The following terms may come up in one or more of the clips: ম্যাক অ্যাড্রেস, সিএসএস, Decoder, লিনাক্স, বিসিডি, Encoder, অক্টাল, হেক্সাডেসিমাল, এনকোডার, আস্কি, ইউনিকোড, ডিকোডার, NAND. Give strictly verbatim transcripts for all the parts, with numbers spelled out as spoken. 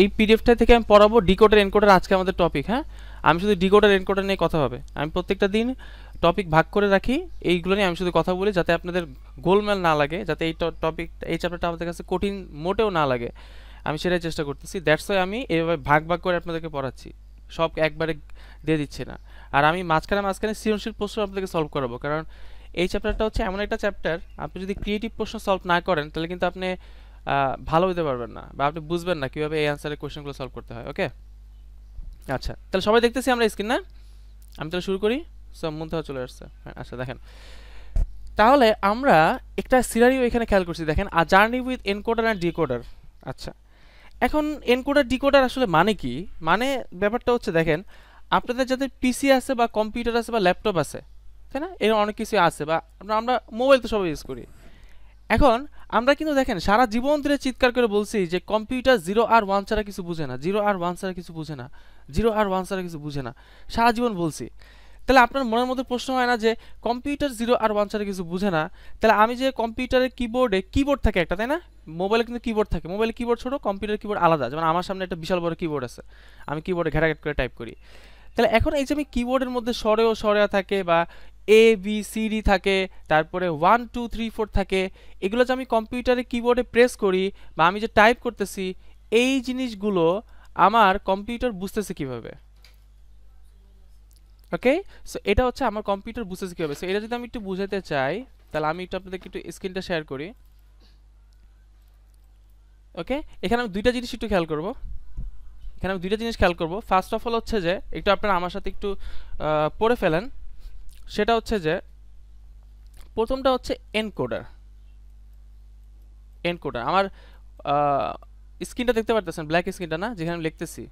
এই পিডিএফটা থেকে আমি পড়াবো ডিকোডার এনকোডার। আজকে আমাদের টপিক, হ্যাঁ আমি শুধু ডিকোডার এনকোডার নিয়ে কথা হবে। আমি প্রত্যেকটা দিন টপিক ভাগ করে রাখি, এইগুলো নিয়ে আমি শুধু কথা বলি যাতে আপনাদের গোলমাল না লাগে, যাতে এই টপিক এই চ্যাপ্টারটা আমাদের কাছে কঠিন মোটেও না লাগে। আমি সেটাই চেষ্টা করতেছি, দ্যাটস ওয়াই আমি এইভাবে ভাগ ভাগ করে আপনাদেরকে পড়াচ্ছি, সব একবারে দিয়ে দিচ্ছে না। আর আমি মাঝখানে মাঝখানে সৃজনশীল প্রশ্ন আপনাদেরকে সলভ করাবো, কারণ এই চ্যাপ্টারটা হচ্ছে এমন একটা চ্যাপ্টার, আপনি যদি ক্রিয়েটিভ প্রশ্ন সলভ না করেন তাহলে কিন্তু আপনি ভালো হতে পারবেন না, বা আপনি বুঝবেন না কীভাবে এই অ্যান্সারের কোয়েশ্চেনগুলো সলভ করতে হয়। ওকে আচ্ছা, তাহলে সবাই দেখতেছি আমরা স্ক্রিন, না আমি তাহলে শুরু করি। সব মন্থা চলে আসছে, হ্যাঁ আচ্ছা দেখেন, তাহলে আমরা একটা সিনারিও এখানে খেয়াল করছি, দেখেন a journey with এনকোডার and ডিকোডার। আচ্ছা এখন এনকোডার ডিকোডার আসলে মানে কি? মানে ব্যাপারটা হচ্ছে দেখেন, আপনাদের যাদের পিসি আছে বা কম্পিউটার আছে বা ল্যাপটপ আছে, তাই না, এর অনেক কিছু আছে, বা আমরা মোবাইল তো সবাই ইউজ করি। এখন আমরা কিন্তু দেখেন সারা জীবন ধরে চিৎকার করে বলছি যে কম্পিউটার জিরো আর ওয়ান ছাড়া কিছু বুঝে না, জিরো আর ওয়ান ছাড়া কিছু বুঝে না, জিরো আর ওয়ান ছাড়া কিছু বুঝে না, সারা জীবন বলছি। তাহলে আপনার মনের মধ্যে প্রশ্ন হয় না যে কম্পিউটার জিরো আর ওয়ান ছাড়া কিছু বুঝে না, তাহলে আমি যে কম্পিউটারের কিবোর্ডে কিবোর্ড থাকে একটা, তাই না, মোবাইলে কিন্তু কিবোর্ড থাকে, মোবাইলে কিবোর্ড ছোটো, কম্পিউটার কিবোর্ড আলাদা। যেমন আমার সামনে একটা বিশাল বড় কিবোর্ড আছে, আমি কিবোর্ডে ঘেটাঘেট করে টাইপ করি। তাহলে এখন এই যে আমি কিবোর্ডের মধ্যে সরেও সরেয়া থাকে, বা এ বি সি ডি থাকে, তারপরে ওয়ান টু থ্রি ফোর থাকে, এগুলো যে আমি কম্পিউটারে কিবোর্ডে প্রেস করি বা আমি যে টাইপ করতেছি, এই জিনিসগুলো আমার কম্পিউটার বুঝতেছে কীভাবে? ওকে সো এটা হচ্ছে আমার কম্পিউটার বুঝতেছে কীভাবে। সো এটা যদি আমি একটু বুঝাতে চাই, তাহলে আমি একটু আপনাদেরকে একটু স্ক্রিনটা শেয়ার করি। ওকে এখানে আমি দুইটা জিনিস একটু খেয়াল করবো, এখানে আমি দুইটা জিনিস খেয়াল করবো। ফার্স্ট অফ অল হচ্ছে যে, একটু আপনারা আমার সাথে একটু পড়ে ফেলেন, সেটা হচ্ছে যে প্রথমটা হচ্ছে এনকোডার। এনকোডার আমার স্ক্রিনটা দেখতে পারতেছেন, ব্ল্যাক স্ক্রিনটা না যেখানে আমি লিখতেছি,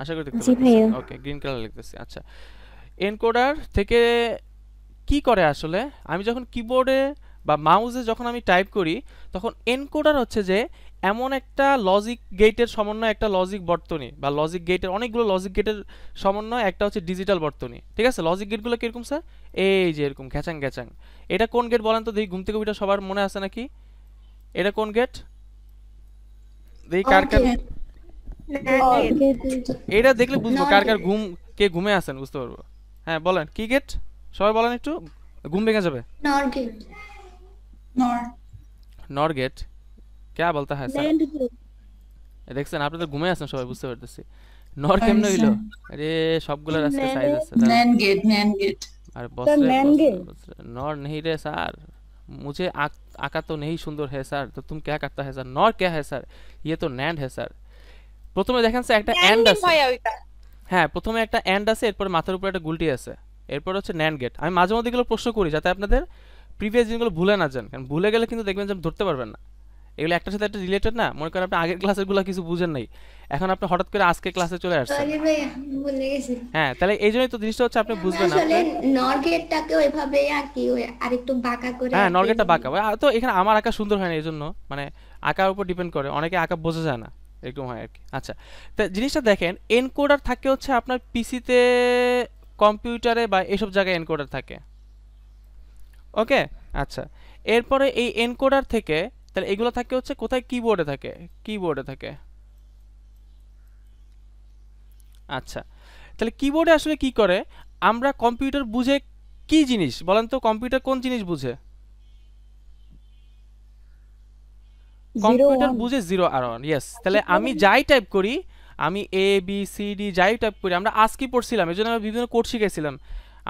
আশা করি দেখতে পাচ্ছেন। ওকে গ্রিন কালার লিখতেছি। আচ্ছা এনকোডার থেকে কি করে আসলে, আমি যখন কিবোর্ডে বা মাউসে যখন আমি টাইপ করি, তখন এনকোডার হচ্ছে যে এমন একটা লজিক গেটের সমন্বয়, একটা লজিক বর্তনী বা লজিক গেটের অনেকগুলো লজিক গেটের সমন্বয় একটা হচ্ছে ডিজিটাল বর্তনী, ঠিক আছে। লজিক গেটগুলো কীরকম স্যার? এই যে এরকম ঘ্যাচাং ঘ্যাচাং। এটা কোন গেট বলেন তো দেখি, ঘুম থেকে ওইটা সবার মনে আছে নাকি? এটা কোন গেট দেখি, কার কার এটা দেখলে বুঝবো কার কার ঘুম, কে ঘুমে আছেন বুঝতে পারবো। হ্যাঁ বলেন কি গেট, সবাই বলেন একটু, ঘুম ভেঙে যাবে। নর গেট, নর নর গেট क्या बोलता है सर? দেখছেন আপনারা তো ঘুমিয়ে আছেন সবাই, বুঝতে পারতেছি নর কেমনে হইলো। আরে সবগুলোর আজকে সাইজ আছে। NAND gate, NAND gate. আরে বস नॉर नहीं रे सर, मुझे आका तो नहीं सुंदर है सर, तो तुम क्या करता है सर? नॉर क्या है सर? ये तो नैंड है सर। প্রথমে দেখেন স্যার একটা এন্ড আছে, হ্যাঁ প্রথমে একটা এন্ড আছে, এরপর মাথার উপরে একটা গুলটি আছে, এরপর হচ্ছে ন্যান্ড গেট। আমি মাঝে মাঝে এগুলো প্রশ্ন করি যাতে আপনাদের প্রিভিয়াস দিনগুলো ভুলে না যান, কারণ ভুলে গেলে কিন্তু দেখবেন যে ধরতে পারবেন না। এগুলো একটার সাথে একটা রিলেটেড না, মনে করেন আপনি আগের ক্লাসেরগুলো কিছু বুঝেন নাই, এখন আপনি হঠাৎ করে আজকে ক্লাসে চলে আসছেন। হ্যাঁ তাহলে এই জন্যই তো জিনিসটা হচ্ছে আপনি বুঝবেন না আসলে নর গেটটাকে ওইভাবে আঁকি, আরেকটু বাঁকা করে। হ্যাঁ নর গেটটা বাঁকা, তো এখানে আমার আঁকা সুন্দর হয় না এইজন্য, মানে আঁকার উপর ডিপেন্ড করে, অনেকে আঁকা বোঝা যায় না এরকম হয় আর কি। আচ্ছা তো জিনিসটা দেখেন, এনকোডার থাকে হচ্ছে আপনার পিসিতে, কম্পিউটারে বা এসব জায়গায় এনকোডার থাকে। ওকে আচ্ছা এরপরে এই এনকোডার থেকে তাহলে এগুলো থাকে হচ্ছে কোথায়? কিবোর্ডে থাকে, কিবোর্ডে থাকে। আচ্ছা তাহলে কিবোর্ডে আসলে কি করে, আমরা কম্পিউটার বুঝে কি জিনিস বলেন তো, কম্পিউটার কোন জিনিস বুঝে? কম্পিউটার বুঝে জিরো আর ওয়ান। ইয়েস তাহলে আমি যাই টাইপ করি, আমি এ বি সি ডি যাই টাইপ করি, আমরা আজকে পড়ছিলাম, এই জন্য আমরা বিভিন্ন কোড শিখেছিলাম,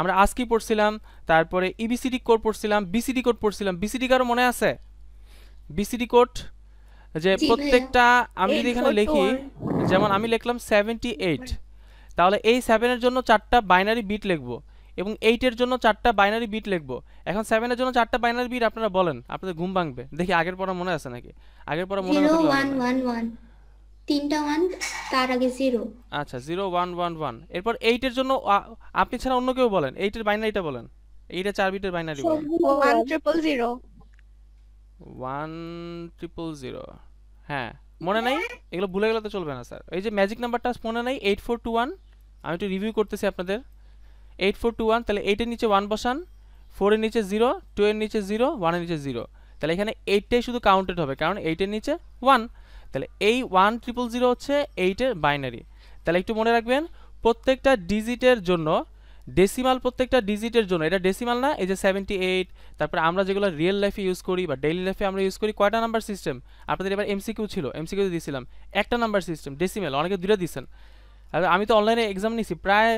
আমরা আজকে পড়ছিলাম, তারপরে ইবিসিডি কোড পড়ছিলাম, বিসিডি কোড পড়ছিলাম। বিসিডি কারো মনে আছে? বিসিডি কোড যে প্রত্যেকটা আমি যদি এখানে লিখি, যেমন আমি লিখলাম সেভেন্টি এইট, তাহলে এই সেভেন এর জন্য চারটা বাইনারি বিট লিখবো এবং এইট এর জন্য চারটা বাইনারি বিট লিখবো। এখন সেভেন এর জন্য চারটা বাইনারি বিট আপনারা বলেন, আপনাদের ঘুম ভাঙবে। দেখি আগের পড়া মনে আছে নাকি? আগের পড়া মনে আছে তিনটা ওয়ান, তার আগে জিরো। আচ্ছা জিরো ওয়ান ওয়ান ওয়ান। এরপর এইট এর জন্য আপনি ছাড়া অন্য কেউ বলেন, এইট এর বাইনারিটা বলেন, এইটা চার বিটের বাইনারি বলেন, one triple zero one triple zero. হ্যাঁ মনে নাই, এগুলো ভুলে গেলে তো চলবে না স্যার। এই যে ম্যাজিক নাম্বারটা মনে নাই, এইট ফোর টু ওয়ান, আমি একটু রিভিউ করতেছি আপনাদের। এইট ফোর টু ওয়ান, তাহলে এইট এর নিচে ওয়ান বসান, ফোর এর নিচে জিরো, টু এর নিচে জিরো, ওয়ান এর নিচে জিরো, তাহলে এখানে এইটটাই শুধু কাউন্টেড হবে, কারণ এইট এর নিচে ওয়ান। তাহলে ওয়ান ট্রিপল জিরো হচ্ছে এইটের বাইনারি। তাহলে একটু মনে রাখবেন প্রত্যেকটা ডিজিটের জন্য ডেসিমাল, প্রত্যেকটা ডিজিটের জন্য, এটা ডেসিমাল না, এই যে সেভেন্টি এইট, তারপরে আমরা যেগুলো রিয়েল লাইফে ইউজ করি বা ডেইলি লাইফে আমরা ইউজ করি কয়টা নাম্বার সিস্টেম, আপনাদের এবার এমসিকিউ ছিল, এমসিকিউ দিয়েছিলাম একটা নাম্বার সিস্টেম ডেসিমাল, অনেকে দূরে দিয়েছেন। আর আমি তো অনলাইনে এক্সাম নিয়েছি, প্রায়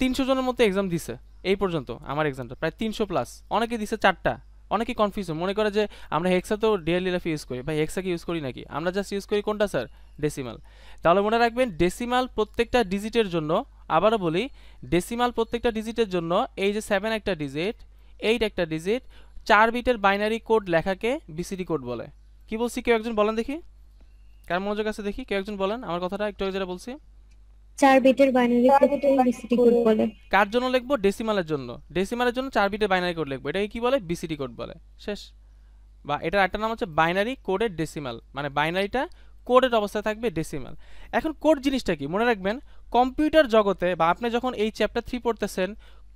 তিনশো জনের মতো এক্সাম দিছে এই পর্যন্ত, আমার এক্সামটা প্রায় তিনশো প্লাস, অনেকে দিছে চারটা। অনেকে কনফিউশন মনে করে যে আমরা হেক্সা তো ডেইলি লাইফে ইউজ করি, ভাই হেক্সাকে ইউজ করি নাকি, আমরা জাস্ট ইউজ করি কোনটা স্যার, ডেসিমাল। তাহলে মনে রাখবেন ডেসিমাল প্রত্যেকটা ডিজিটের জন্য, আবারও বলি ডেসিমাল প্রত্যেকটা ডিজিটের জন্য, এই যে সেভেন একটা ডিজিট, এইট একটা ডিজিট, চার বিটের বাইনারি কোড লেখাকে বিসিডি কোড বলে। কি বলছি কেউ একজন বলেন দেখি, কার মনোযোগ আছে দেখি, কেউ একজন বলেন আমার কথাটা একটু আগে যেটা বলছি, চার বিটের বাইনারি কোডকে বিসিডি কোড বলে। কার জন্য লিখবো? ডেসিমালের জন্য। ডেসিমালের জন্য চার বিটের বাইনারি কোড লিখবো, এটাকে কি বলে? বিসিডি কোড বলে, শেষ। বা এটার একটা নাম হচ্ছে বাইনারি কোডের ডেসিমাল, মানে বাইনারিটা কোডের অবস্থায় থাকবে ডেসিমাল। এখন কোড জিনিসটা কি মনে রাখবেন, কম্পিউটার জগতে বা আপনি যখন এই চ্যাপ্টার থ্রি পড়তেছেন,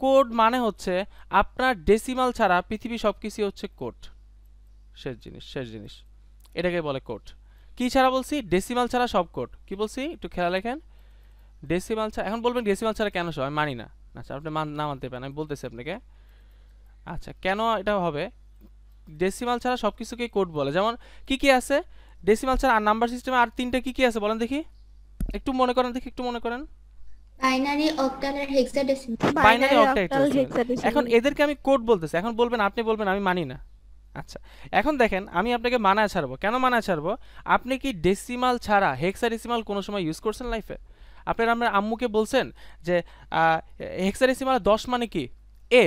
কোড মানে হচ্ছে আপনার ডেসিমাল ছাড়া পৃথিবী সব কিছুই হচ্ছে কোড, শেষ জিনিস, শেষ জিনিস এটাকে বলে কোড। কি ছাড়া বলছি? ডেসিমাল ছাড়া সব কোড। কি বলছি একটু খেয়াল রাখেন, ডেসিমাল ছাড়া। এখন বলবেন ডেসিমাল ছাড়া কেন সব, আমি মানি না। আচ্ছা আপনি মান না মানতে পারেন, আমি বলতেছি আপনাকে। আচ্ছা কেন এটা হবে, ডেসিমাল ছাড়া সব কিছুকেই কোড বলে। যেমন কি কি আছে ডেসিমাল ছাড়া? আর নাম্বার সিস্টেমে আর তিনটা কি কি আছে বলেন দেখি, একটু মনে করেন দেখি, একটু মনে করেন। বাইনারি, অক্টাল আর হেক্সাডেসিমাল। Binary, অক্টাল, হেক্সাডেসিমাল। এখন এদেরকে আমি কোড বলতেছি, এখন বলবেন আপনি বলবেন আমি মানি না। আচ্ছা এখন দেখেন আমি আপনাকে মানা ছাড়বো, কেন মানা ছাড়বো? আপনি কি ডেসিমাল ছাড়া হেক্সাডেসিমাল কোনো সময় ইউজ করছেন লাইফে? আপনার আপনার আম্মুকে বলছেন যে হেক্সাডেসিমাল দশ মানে কি এ,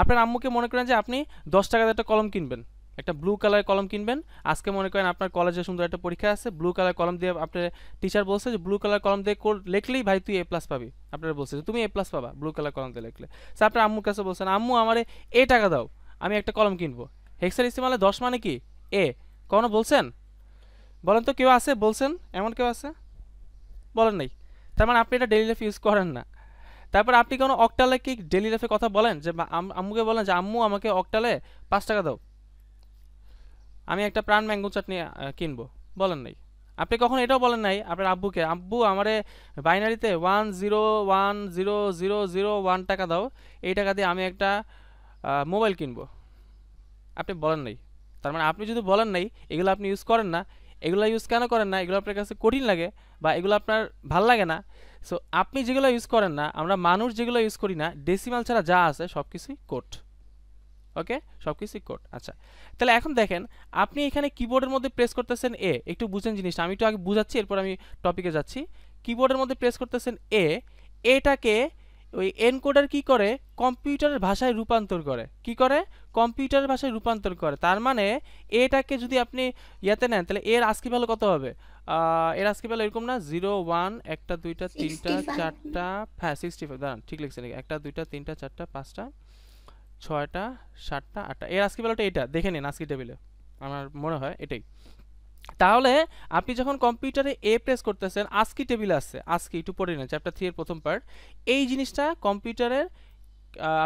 আপনার আম্মুকে মনে করেন যে আপনি দশ টাকার একটা কলম কিনবেন, একটা ব্লু কালার কলম কিনবেন আজকে, মনে করেন আপনার কলেজে সুন্দর একটা পরীক্ষা আছে, ব্লু কালার কলম দিয়ে আপনার টিচার বলছে যে ব্লু কালার কলম দিয়ে কোড লিখলেই ভাই তুই এ প্লাস পাবি, আপনারা বলছে তুমি এ প্লাস পাবা ব্লু কালার কলম দিয়ে লিখলে। সে আপনার আম্মুর কাছে বলছেন আম্মু আমারে এ টাকা দাও আমি একটা কলম কিনবো, হেক্সাডেসিমালে দশ মানে কি এ, কখনো বলছেন? বলেন তো কেউ আছে বলছেন, এমন কেউ আছে? বলেন নাই। তার মানে আপনি এটা ডেইলি লাইফ ইউজ করেন না। তারপর আপনি কোনো অক্টালে কি ডেইলি লাইফে কথা বলেন, যে আম্মুকে বলেন যে আম্মু আমাকে অক্টালে পাঁচ টাকা দাও আমি একটা প্রাণ ম্যাঙ্গো চাটনি কিনবো, বলেন নাই। আপনি কখন এটাও বলেন নাই আপনার আব্বুকে, আব্বু আমারে বাইনারিতে one zero one zero zero zero one টাকা দাও, এই টাকা দিয়ে আমি একটা মোবাইল কিনবো, আপনি বলেন নাই। তার মানে আপনি যদি বলেন নাই, এগুলো আপনি ইউজ করেন না, এগুলো ইউজ কেন করেন না? এগুলো আপনার কাছে কঠিন লাগে বা এগুলো আপনার ভাল লাগে না। সো আপনি যেগুলো ইউজ করেন না, আমরা মানুষ যেগুলো ইউজ করি না, ডেসিমাল ছাড়া যা আছে সব কিছুই কোড, ওকে, সব কিছুই কোড। আচ্ছা তাহলে এখন দেখেন আপনি এখানে কিবোর্ডের মধ্যে প্রেস করতেছেন এ, একটু বুঝেন জিনিসটা, আমি একটু আগে বুঝাচ্ছি এরপর আমি টপিকে যাচ্ছি। কিবোর্ডের মধ্যে প্রেস করতেছেন এ, এটাকে ওই এনকোডার কি করে? কম্পিউটারের ভাষায় রূপান্তর করে। কি করে? কম্পিউটারের ভাষায় রূপান্তর করে। তার মানে এটাকে যদি আপনি ইয়াতে নেন তাহলে এর আস্কি ভ্যালু কত হবে? এর আস্কি ভ্যালু এরকম না, জিরো ওয়ান একটা দুইটা তিনটা চারটা, হ্যাঁ সিক্সটি ফাইভ, দাঁড়ান ঠিক লিখছেন, একটা দুইটা তিনটা চারটা পাঁচটা ছয়টা সাতটা আটটা, এর আস্কি ভ্যালুটা এটা দেখে নিন আস্কি টেবিলে, আমার মনে হয় এটাই। তাহলে আপনি যখন কম্পিউটারে এ প্রেস করতেছেন, আস্কি টেবিল আসছে, আস্কি একটু পড়ে নেন চ্যাপ্টার থ্রি এর প্রথম পার্ট, এই জিনিসটা কম্পিউটারের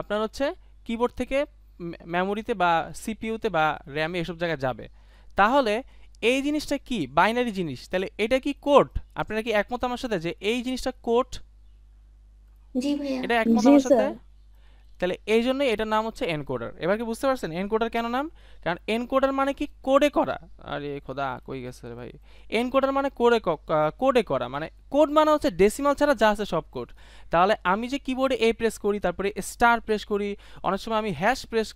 আপনার হচ্ছে কিবোর্ড থেকে মেমোরিতে বা সিপিইউতে বা র্যামে এসব জায়গায় যাবে। তাহলে এই জিনিসটা কি? বাইনারি জিনিস। তাহলে এটা কি কোড? আপনারা কি একমত আমার সাথে যে এই জিনিসটা কোড? জি ভাইয়া, এটা একমত আমার সাথে। তাহলে এই জন্যই এটার নাম হচ্ছে এনকোডার। এবার কি বুঝতে পারছেন এনকোডার কেন নাম? কারণ এনকোডার মানে কি? কোডে করা। আরে খোদা কই গেছে রে ভাই, এনকোডার মানে কোডে, কোডে করা মানে কোড মানে হচ্ছে ডেসিমাল ছাড়া যা আছে সব কোড। তাহলে আমি যে কিবোর্ডে এ প্রেস করি, তারপরে স্টার প্রেস করি, অনেক সময় আমি হ্যাশ প্রেস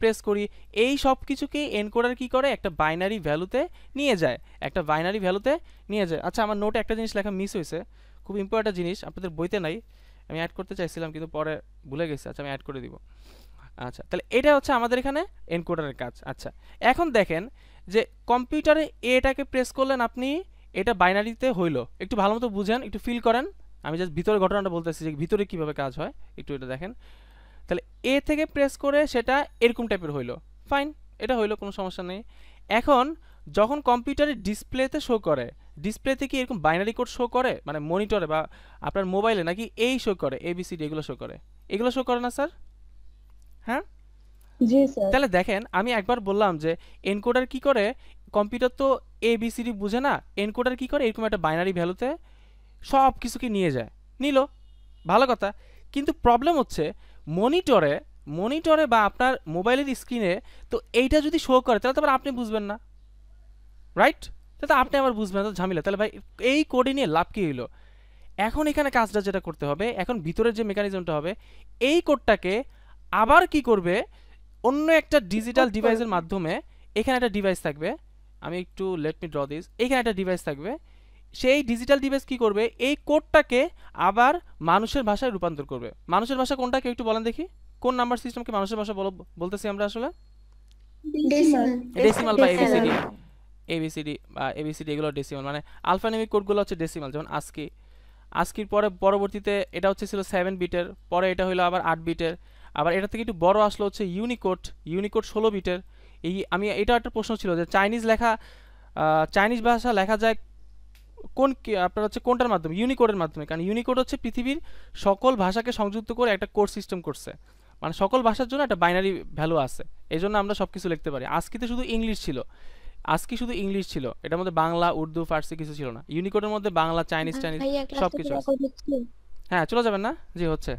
প্রেস করি, এই সব কিছুকেই এনকোডার কি করে? একটা বাইনারি ভ্যালুতে নিয়ে যায়, একটা বাইনারি ভ্যালুতে নিয়ে যায়। আচ্ছা আমার নোটে একটা জিনিস লেখা মিস হয়েছে, খুব ইম্পর্টেন্ট জিনিস, আপনাদের বইতে নাই, আমি অ্যাড করতে চাইছিলাম কিন্তু পরে ভুলে গেছি, আচ্ছা আমি অ্যাড করে দিব। আচ্ছা তাহলে এটা হচ্ছে আমাদের এখানে এনকোডারের কাজ। আচ্ছা এখন দেখেন যে কম্পিউটারে এটাকে প্রেস করলেন আপনি, এটা বাইনারিতে হইল, একটু ভালো মতো বুঝেন, একটু ফিল করেন, আমি জাস্ট ভিতরে ঘটনাটা বলতেছি যে ভিতরে কীভাবে কাজ হয়, একটু এটা দেখেন। তাহলে এ থেকে প্রেস করে সেটা এরকম টাইপের হইল, ফাইন, এটা হইল, কোনো সমস্যা নেই। এখন যখন কম্পিউটারের ডিসপ্লেতে শো করে, ডিসপ্লেতে কি এরকম বাইনারি কোড শো করে? মানে মনিটরে বা আপনার মোবাইলে নাকি এই শো করে, এবিসিডি এগুলো শো করে? এগুলো শো করে না স্যার? হ্যাঁ জি স্যার। তাহলে দেখেন আমি একবার বললাম যে এনকোডার কি করে কম্পিউটার তো এ বি সি ডি বুঝে না, এনকোডার কি করে এরকম একটা বাইনারি ভ্যালুতে সব কিছুকে নিয়ে যায়। নিল, ভালো কথা। কিন্তু প্রবলেম হচ্ছে মনিটরে মনিটরে বা আপনার মোবাইলের স্ক্রিনে তো এইটা যদি শো করে তাহলে তারপর আপনি বুঝবেন না, রাইট? তাহলে আপনি আবার বুঝবেন না, তো ঝামেলা। তাহলে ভাই এই কোডে নিয়ে লাভ কী হইলো? এখন এখানে কাজটা যেটা করতে হবে, এখন ভিতরের যে মেকানিজমটা হবে, এই কোডটাকে আবার কি করবে, অন্য একটা ডিজিটাল ডিভাইসের মাধ্যমে, এখানে একটা ডিভাইস থাকবে, আমি একটু লেট মি ড্র দিস, এখানে একটা ডিভাইস থাকবে, সেই ডিজিটাল ডিভাইস কি করবে, এই কোডটাকে আবার মানুষের ভাষায় রূপান্তর করবে। মানুষের ভাষা কোনটা কেউ একটু বলেন দেখি, কোন নাম্বার সিস্টেমকে মানুষের ভাষা বলতেছি আমরা আসলে? ডেসিমাল বা এবিসিডি, এবিসিডি বা এবিসিডি এগুলো ডেসিমাল, মানে আলফানিমিক কোডগুলো হচ্ছে ডেসিমাল, যেমন আজকি, আজকির পরে পরবর্তীতে এটা হচ্ছে ছিল সেভেন বিটের, পরে এটা হলো আবার আট বিটের, আবার এটা থেকে একটু বড় আসলো হচ্ছে ইউনিকোড, ইউনিকোড ষোলো বিটের। এই আমি এটা একটা প্রশ্ন ছিল যে চাইনিজ লেখা, চাইনিজ ভাষা লেখা যায় কোন, আপনার হচ্ছে কোনটার মাধ্যমে, ইউনিকোডের মাধ্যমে, কারণ ইউনিকোড হচ্ছে পৃথিবীর সকল ভাষাকে সংযুক্ত করে একটা কোড সিস্টেম করছে, মানে সকল ভাষার জন্য একটা বাইনারি ভ্যালু আছে, এই জন্য আমরা সব কিছু লিখতে পারি। আজকিতে শুধু ইংলিশ ছিল, আজকি শুধু ইংলিশ ছিল, এটার মধ্যে বাংলা, উর্দু, ফার্সি কিছু ছিল না। ইউনিকোডের মধ্যে বাংলা, চাইনিজ চাইনিজ সব কিছু আছে। হ্যাঁ চলে যাবেন না, জি হচ্ছে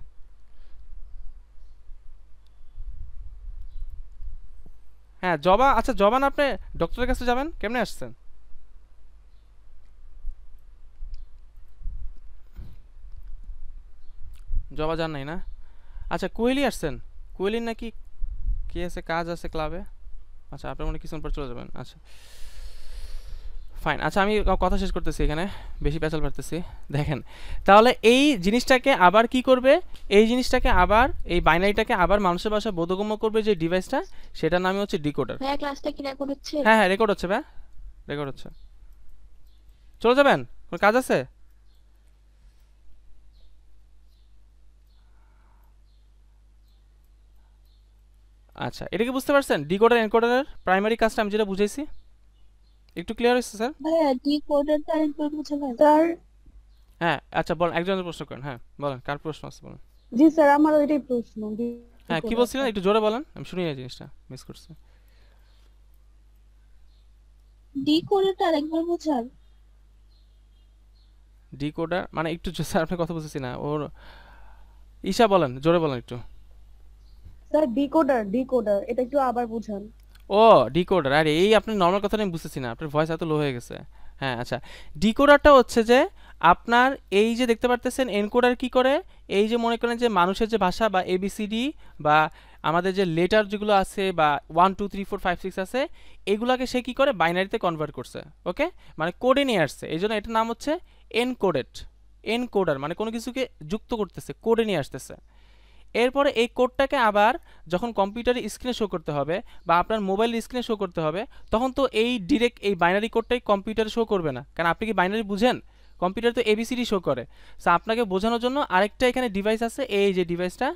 হ্যাঁ জবা। আচ্ছা জবান, আপনি ডক্টরের কাছে যাবেন, কেমনে আসছেন? জবা যান নাই না? আচ্ছা কোয়েলি আসছেন, কোয়েলির নাকি কি আছে, কাজ আছে ক্লাবে। আচ্ছা আপনার মনে কিছুক্ষণ পর চলে যাবেন, আচ্ছা ফাইন। আচ্ছা আমি কথা শেষ করতেছি, এখানে বেশি প্যাচাল পারতেছি। দেখেন তাহলে এই জিনিসটাকে আবার কি করবে, এই জিনিসটাকে আবার, এই বাইনারিটাকে আবার মানুষের ভাষায় বোধগম্য করবে যে ডিভাইসটা, সেটার নামই হচ্ছে ডিকোডার। হ্যাঁ ক্লাসটা কি রেকর্ড হচ্ছে? হ্যাঁ হ্যাঁ রেকর্ড হচ্ছে, ভাই রেকর্ড হচ্ছে। চলে যাবেন, কোনো কাজ আছে? আচ্ছা এটা কি বুঝতে পারছেন ডিকোডার এনকোডারের প্রাইমারি কাজটা আমি যেটা বুঝাইছি? একটু ক্লিয়ার হইছে স্যার? হ্যাঁ ডিকোডার আর এনকোডার বুঝলেন স্যার? হ্যাঁ আচ্ছা বলেন, একজনের প্রশ্ন করেন। হ্যাঁ বলেন, কার প্রশ্ন আছে বলেন? জি স্যার আমার ওইটাই প্রশ্ন। হ্যাঁ কি বলছিলেন একটু জোরে বলেন, আমি শুনি না, জিনিসটা মিস করছি। ডিকোডার আর একবার বুঝান। ডিকোডার মানে একটু স্যার আপনি কথা বুঝছেন না, ওর ঈশা বলেন, জোরে বলেন একটু। স্যার ডিকোডার, ডিকোডার এটা একটু আবার বুঝান। ও ডিকোডার, আরে এই আপনি নরমাল কথা আমি বুঝতেছি না, আপনার ভয়েস এত লো হয়ে গেছে। হ্যাঁ আচ্ছা ডিকোডারটা হচ্ছে যে আপনার এই যে দেখতে পারতেছেন এনকোডার কি করে, এই যে মনে করেন যে মানুষের যে ভাষা বা এবিসিডি বা আমাদের যে লেটার যেগুলো আছে বা one two three four five six আছে, এগুলাকে সে কি করে বাইনারিতে কনভার্ট করছে, ওকে, মানে কোডে নিয়ে আসছে, এই জন্য এটার নাম হচ্ছে এনকোডেড, এনকোডার মানে কোনো কিছুকে যুক্ত করতেছে, কোডে নিয়ে আসতেছে। এরপরে এই কোডটাকে আবার যখন কম্পিউটারের স্ক্রিনে শো করতে হবে বা আপনার মোবাইল স্ক্রিনে শো করতে হবে, তখন তো এই ডিরেক্ট এই বাইনারি কোডটাই কম্পিউটারে শো করবে না, কারণ আপনি কি বাইনারি বুঝেন? কম্পিউটার তো এবিসিডি শো করে। সো আপনাকে বোঝানোর জন্য আরেকটা এখানে ডিভাইস আছে, এই যে ডিভাইসটা,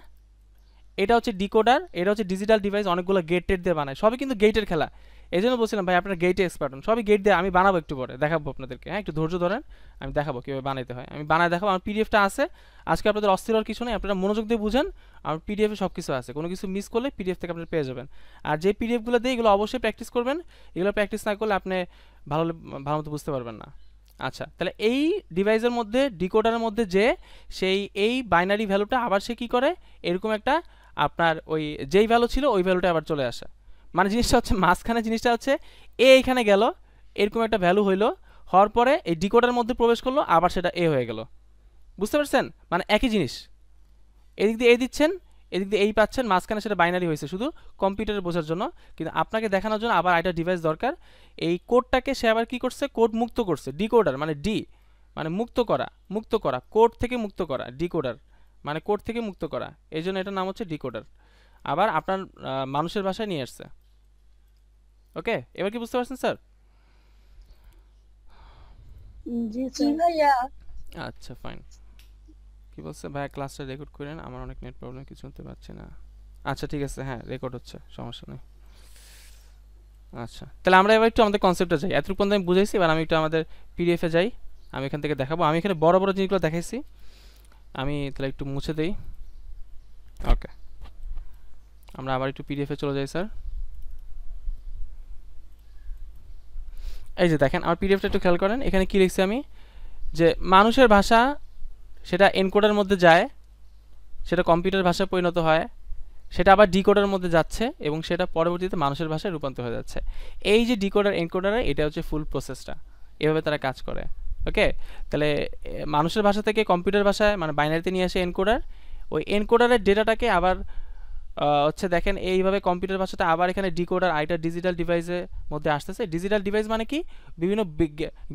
এটা হচ্ছে ডিকোডার, এটা হচ্ছে ডিজিটাল ডিভাইস, অনেকগুলো গেট টেট দিয়ে বানায়, সবই কিন্তু গেটের খেলা। এই জন্য বলছিলাম ভাই আপনার গেটে এক্সপার্ট হন, সবই গেট দিয়ে আমি বানাবো, একটু পরে দেখাবো আপনাদেরকে। হ্যাঁ একটু ধৈর্য ধরেন, আমি দেখাবো কীভাবে বানাইতে হয়, আমি বানায় দেখাবো। আমার পিডিএফটা আছে, আজকে আপনাদের অস্থির আর কিছু নেই, আপনারা মনোযোগ দিয়ে বুঝেন, আমার পিডিএফে সব কিছু আছে, কোনো কিছু মিস করলে পিডিএফ থেকে আপনারা পেয়ে যাবেন। আর যে পিডিএফগুলো দিয়ে এগুলো অবশ্যই প্র্যাকটিস করবেন, এগুলো প্র্যাকটিস না করলে আপনি ভালো ভালো মতো বুঝতে পারবেন না। আচ্ছা তাহলে এই ডিভাইসের মধ্যে, ডিকোডারের মধ্যে যে সেই এই বাইনারি ভ্যালুটা আবার সে কী করে, এরকম একটা আপনার ওই যেই ভ্যালু ছিল ওই ভ্যালুটা আবার চলে আসে, মানে জিনিসটা হচ্ছে মাঝখানে জিনিসটা হচ্ছে এ এখানে গেল, এরকম একটা ভ্যালু হইলো, হওয়ার পরে এই ডিকোডারের মধ্যে প্রবেশ করলো, আবার সেটা এ হয়ে গেল। বুঝতে পারছেন? মানে একই জিনিস, এদিক দিয়ে এ দিচ্ছেন, এদিক দিয়ে এই পাচ্ছেন, মাঝখানে সেটা বাইনারি হয়েছে শুধু কম্পিউটারে বোঝার জন্য, কিন্তু আপনাকে দেখানোর জন্য আবার একটা ডিভাইস দরকার। এই কোডটাকে সে আবার কী করছে, কোড মুক্ত করছে, ডিকোডার মানে ডি মানে মুক্ত করা, মুক্ত করা কোড থেকে মুক্ত করা, ডিকোডার মানে কোড থেকে মুক্ত করা, এই জন্য এটার নাম হচ্ছে ডিকোডার, আবার আপনার মানুষের ভাষায় নিয়ে আসছে। ওকে এবার কি বুঝতে পারছেন স্যার? জি জি ভাইয়া। আচ্ছা ফাইন, কি বলছে ভাইয়া? ক্লাসটা রেকর্ড করেন, আমার অনেক নেট প্রবলেম, কিছু শুনতে পাচ্ছি না। আচ্ছা ঠিক আছে, হ্যাঁ রেকর্ড হচ্ছে, সমস্যা নেই। আচ্ছা তাহলে আমরা এবার একটু আমাদের কনসেপ্টে যাই, এতটুকু পর্যন্ত আমি বুঝাইছি, এবার আমি একটু আমাদের পিডিএফে যাই, আমি এখান থেকে দেখাবো। আমি এখানে বড় বড় জিনিসগুলো দেখাইছি, আমি তাহলে একটু মুছে দেই। ওকে আমরা আবার একটু পিডিএফে চলে যাই স্যার। এই যে দেখেন আমার পিডিএফটা একটু খেয়াল করেন এখানে কি লিখছি আমি যে মানুষের ভাষা সেটা এনকোডারের মধ্যে যায় সেটা কম্পিউটার ভাষায় পরিণত হয় সেটা আবার ডিকোডারের মধ্যে যাচ্ছে এবং সেটা পরবর্তীতে মানুষের ভাষায় রূপান্তরিত হয়ে যাচ্ছে এই যে ডিকোডার এনকোডার এটা হচ্ছে ফুল প্রসেসটা এভাবে তারা কাজ করে ওকে তাহলে মানুষের ভাষা থেকে কম্পিউটার ভাষায় মানে বাইনারিতে নিয়ে আসে এনকোডার ওই এনকোডারের ডেটাটাকে আবার হচ্ছে দেখেন এইভাবে কম্পিউটার ভাষাটা আবার এখানে ডিকোডার আইটা ডিজিটাল ডিভাইসের মধ্যে আসতেছে ডিজিটাল ডিভাইস মানে কি বিভিন্ন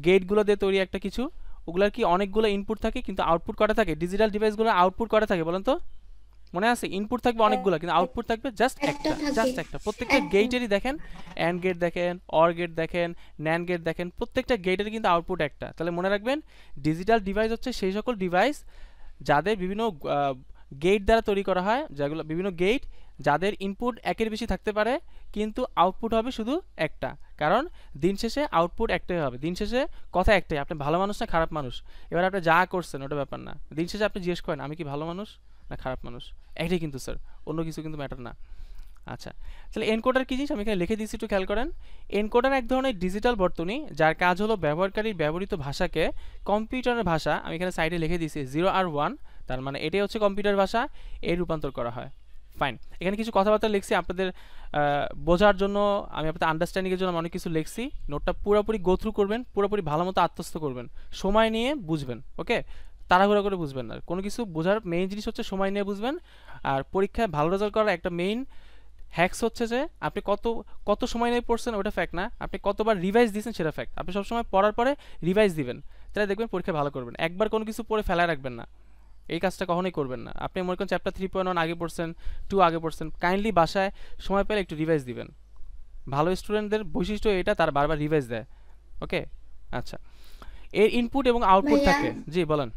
গেটগুলো দিয়ে তৈরি একটা কিছু ওগুলার কি অনেকগুলো ইনপুট থাকে কিন্তু আউটপুট কটা থাকে ডিজিটাল ডিভাইসগুলো আউটপুট কটা থাকে বলেন তো মনে আছে ইনপুট থাকবে অনেকগুলো কিন্তু আউটপুট থাকবে জাস্ট একটা জাস্ট একটা প্রত্যেকটা গেটেরই দেখেন এন্ড গেট দেখেন অর গেট দেখেন ন্যান গেট দেখেন প্রত্যেকটা গেটের কিন্তু আউটপুট একটা তাহলে মনে রাখবেন ডিজিটাল ডিভাইস হচ্ছে সেই সকল ডিভাইস যাদের বিভিন্ন গেট দ্বারা তৈরি করা হয় যেগুলো বিভিন্ন গেট যাদের ইনপুট একের বেশি থাকতে পারে কিন্তু আউটপুট হবে শুধু একটা কারণ দিন শেষে আউটপুট একটাই হবে দিন শেষে কথা একটাই আপনি ভালো মানুষ না খারাপ মানুষ এবার আপনি যা করছেন ওটা ব্যাপার না দিন শেষে আপনি জিজ্ঞেস করেন আমি কি ভালো মানুষ না খারাপ মানুষ একটাই কিন্তু স্যার অন্য কিছু কিন্তু ম্যাটার না আচ্ছা তাহলে এনকোডার কী জিনিস আমি এখানে লিখে দিচ্ছি একটু খেয়াল করেন এনকোডার এক ধরনের ডিজিটাল বর্তনী যার কাজ হলো ব্যবহারকারীর ব্যবহৃত ভাষাকে কম্পিউটারের ভাষা আমি এখানে সাইডে লিখে দিয়েছি জিরো আর ওয়ান তার মানে এটাই হচ্ছে কম্পিউটার ভাষা এই রূপান্তর করা হয় ফাইন এখানে কিছু কথাবার্তা লিখছি আপনাদের বোঝার জন্য আমি আপনাদের আন্ডারস্ট্যান্ডিংয়ের জন্য অনেক কিছু লিখছি নোটটা পুরোপুরি গো থ্রু করবেন পুরোপুরি ভালো মতো আত্মস্থ করবেন সময় নিয়ে বুঝবেন ওকে তাড়াহুড়া করে বুঝবেন না কোনো কিছু বোঝার মেইন জিনিস হচ্ছে সময় নিয়ে বুঝবেন আর পরীক্ষায় ভালো রেজাল্ট করার একটা মেইন হ্যাক্স হচ্ছে যে আপনি কত কত সময় নিয়ে পড়ছেন ওটা ফ্যাক্ট না আপনি কতবার রিভাইজ দিয়েছেন সেটা ফ্যাক্ট আপনি সবসময় পড়ার পরে রিভাইজ দিবেন তাহলে দেখবেন পরীক্ষা ভালো করবেন একবার কোনো কিছু পড়ে ফেলায় রাখবেন না এই কাজটা কখনোই করবেন না আপনি মনে করেন চ্যাপ্টার থ্রি পয়েন্ট ওয়ান আগে পড়ছেন টু আগে পড়ছেন কাইন্ডলি বাসায় সময় পেলে একটু রিভাইজ দিবেন ভালো স্টুডেন্টদের বৈশিষ্ট্য এটা তার বারবার রিভাইজ দেয় ওকে আচ্ছা এর ইনপুট এবং আউটপুট থাকে জি বলেন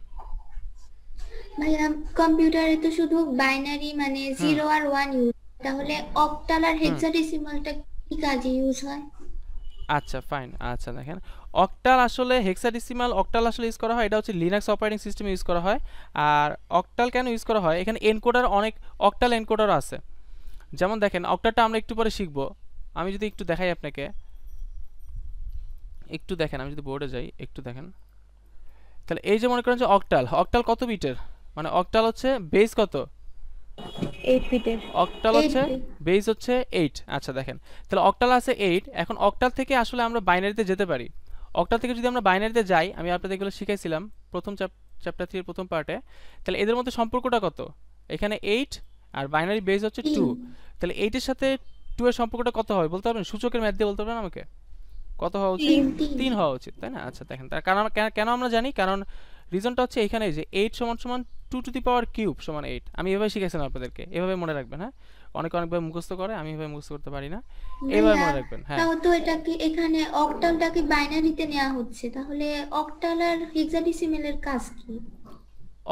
ভাইয়া কম্পিউটারে তো শুধু বাইনারি মানে জিরো আর ওয়ান ইউজ তাহলে অক্টাল আর হেক্সাডেসিমালটা কি কাজে ইউজ হয় আচ্ছা ফাইন আচ্ছা দেখেন অক্টাল আসলে হেক্সাডেসিমাল অক্টাল আসলে ইউজ করা হয় এটা হচ্ছে লিনাক্স অপারেটিং সিস্টেমে ইউজ করা হয় আর অক্টাল কেন ইউজ করা হয় এখানে এনকোডার অনেক অক্টাল এনকোডারও আছে যেমন দেখেন অক্টালটা আমরা একটু পরে শিখবো আমি যদি একটু দেখাই আপনাকে একটু দেখেন আমি যদি বোর্ডে যাই একটু দেখেন তাহলে এই যে মনে করেন যে অক্টাল অক্টাল কত বিটের মানে অক্টাল হচ্ছে বেস কত আট বিটের অক্টাল হচ্ছে বেস হচ্ছে আট আচ্ছা দেখেন তাহলে অক্টাল আছে আট এখন অক্টাল থেকে আসলে আমরা বাইনারিতে যেতে পারি অক্টাল থেকে যদি আমরা বাইনারিতে যাই আমি আপনাদের এগুলো শিখাইছিলাম প্রথম চ্যাপ্টার থ্রি এর প্রথম পার্টে তাহলে এদের মধ্যে সম্পর্কটা কত এখানে আট আর বাইনারি বেস হচ্ছে দুই তাহলে আট এর সাথে দুই এর সম্পর্কটা কত হবে বলতে পারবেন সূচকের ম্যাথ দিয়ে বলতে পারবেন আমাকে কত হওয়া উচিত তিন হওয়া উচিত তাই না আচ্ছা দেখেন তার কারণ কেন আমরা জানি কারণ রিজনটা হচ্ছে এখানে যে আট সমান সমান two to the power cube সমান আট আমি এভাবে শিখেছিলাম আপনাদেরকে এভাবে মনে রাখবেন হ্যাঁ অনেক অনেকভাবে মুখস্থ করে আমি এভাবে মুখস্থ করতে পারি না এভাবে মনে রাখবেন হ্যাঁ তো এটা কি এখানে অক্টালটাকে বাইনারিতে নেওয়া হচ্ছে তাহলে অক্টাল আর হেক্সাডেসিমালের কাজ কি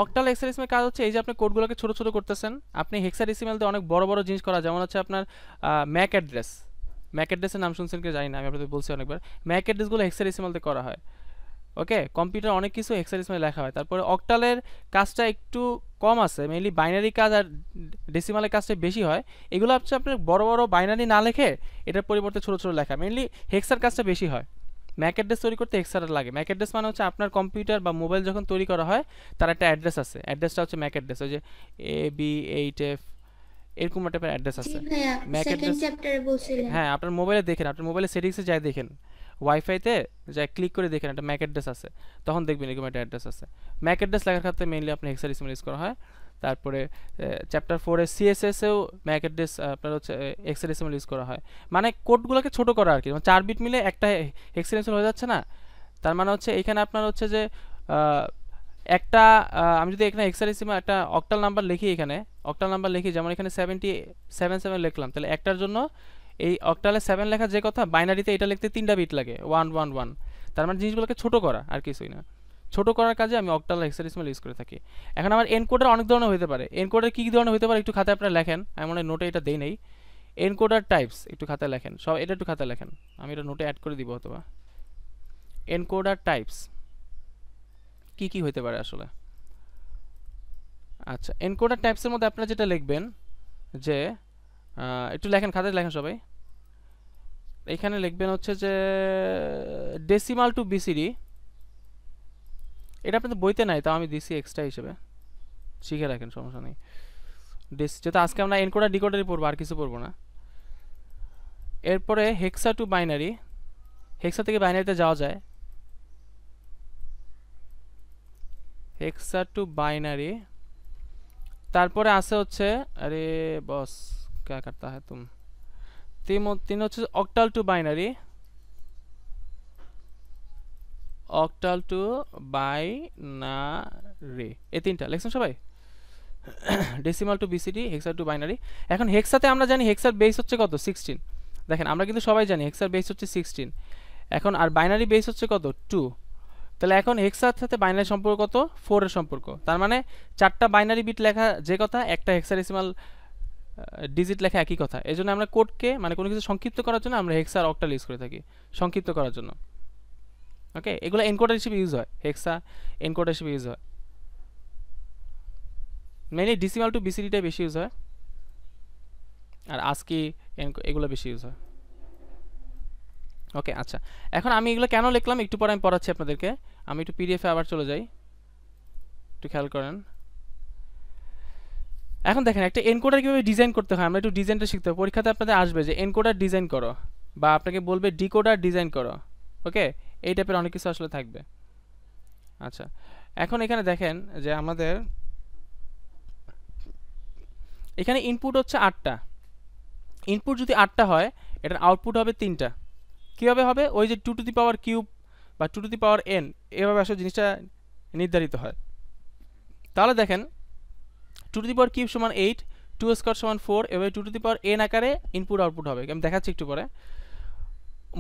অক্টাল হেক্সাডেসিমালের কাজ হচ্ছে এই যে আপনি কোডগুলোকে ছোট ছোট করতেছেন আপনি হেক্সাডেসিমাল দিয়ে অনেক বড় বড় জিনিস করা যেমন হচ্ছে আপনার ম্যাক অ্যাড্রেস ম্যাক অ্যাড্রেসের নাম শুনছেন কি জানি না আমি আপনাদের বলছি অনেকবার ম্যাক অ্যাড্রেসগুলো হেক্সাডেসিমাল দিয়ে করা হয় ওকে কম্পিউটার অনেক কিছু হেক্সাডেসিমালে লেখা হয় তারপরে অক্টালের কাজটা একটু কম আছে মেইনলি বাইনারি কাজ আর ডেসিমালের কাজটা বেশি হয় এগুলো হচ্ছে আপনার বড় বড় বাইনারি না লেখে এটার পরিবর্তে ছোট ছোট লেখা মেইনলি হেক্সার কাজটা বেশি হয় ম্যাক অ্যাড্রেস তৈরি করতে হেক্সার লাগে ম্যাক অ্যাড্রেস মানে হচ্ছে আপনার কম্পিউটার বা মোবাইল যখন তৈরি করা হয় তার একটা অ্যাড্রেস আছে অ্যাড্রেসটা হচ্ছে ম্যাক অ্যাড্রেস ওই যে এ বি এইট এফ এরকম একটা অ্যাড্রেস আছে ম্যাক অ্যাড্রেস হ্যাঁ আপনার মোবাইলে দেখেন আপনার মোবাইলে সেটিংসে যাই দেখেন ওয়াইফাইতে যা ক্লিক করে দেখেন একটা ম্যাক অ্যাড্রেস আছে তখন দেখবেন এরকম একটা অ্যাড্রেস আছে ম্যাক অ্যাড্রেস লেখার ক্ষেত্রে মেইনলি আপনি হেক্সাডেসিমাল ইউজ করা হয় তারপরে চ্যাপ্টার ফোরে সিএসএসেও ম্যাক অ্যাড্রেস আপনার হচ্ছে হেক্সাডেসিমাল ইউজ করা হয় মানে কোডগুলোকে ছোটো করা আর কি মানে চার বিট মিলে একটা হেক্সাডেসিমাল হয়ে যাচ্ছে না তার মানে হচ্ছে এখানে আপনার হচ্ছে যে একটা আমি যদি এখানে হেক্সাডেসিমাল একটা অক্টাল নাম্বার লিখি এখানে অক্টাল নাম্বার লিখি যেমন এখানে সেভেন্টি সেভেন সেভেন লিখলাম তাহলে একটার জন্য এই অক্টালে সেভেন লেখা যে কথা বাইনারিতে এটা লিখতে তিনটা বিট লাগে ওয়ান ওয়ান ওয়ান তার মানে জিনিসগুলোকে ছোটো করা আর কিছুই না ছোটো করার কাজে আমি অক্টাল হেক্সাডেসিমাল ইউজ করে থাকি এখন আমার এনকোডার অনেক ধরনের হতে পারে এনকোডার কী কী ধরনের হতে পারে একটু খাতায় আপনারা লেখেন আমি মনে হয় নোটে এটা দেই নেই এনকোডার টাইপস একটু খাতায় লেখেন সব এটা একটু খাতায় লেখেন আমি এটা নোটে অ্যাড করে দিব অথবা এনকোডার টাইপস কী কী হতে পারে আসলে আচ্ছা এনকোডার টাইপসের মধ্যে আপনারা যেটা লিখবেন যে একটু লেখেন খাতায় লেখেন সবাই এখানে লিখবেন হচ্ছে যে ডেসিমাল টু বিসিডি। এটা আপনাদের বইতে নাই, তাও আমি দিছি এক্সট্রা হিসেবে, শিখে রাখেন সমস্যা নেই। যেটা আজকে আমরা এনকোডার ডিকোডারই পড়বো, আর কিছু পড়বো না। এরপরে হেক্সা টু বাইনারি, হেক্সা থেকে বাইনারিতে যাওয়া যায়। হেক্সা টু বাইনারি, তারপরে আছে হচ্ছে আরে বস क्या करता है तुम, तीन तीन হচ্ছে অক্টাল to binary, অক্টাল to binary, এই তিনটা লেখছেন সবাই। Decimal to বিসিডি, hexa to binary. এখন হেক্সাতে আমরা জানি হেক্সার বেস হচ্ছে কত, সিক্সটিন। দেখেন আমরা কিন্তু সবাই জানি হেক্সার বেস হচ্ছে সিক্সটিন। এখন আর বাইনারি বেস হচ্ছে কত, টু। তাহলে এখন হেক্সার সাথে বাইনারি সম্পর্ক কত, ফোর এর সম্পর্ক। তার মানে চারটা বাইনারি বিট লেখা যে কথা, একটা হেক্সাডেসিমাল ডিজিট লেখা একই কথা। এই জন্য আমরা কোডকে মানে কোনো কিছু সংক্ষিপ্ত করার জন্য আমরা হেক্সা আর অক্টাল ইউজ করে থাকি সংক্ষিপ্ত করার জন্য। ওকে, এগুলো এনকোডার হিসেবে ইউজ হয়, হেক্সা এনকোডার হিসেবে ইউজ হয়। মেইনলি ডেসিমাল টু বিসিডিটা বেশি ইউজ হয়, আর আজকি এগুলো বেশি ইউজ হয়। ওকে আচ্ছা, এখন আমি এগুলো কেন লিখলাম একটু পরে আমি পড়াচ্ছি আপনাদেরকে। আমি একটু পিডিএফে আবার চলে যাই, একটু খেয়াল করেন। এখন দেখেন একটা এনকোডার কীভাবে ডিজাইন করতে হয়, আমরা একটু ডিজাইনটা শিখতে হবে। পরীক্ষাতে আপনাদের আসবে যে এনকোডার ডিজাইন করো, বা আপনাকে বলবে ডিকোডার ডিজাইন করো। ওকে, এই টাইপের অনেক কিছু আসলে থাকবে। আচ্ছা, এখন এখানে দেখেন যে আমাদের এখানে ইনপুট হচ্ছে আটটা। ইনপুট যদি আটটা হয় এটার আউটপুট হবে তিনটা। কীভাবে হবে, ওই যে two to the power cube বা two to the power n, এভাবে আসলে জিনিসটা নির্ধারিত হয়। তাহলে দেখেন two to the power cube সমান এইট, টু স্কোয়ার সমান ফোর, এভাবে two to the power n আকারে ইনপুট আউটপুট হবে। আমি দেখাচ্ছি একটু পরে।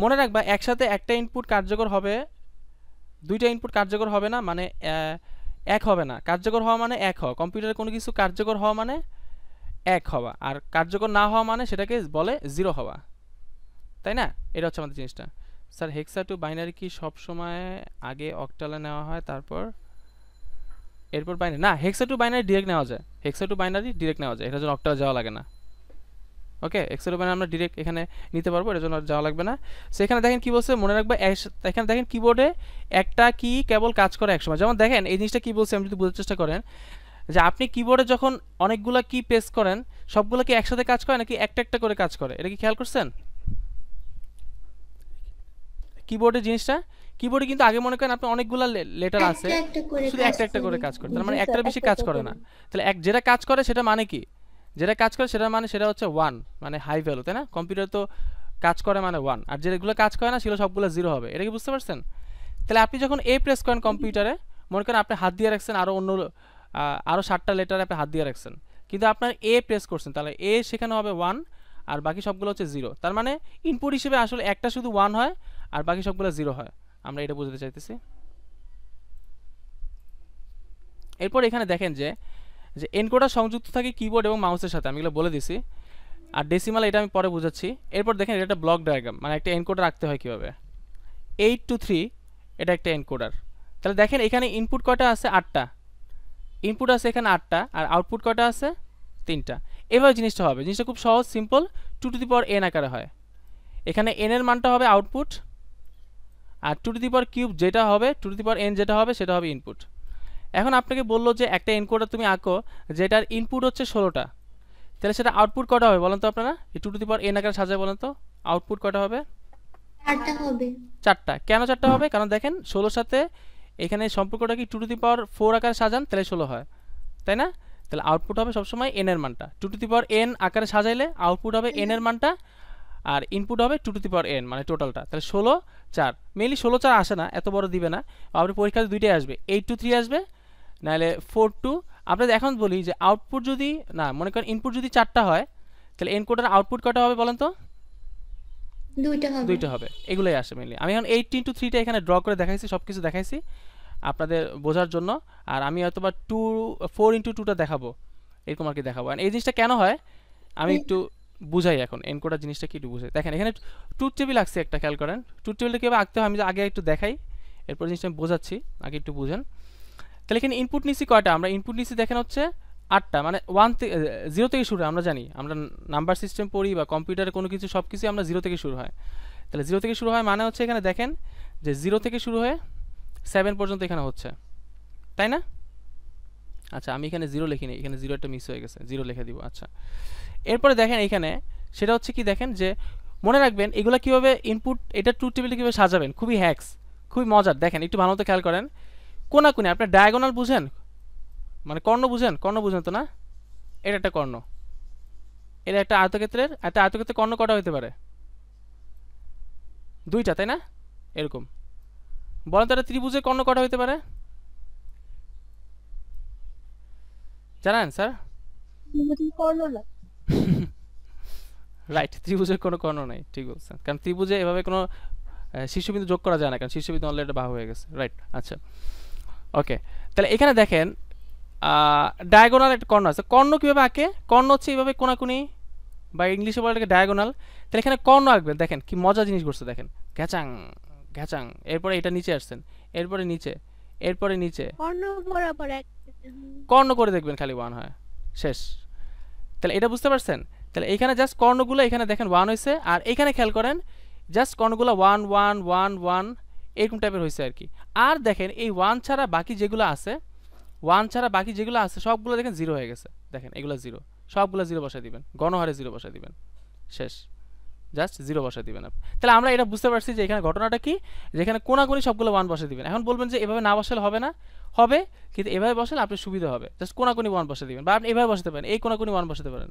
মনে রাখবা একসাথে একটা ইনপুট কার্যকর হবে, দুইটা ইনপুট কার্যকর হবে না, মানে এক হবে না। কার্যকর হওয়া মানে এক হওয়া, কম্পিউটারে কোনো কিছু কার্যকর হওয়া মানে এক হওয়া, আর কার্যকর না হওয়া মানে সেটাকে বলে জিরো হওয়া, তাই না? এটা হচ্ছে আমাদের জিনিসটা। স্যার হেক্সা টু বাইনারি কি সবসময় আগে অক্টালে নেওয়া হয় তারপর এরপর বাইনারি? না, হেক্সা টু বাইনারি ডিরেক্ট নেওয়া যায়, হেক্সা টু বাইনারি ডিরেক্ট নেওয়া যায়, এটার জন্য অক্টালে যাওয়া লাগে না। ওকে, হেক্সা টু বাইনারি আমরা ডিরেক্ট এখানে নিতে পারবো, এটার জন্য যাওয়া লাগবে না। সো এখানে দেখেন কি বলছে, মনে রাখবে। এখানে দেখেন কিবোর্ডে একটা কি কেবল কাজ করে একসময়, যেমন দেখেন এই জিনিসটা কি বলছে, আমি যদি বোঝার চেষ্টা করেন যে আপনি কিবোর্ডে যখন অনেকগুলো কি প্রেস করেন সবগুলো কি একসাথে কাজ করে নাকি একটা একটা করে কাজ করে, এটা কি খেয়াল করছেন? কিবোর্ডের জিনিসটা কিবোর্ডে কিন্তু আগে মনে করেন আপনি অনেকগুলা লেটার আছে, শুধু একটা একটা করে কাজ করে, তার মানে একটার বেশি কাজ করে না। তাহলে এক যেটা কাজ করে সেটা মানে কি, যেটা কাজ করে সেটা মানে সেটা হচ্ছে ওয়ান, মানে হাই ভ্যালু, তাই না? কম্পিউটার তো কাজ করে মানে ওয়ান, আর যেগুলো কাজ করে না সেগুলো সবগুলো জিরো হবে, এটা কি বুঝতে পারছেন? তাহলে আপনি যখন এ প্রেস করেন কম্পিউটারে, মনে করেন আপনি হাত দিয়ে রাখছেন, আরও অন্য আরও সাতটা লেটারে আপনি হাত দিয়ে রাখছেন, কিন্তু আপনার এ প্রেস করছেন, তাহলে এ সেখানে হবে ওয়ান আর বাকি সবগুলো হচ্ছে জিরো। তার মানে ইনপুট হিসেবে আসলে একটা শুধু ওয়ান হয় আর বাকি সবগুলো জিরো হয়, আমরা এটা বুঝতে চাইতেছি। এরপর এখানে দেখেন যে যে এনকোডার সংযুক্ত থাকে কিবোর্ড এবং মাউসের সাথে, আমি এগুলো বলে দিছি। আর ডেসিমাল এটা আমি পরে বুঝাচ্ছি। এরপর দেখেন এটা একটা ব্লক ডায়াগ্রাম, মানে একটা এনকোডার রাখতে হয় কীভাবে। এইট টু থ্রি এটা একটা এনকোডার। তাহলে দেখেন এখানে ইনপুট কয়টা আছে, আটটা ইনপুট আছে এখানে আটটা, আর আউটপুট কয়টা আছে, তিনটা। এভাবে জিনিসটা হবে, জিনিসটা খুব সহজ simple, two to the power n আকারে হয়। এখানে এন এর মানটা হবে আউটপুট, আর two to the power cube যেটা হবে, two to the power n যেটা হবে সেটা হবে ইনপুট। এখন আপনাকে বললো যে একটা এনকোডার তুমি আঁকো যেটার ইনপুট হচ্ছে ষোলোটা, তাহলে সেটা আউটপুট কটা হবে বলেন তো আপনারা? Two to the power n আকারে সাজায় বলেন তো আউটপুট কটা হবে? চারটা হবে। চারটা কেন চারটা হবে? কারণ দেখেন ষোলোর সাথে এখানে সম্পর্কটা কি, two to the power four আকারে সাজান তাহলে ষোলো হয়, তাই না? তাহলে আউটপুট হবে সবসময় এন এর মানটা। Two to the power n আকারে সাজাইলে আউটপুট হবে এন এর মানটা, আর ইনপুট হবে two to the power n, মানে টোটালটা। তাহলে ষোলো চার, মেনলি ষোলো চার আসে না, এত বড় দিবে না, আপনি পরীক্ষাতে দুইটাই আসবে, এইট টু থ্রি আসবে নাহলে ফোর টু। আপনাদের এখন বলি যে আউটপুট যদি না মনে করেন ইনপুট যদি চারটা হয় তাহলে এনকোডার আউটপুট কটা হবে বলেন তো? দুইটা হবে, দুইটা হবে, এগুলাই আসে মেনলি। আমি এখন এইটিন টু থ্রিটা এখানে ড্র করে দেখাইছি, সব কিছু দেখাইছি আপনাদের বোঝার জন্য। আর আমি হয়তোবা টু ফোর ইন্টু টুটা দেখাবো, এরকম আর কি দেখাবো। আর এই জিনিসটা কেন হয় আমি একটু বুঝাই। এখন এনকোডার জিনিসটা কি একটু বুঝাই। দেখেন এখানে ট্রুথ টেবিল লাগছে একটা, খেয়াল করেন ট্রুথ টেবিলটা কীভাবে আঁকতে হয় আমি আগে একটু দেখাই, এরপর জিনিসটা আমি বোঝাচ্ছি, আগে একটু বুঝেন। তাহলে এখানে ইনপুট নিছি কয়টা, আমরা ইনপুট নিছি দেখেন হচ্ছে আটটা, মানে ওয়ান থেকে জিরো থেকে শুরু, আমরা জানি আমরা নাম্বার সিস্টেম পড়ি বা কম্পিউটারে কোনো কিছু সব কিছু আমরা জিরো থেকে শুরু হয়। তাহলে জিরো থেকে শুরু হয় মানে হচ্ছে এখানে দেখেন যে জিরো থেকে শুরু হয়ে সেভেন পর্যন্ত এখানে হচ্ছে তাই না। আচ্ছা আমি এখানে জিরো লিখিনি, এখানে জিরো একটা মিস হয়ে গেছে, জিরো লিখে দিব। আচ্ছা এরপরে দেখেন এখানে সেটা হচ্ছে কি দেখেন যে মনে রাখবেন এগুলো কীভাবে ইনপুট এটা ট্রুথ টেবিলে কীভাবে সাজাবেন খুবই হ্যাক্স খুবই মজার। দেখেন একটু ভালো মতো খেয়াল করেন কোনা কোনে আপনার ডায়াগোনাল বুঝেন মানে কর্ণ বুঝেন, কর্ণ বুঝেন তো না, এটা একটা কর্ণ, এটা একটা আয়তক্ষেত্রের একটা আয়তক্ষেত্রে কর্ণ কটা হতে পারে দুইটা তাই না এরকম বলেন তো একটা ত্রিভুজের কর্ণ কটা হতে পারে জানেন স্যার? কর্ণ না রাইট, ত্রিভুজের কোনো কর্ণ নাই ঠিক বলছেন কারণ ত্রিভুজে এভাবে কোনো শীর্ষবিন্দু যোগ করা যায় না কারণ শীর্ষবিন্দু অলরেডি বাহু হয়ে গেছে রাইট। আচ্ছা ওকে তাহলে এখানে দেখেন ডায়াগোনাল একটা কর্ণ আছে, কর্ণ কীভাবে আঁকে কর্ণ হচ্ছে এইভাবে কোনাকুনি বা ইংলিশে বলে এটাকে ডায়াগোনাল। তাহলে এখানে কর্ণ আঁকবেন দেখেন কি মজা জিনিস করছে দেখেন ঘ্যাচাং ঘ্যাচাং এরপরে এটা নিচে আসছেন এরপরে নিচে এরপরে নিচে কর্ণ করে দেখবেন খালি ওয়ান হয় শেষ। তাহলে এটা বুঝতে পারছেন? তাহলে এখানে জাস্ট কর্ণগুলো এখানে দেখেন ওয়ান হয়েছে আর এখানে খেয়াল করেন জাস্ট কর্ণগুলো ওয়ান ওয়ান ওয়ান ওয়ান এরকম টাইপের হয়েছে আর কি। আর দেখেন এই ওয়ান ছাড়া বাকি যেগুলো আছে ওয়ান ছাড়া বাকি যেগুলো আছে সবগুলো দেখেন জিরো হয়ে গেছে দেখেন এগুলো জিরো সবগুলো জিরো বসাই দিবেন গণহারে জিরো বসাই দিবেন শেষ জাস্ট জিরো বসাই দিবেন আপনি। তাহলে আমরা এটা বুঝতে পারছি যে এখানে ঘটনাটা কি যেখানে কোনাকুনি সবগুলো ওয়ান বসাই দিবেন। এখন বলবেন যে এভাবে না বসালে হবে না, হবে কিন্তু এভাবে বসালে আপনার সুবিধা হবে জাস্ট কোনাকুনি ওয়ান বসাই দিবেন বা আপনি এভাবে বসাতে পারেন এই কোনাকুনি ওয়ান বসাতে পারেন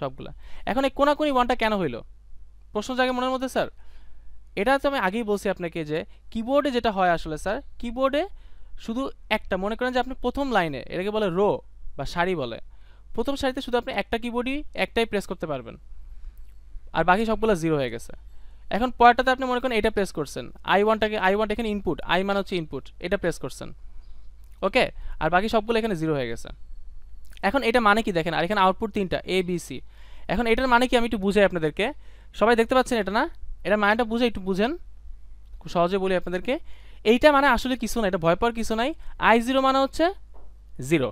সবগুলা। এখন এই কোনাকুনি ওয়ানটা কেন হইল প্রশ্ন জাগে মনের মধ্যে স্যার? এটা তো আমি আগেই বলছি আপনাকে যে কিবোর্ডে যেটা হয় আসলে স্যার কিবোর্ডে শুধু একটা মনে করেন যে আপনি প্রথম লাইনে এটাকে বলে রো বা সারি বলে, প্রথম সারিতে শুধু আপনি একটা কিবোর্ডই একটাই প্রেস করতে পারবেন আর বাকি সবগুলো জিরো হয়ে গেছে। এখন পরেরটাতে আপনি মনে করেন এটা প্রেস করছেন আই ওয়ানটাকে আই ওয়ানটা এখানে ইনপুট আই মানে হচ্ছে ইনপুট এটা প্রেস করছেন ওকে আর বাকি সবগুলো এখানে জিরো হয়ে গেছে। এখন এটা মানে কি দেখেন আর এখানে আউটপুট তিনটা এ বি সি। এখন এটার মানে কি আমি একটু বুঝাই আপনাদেরকে, সবাই দেখতে পাচ্ছেন এটা না এটা মানেটা বুঝে একটু বুঝেন খুব সহজে বলি আপনাদেরকে। এইটা মানে আসলে কিছু না, এটা ভয় পাওয়ার কিছু নাই। আই জিরো মানে হচ্ছে জিরো,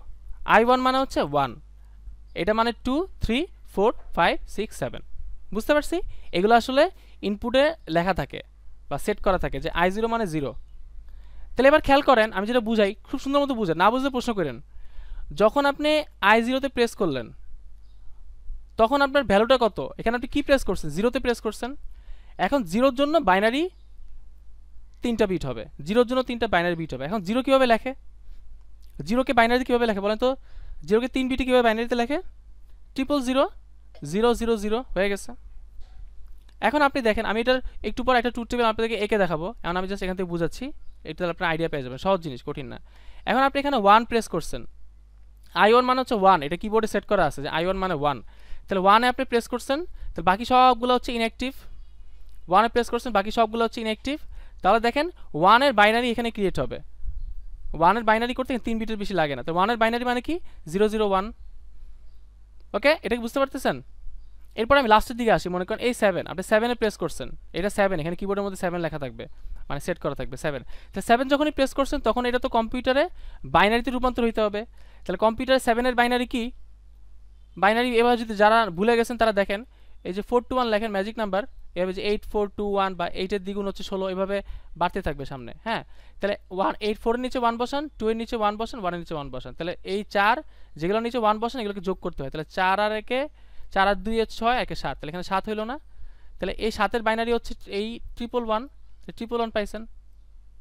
আই ওয়ান মানে হচ্ছে ওয়ান, এটা মানে two three four five six seven বুঝতে পারছি। এগুলো আসলে ইনপুটে লেখা থাকে বা সেট করা থাকে যে আই জিরো মানে জিরো। তাহলে এবার খেয়াল করেন আমি যেটা বুঝাই খুব সুন্দর মতো বুঝেন, না বুঝলে প্রশ্ন করেন। যখন আপনি আই জিরোতে প্রেস করলেন তখন আপনার ভ্যালুটা কত, এখানে আপনি কী প্রেস করছেন জিরোতে প্রেস করছেন। এখন জিরোর জন্য বাইনারি তিনটা বিট হবে, জিরোর জন্য তিনটা বাইনারি বিট হবে। এখন জিরো কীভাবে লেখে, জিরোকে বাইনারিতে কীভাবে লেখে বলেন তো, জিরোকে তিন বিটে কীভাবে বাইনারিতে লেখে triple zero zero zero zero হয়ে গেছে। এখন আপনি দেখেন আমি এটার একটু পর একটা ট্রুথ টেবিল আপনাদেরকে এঁকে দেখাবো, এখন আমি জাস্ট এখান থেকে বুঝাচ্ছি এটা আপনার আইডিয়া পেয়ে যাবেন সহজ জিনিস কঠিন না। এখন আপনি এখানে ওয়ান প্রেস করছেন আই ওয়ান মানে হচ্ছে ওয়ান, এটা কিবোর্ডে সেট করা আছে যে আই ওয়ান মানে ওয়ান। তাহলে ওয়ানে আপনি প্রেস করছেন তাহলে বাকি সবগুলো হচ্ছে ইনঅ্যাক্টিভ, ওয়ানে প্রেস করছেন বাকি সবগুলো হচ্ছে ইনঅ্যাক্টিভ। তাহলে দেখেন ওয়ানের বাইনারি এখানে ক্রিয়েট হবে, ওয়ানের বাইনারি করতে তিন বিটের বেশি লাগে না, তো ওয়ানের বাইনারি মানে কি জিরো জিরো ওয়ান ওকে এটা কি বুঝতে পারতেছেন? এরপর আমি লাস্টের দিকে আসি, মনে করেন এই সেভেন আপনি সেভেনে প্রেস করছেন এটা সেভেন এখানে কিবোর্ডের মধ্যে সেভেন লেখা থাকবে মানে সেট করা থাকবে সেভেন। তাহলে সেভেন যখনই প্রেস করছেন তখন এটা তো কম্পিউটারে বাইনারিতে রূপান্তর হইতে হবে, তাহলে কম্পিউটারে সেভেনের বাইনারি কি বাইনারি এবার যদি যারা ভুলে গেছেন তারা দেখেন এই যে ফোর টু ওয়ান লেখেন ম্যাজিক নাম্বার এভাবে যে এইট ফোর টু ওয়ান বা এইটের দ্বিগুণ হচ্ছে ষোলো এভাবে বাড়তে থাকবে সামনে হ্যাঁ। তাহলে ওয়ান এইট ফোরের নিচে ওয়ান বসান টু এর নিচে ওয়ান বসান ওয়ানের নিচে ওয়ান বসান তাহলে এই চার যেগুলো নিচে ওয়ান বসান এগুলোকে যোগ করতে হয় তাহলে চার আর একে চার আর দুই এর ছয় একে সাত তাহলে এখানে সাত হইলো না তাহলে এই সাতের বাইনারি হচ্ছে এই ট্রিপল ওয়ান ট্রিপল ওয়ান পাইছেন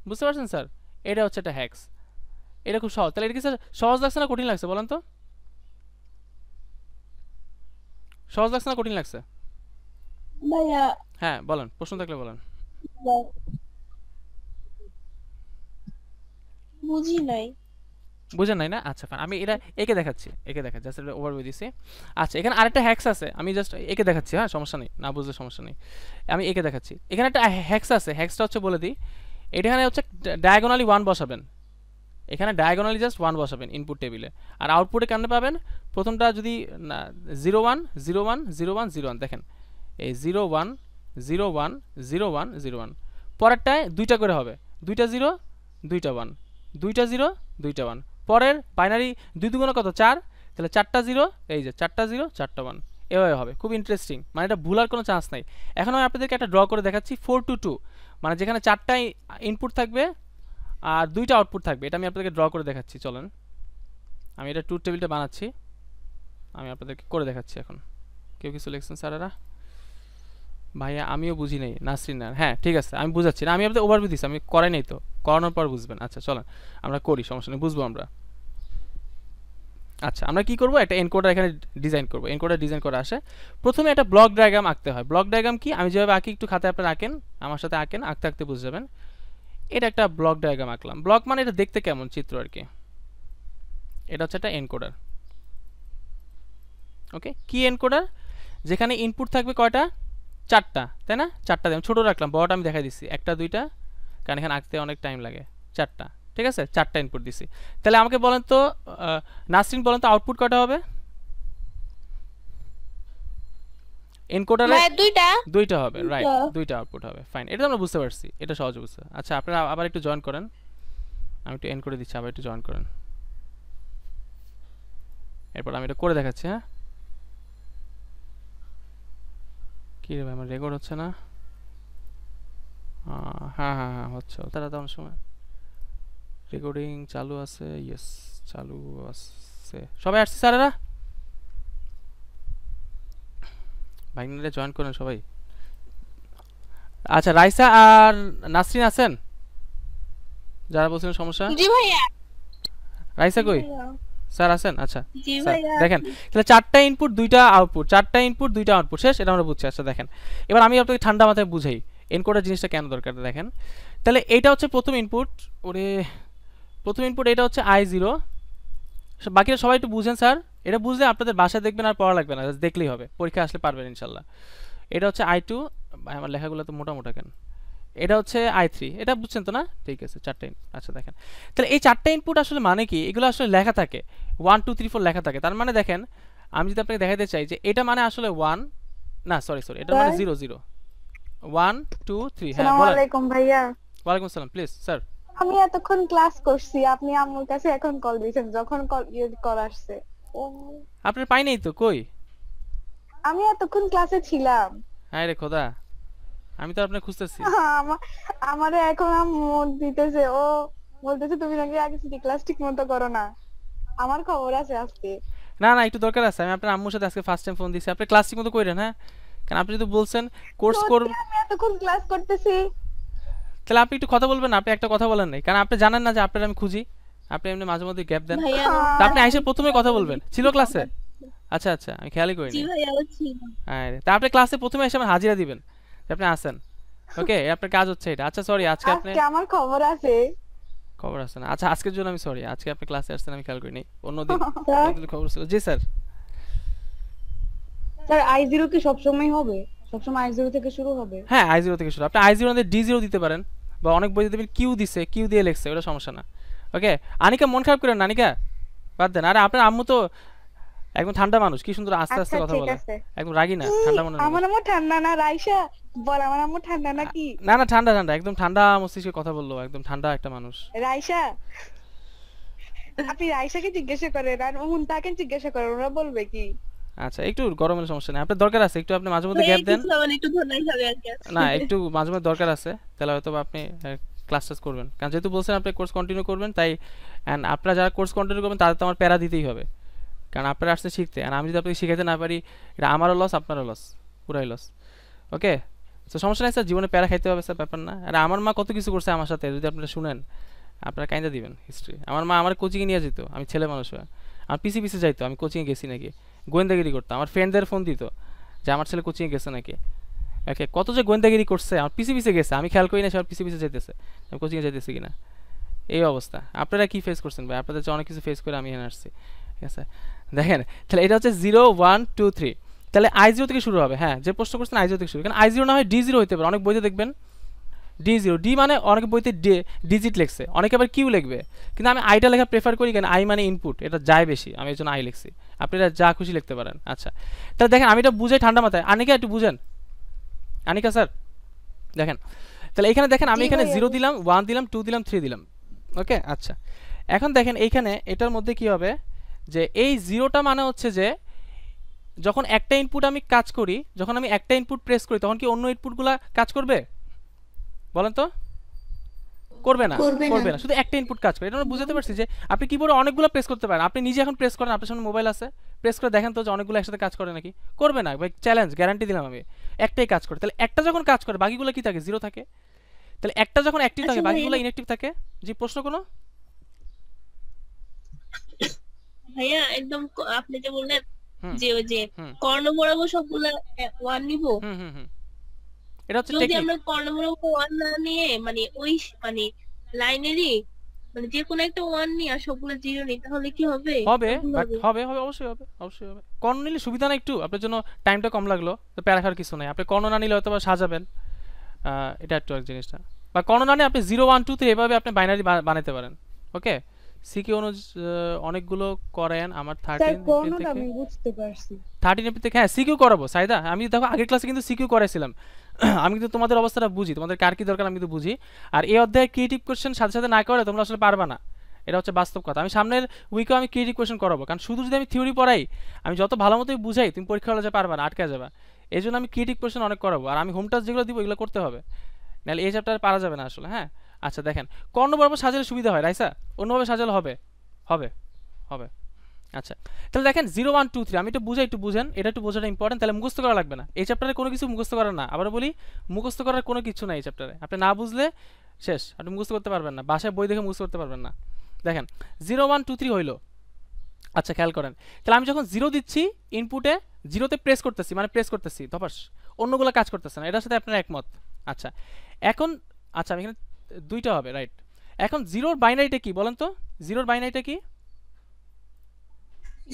বুঝতে পারছেন স্যার? এটা হচ্ছে একটা হ্যাক্স, এটা খুব সহজ। তাহলে এটা কি স্যার সহজ লাগছে না কঠিন লাগছে বলেন তো, সহজ লাগছে না কঠিন লাগছে ভাইয়া? হ্যাঁ বলেন প্রশ্ন থাকলে বলেন। বুঝি নাই বুঝেন নাই না আচ্ছা আমি এটা একে দেখাচ্ছি একে দেখাচ্ছি জাস্ট এটা ওভারভিউ দিছি। আচ্ছা এখানে আরেকটা হ্যাক্স আছে আমি জাস্ট একে দেখাচ্ছি হ্যাঁ সমস্যা নেই না বুঝলে সমস্যা নেই আমি একে দেখাচ্ছি। এখানে একটা হ্যাক্স আছে হ্যাক্সটা হচ্ছে বলে দিই এখানে হচ্ছে ডায়াগোনালি ওয়ান বসাবেন এখানে ডায়াগোনালি জাস্ট ওয়ান বসাবেন ইনপুট টেবিলে আর আউটপুটে কেমন পাবেন প্রথমটা যদি zero one zero one zero one zero one দেখেন এই zero one zero one zero one zero one পরেরটায় দুইটা করে হবে দুইটা জিরো দুইটা ওয়ান দুইটা জিরো দুইটা ওয়ান পরের বাইনারি দুই দুগুণে কত চার তাহলে চারটা জিরো এই যে চারটা জিরো চারটা ওয়ান এভাবে হবে খুব ইন্টারেস্টিং মানে এটা ভুলার কোনো চান্স নাই। এখন আমি আপনাদেরকে একটা ড্র করে দেখাচ্ছি ফোর টু টু মানে যেখানে চারটা ইনপুট থাকবে আর দুইটা আউটপুট থাকবে। এটা আমি আপনাদেরকে ড্র করে দেখাচ্ছি, চলেন আমি এটা ট্রুথ টেবিলটা বানাচ্ছি, আমি আপনাদেরকে করে দেখাচ্ছি। এখন কেউ কিছু লিখছেন স্যারেরা ভাইয়া আমিও বুঝি নাই নাসরিনার, হ্যাঁ ঠিক আছে আমি বুঝাচ্ছি না, আমি আপনাদের ওভারভিউ দিচ্ছি, আমি করাই নাই তো, করানোর পর বুঝবেন। আচ্ছা চলেন আমরা করি, সমস্যা নেই, বুঝবো আমরা। আচ্ছা আমরা কি করব, একটা এনকোডার এখানে ডিজাইন করব। এনকোডার ডিজাইন করা আসে প্রথমে একটা ব্লক ডায়াগ্রাম আঁকতে হয়। ব্লক ডায়াগ্রাম কি আমি যেভাবে আঁকি একটু খাতায় আপনারা আঁকেন, আমার সাথে আঁকেন, আঁকতে আঁকতে বুঝে যাবেন। এটা একটা ব্লক ডায়াগ্রাম আঁকলাম, ব্লক মানে এটা দেখতে কেমন চিত্র আর কি। এটা হচ্ছে একটা এনকোডার, ওকে কি এনকোডার যেখানে ইনপুট থাকবে কয়টা, চারটা তাই না, চারটা আমি ছোটো রাখলাম, বড়টা আমি দেখাই দিচ্ছি একটা দুইটা, কারণ এখানে আঁকতে অনেক টাইম লাগে। চারটা ঠিক আছে, চারটা ইনপুট দিছি। তাহলে আমাকে বলেন তো নাসরিন বলেন তো আউটপুট কয়টা হবে এনকোডারে, দুইটা দুইটা হবে রাইট, দুইটা আউটপুট হবে, ফাইন এটা আমরা বুঝতে পারছি, এটা সহজ বুঝতে। আচ্ছা আপনারা আবার একটু জয়েন করেন, আমি একটু এনকোডে দিচ্ছি, আবার একটু জয়েন করেন, এরপর আমি এটা করে দেখাচ্ছি। হ্যাঁ কি রে ভাই আমার রেকর্ড হচ্ছে না, হ্যাঁ হ্যাঁ হ্যাঁ হচ্ছে, তারা তো অনেক সময় রেকর্ডিং চালু আছে, ইয়েস চালু আছে। সবাই আসছে স্যারেরা ভাইনারে জয়েন করেন সবাই। আচ্ছা রাইসা আর নাসরিন আছেন যারা বলছেন সমস্যা, জি ভাইয়া রাইসা কই স্যার আছেন, আচ্ছা দেখেন তাহলে চারটা ইনপুট দুইটা আউটপুট, চারটা ইনপুট দুইটা আউটপুট শেষ, এটা আমরা বুঝছি। আচ্ছা দেখেন এবার আমি আপনাকে ঠান্ডা মাথায় বুঝাই এনকোডার জিনিসটা কেন দরকার দেখেন। তাহলে এইটা হচ্ছে প্রথম ইনপুট, ওরে প্রথম ইনপুট এটা হচ্ছে আই জিরো, বাকিরা সবাই একটু বুঝেন স্যার, এটা বুঝলে আপনাদের বাসায় দেখবেন আর পড়া লাগবে না, দেখলেই হবে, পরীক্ষা আসলে পারবেন ইনশাল্লাহ। এটা হচ্ছে আই টু, আমার লেখাগুলো তো মোটা মোটা কেন, এটা হচ্ছে আই থ্রি, এটা বুঝছেন তো না, ঠিক আছে চারটে। আচ্ছা দেখেন তাহলে এই চারটে ইনপুট আসলে মানে কি, এগুলো আসলে লেখা থাকে ওয়ান টু থ্রি ফোর লেখা থাকে, তার মানে দেখেন আমি যদি আপনাকে দেখাতে চাই যে এটা মানে আসলে ওয়ান না সরি সরি এটা মানে zero zero one two three. হ্যাঁ আসসালামু আলাইকুম ভাইয়া। ওয়ালাইকুম আসসালাম, প্লিজ স্যার আমি এতক্ষণ ক্লাস করছি, আপনি আমার কাছে এখন কল দিয়েছেন, যখন কল কল আসছে আপনি পাই নাই তো, কই আমি এতক্ষণ ক্লাসে ছিলাম, হায় রে খোদা আমি তো আপনাকে খুঁজতেছি। আমারে এখন মন দিতেছে, ও বলতেছে তুমি নাকি আগে থেকে ক্লাস ঠিক মতো করো না, আমার খবর আছে আজকে, না না একটু দরকার আছে, আমি আপনার আম্মুর সাথে আজকে ফার্স্ট টাইম ফোন দিছি, আপনি ক্লাস ঠিক মতো কইরেন। হ্যাঁ কারণ আপনি যদি বলছেন কোর্স করব, আমি এতক্ষণ ক্লাস করতেছি, তাহলে আপনি একটু কথা বলবেন, আপনি একটা কথা বলেন নাই, কারণ আপনি জানেন না যে আপনার আমি খুঁজি, আপনি এমনি মাঝে মাঝে গ্যাপ দেন, তা আপনি আইসে প্রথমে কথা বলবেন ছিল ক্লাসে। আচ্ছা আচ্ছা আমি খেয়ালই করিনি, জি ভাই আমি ছিল, হ্যাঁ তা আপনি ক্লাসে প্রথমে এসে আমার হাজিরা দিবেন আপনি আসেন, ওকে আপনার কাজ হচ্ছে এটা। আচ্ছা সরি আজকে আপনি, আজকে আমার খবর আছে, খবর আছে না, আচ্ছা আজকের জন্য আমি সরি, আজকে আপনি ক্লাসে আসছেন আমি খেয়াল করিনি, অন্যদিন অন্যদিন খবর ছিল। জি স্যার স্যার আই জিরো কি সব সময় হবে, সব সময় আই জিরো থেকে শুরু হবে, হ্যাঁ আই জিরো থেকে শুরু, আপনি আই জিরো এর ডি জিরো দিতে পারেন, বা অনেক বই দিবেন কিউ দিছে কিউ দিয়ে লেখছে ওটা সমস্যা না। ওকে আনিকা মন খারাপ করেন না, আনিকা বাদ দেন, আরে আপনার আম্মু তো একদম ঠান্ডা মানুষ, কি সুন্দর আস্তে আস্তে কথা বলে, একদম রাগী না, ঠান্ডা মনে, আমার আম্মু ঠান্ডা না রাইসা বল, আমার আম্মু ঠান্ডা না কি, না না ঠান্ডা ঠান্ডা একদম ঠান্ডা মস্তিষ্কে কথা বললো, একদম ঠান্ডা একটা মানুষ রাইসা, আপনি রাইসাকে জিজ্ঞাসা করেন আর ওন তাকে জিজ্ঞাসা করেন ওরা বলবে কি। আচ্ছা একটু গরমের সমস্যা নেই, আপনার দরকার আছে একটু, আপনি মাঝে মধ্যে গ্যাপ দেন, না একটু মাঝে মধ্যে দরকার আছে, তাহলে হয়তো আপনি ক্লাস টাস করবেন, কারণ যেহেতু বলছেন আপনি কোর্স কন্টিনিউ করবেন, তাই এন্ড আপনারা যারা কোর্স কন্টিনিউ করবেন তাদের তো আমার প্যারা দিতেই হবে, কারণ আপনারা আসতে শিখতে, আর আমি যদি আপনাকে শিখাতে না পারি এটা আমারও লস আপনারও লস পুরাই লস। ওকে তো সমস্যা নেই স্যার, জীবনে প্যারা খাইতে হবে স্যার, ব্যাপার না। আর আমার মা কত কিছু করছে আমার সাথে, যদি আপনারা শুনেন আপনারা কাইন্দা দিবেন হিস্ট্রি, আমার মা আমার কোচিংয়ে নিয়ে যেত, আমি ছেলে মানুষ হয়ে আমার পিছিয়ে পিছিয়ে যাইতো, আমি কোচিংয়ে গেছি নাকি গোয়েন্দাগিরি করতো, আমার ফ্রেন্ডদের ফোন দিত যে আমার ছেলে কোচিংয়ে গেছে নাকি, ওকে কত যে গোয়েন্দাগিরি করছে, আমার পিছিয়ে পিছিয়ে গেছে, আমি খেয়াল করি না সবার পিছিয়ে পিছিয়ে যেতেছে, আমি কোচিংয়ে যেতেছি কিনা, এই অবস্থা। আপনারা কী ফেস করছেন ভাই, আপনাদের অনেক কিছু ফেস করে আমি এখানে আসছি, ঠিক আছে দেখেন। তাহলে এটা হচ্ছে জিরো ওয়ান টু থ্রি, তাহলে আই জিরো থেকে শুরু হবে, হ্যাঁ যে প্রশ্ন করছেন আই জিরো থেকে শুরু, কারণ আই জিরো না হয় ডি জিরো হতে পারে, অনেক বইতে দেখবেন ডি জিরো ডি মানে অনেক বইতে ডি ডিজিট লিখছে, অনেকে আবার কিউ লিখবে, কিন্তু আমি আইটা লেখা প্রেফার করি, কারণ আই মানে ইনপুট এটা যায় বেশি, আমি এই জন্য আই লিখছি, আপনারা যা খুশি লিখতে পারেন। আচ্ছা তাহলে দেখেন আমি এটা বুঝে ঠান্ডা মাথায়, আনিকা একটু বুঝেন, আনিকা স্যার দেখেন তাহলে এখানে দেখেন আমি এখানে জিরো দিলাম ওয়ান দিলাম টু দিলাম থ্রি দিলাম, ওকে আচ্ছা এখন দেখেন এইখানে এটার মধ্যে কি হবে যে এই জিরোটা মানে হচ্ছে যে যখন একটা ইনপুট আমি কাজ করি, যখন আমি একটা ইনপুট প্রেস করি তখন কি অন্য ইনপুটগুলো কাজ করবে? বলেন তো, করবে না, করবে না। শুধু একটা ইনপুট কাজ করে। এটা আমরা বুঝতে পারছি যে আপনি কিবোর্ডে অনেকগুলো প্রেস করতে পারেন। আপনি নিজে এখন প্রেস করেন, আপনার সামনে মোবাইল আছে, প্রেস করে দেখেন তো যে অনেকগুলো একসাথে কাজ করে নাকি। করবে না ভাই, চ্যালেঞ্জ, গ্যারান্টি দিলাম আমি। একটাই কাজ করে। তাহলে একটা যখন কাজ করে বাকিগুলো কি থাকে? জিরো থাকে। তাহলে একটা যখন অ্যাক্টিভ থাকে বাকিগুলো ইনঅ্যাক্টিভ থাকে। জি, প্রশ্ন কোনো? হ্যাঁ, একদম আপনি যে বললেন যে ওই যে কর্ণ মোড়াবো সবগুলো ওয়ান নিব, হুম হুম, এটা হচ্ছে টেকনিক। যদি আমরা কর্ণ মোড়াবো ওয়ান না নিয়ে মানে ওই মানে লাইনেরই মানে যে কোন একটা ওয়ান নিয়ে আর সবগুলো জিরো নিতে হলে কি হবে? হবে, হবে হবে অবশ্যই হবে, অবশ্যই হবে। কর্ণ নিলে সুবিধা না, একটু আপনার জন্য টাইমটা কম লাগলো, তো প্যারা খাওয়ার কিছু নাই। আপনি কর্ণ না নিলে হয়তো বা সাজাবেন, এটা একটু এক জিনিসটা। বা কর্ণ না নিয়ে আপনি জিরো ওয়ান টু থ্রি এভাবে আপনি বাইনারি বানাতে পারেন। ওকে, সিকিউ অনেকগুলো করেন আমার থার্টিন থেকে আমি বুঝতে পারছি থার্টিন থেকে। হ্যাঁ, সিকিউ করাবো সাইদা, আমি দেখো আগের ক্লাসে কিন্তু সিকিউ করাইছিলাম। আমি কিন্তু তোমাদের অবস্থাটা বুঝি, তোমাদের কার কি দরকার আমি কিন্তু বুঝি। আর এই অধ্যায়ে ক্রিয়েটিভ কোয়েশ্চেন সাথে সাথে না করে তোমরা আসলে পারবা না, এটা হচ্ছে বাস্তব কথা। আমি সামনের উইকেও আমি ক্রিয়েটিভ কোয়েশ্চেন করাবো, কারণ শুধু যদি আমি থিওরি পড়াই, আমি যত ভালো মতোই বুঝাই, তুমি পরীক্ষা হলে পারবা না, আটকে যাবা। এই জন্য আমি ক্রিয়েটিভ কোয়েশ্চেন অনেক করাবো, আর আমি হোম টাস্ক যেগুলো দিব এগুলো করতে হবে, নাহলে এই চ্যাপ্টারে পারা যাবে না আসলে। হ্যাঁ, আচ্ছা দেখেন, কর্ণ বরাবর সাজালে সুবিধা হয় রাইসা, অন্যভাবে সাজালে হবে হবে হবে আচ্ছা তাহলে দেখেন জিরো ওয়ান টু থ্রি আমি একটু বুঝাই, একটু বুঝেন, এটা একটু বোঝাটা ইম্পর্টেন্ট। তাহলে মুখস্থ করা লাগবে না, এই চ্যাপ্টারে কোনো কিছু মুখস্থ করা না। আবার বলি, মুখস্থ করার কোনো কিছু না এই চ্যাপ্টারে। আপনি না বুঝলে শেষ, আপনি মুখস্থ করতে পারবেন না, বাসায় বই দেখে মুখস্থ করতে পারবেন না। দেখেন জিরো ওয়ান টু থ্রি হইল। আচ্ছা খেয়াল করেন, তাহলে আমি যখন জিরো দিচ্ছি ইনপুটে, জিরোতে প্রেস করতেছি, মানে প্রেস করতেছি ধপাস, অন্যগুলো কাজ করতেছে না। এটার সাথে আপনার একমত? আচ্ছা এখন, আচ্ছা আমি এখানে দুইটা হবে রাইট। এখন জিরোর বাইনারিটা কি বলেন তো? জিরোর বাইনারিটা কি?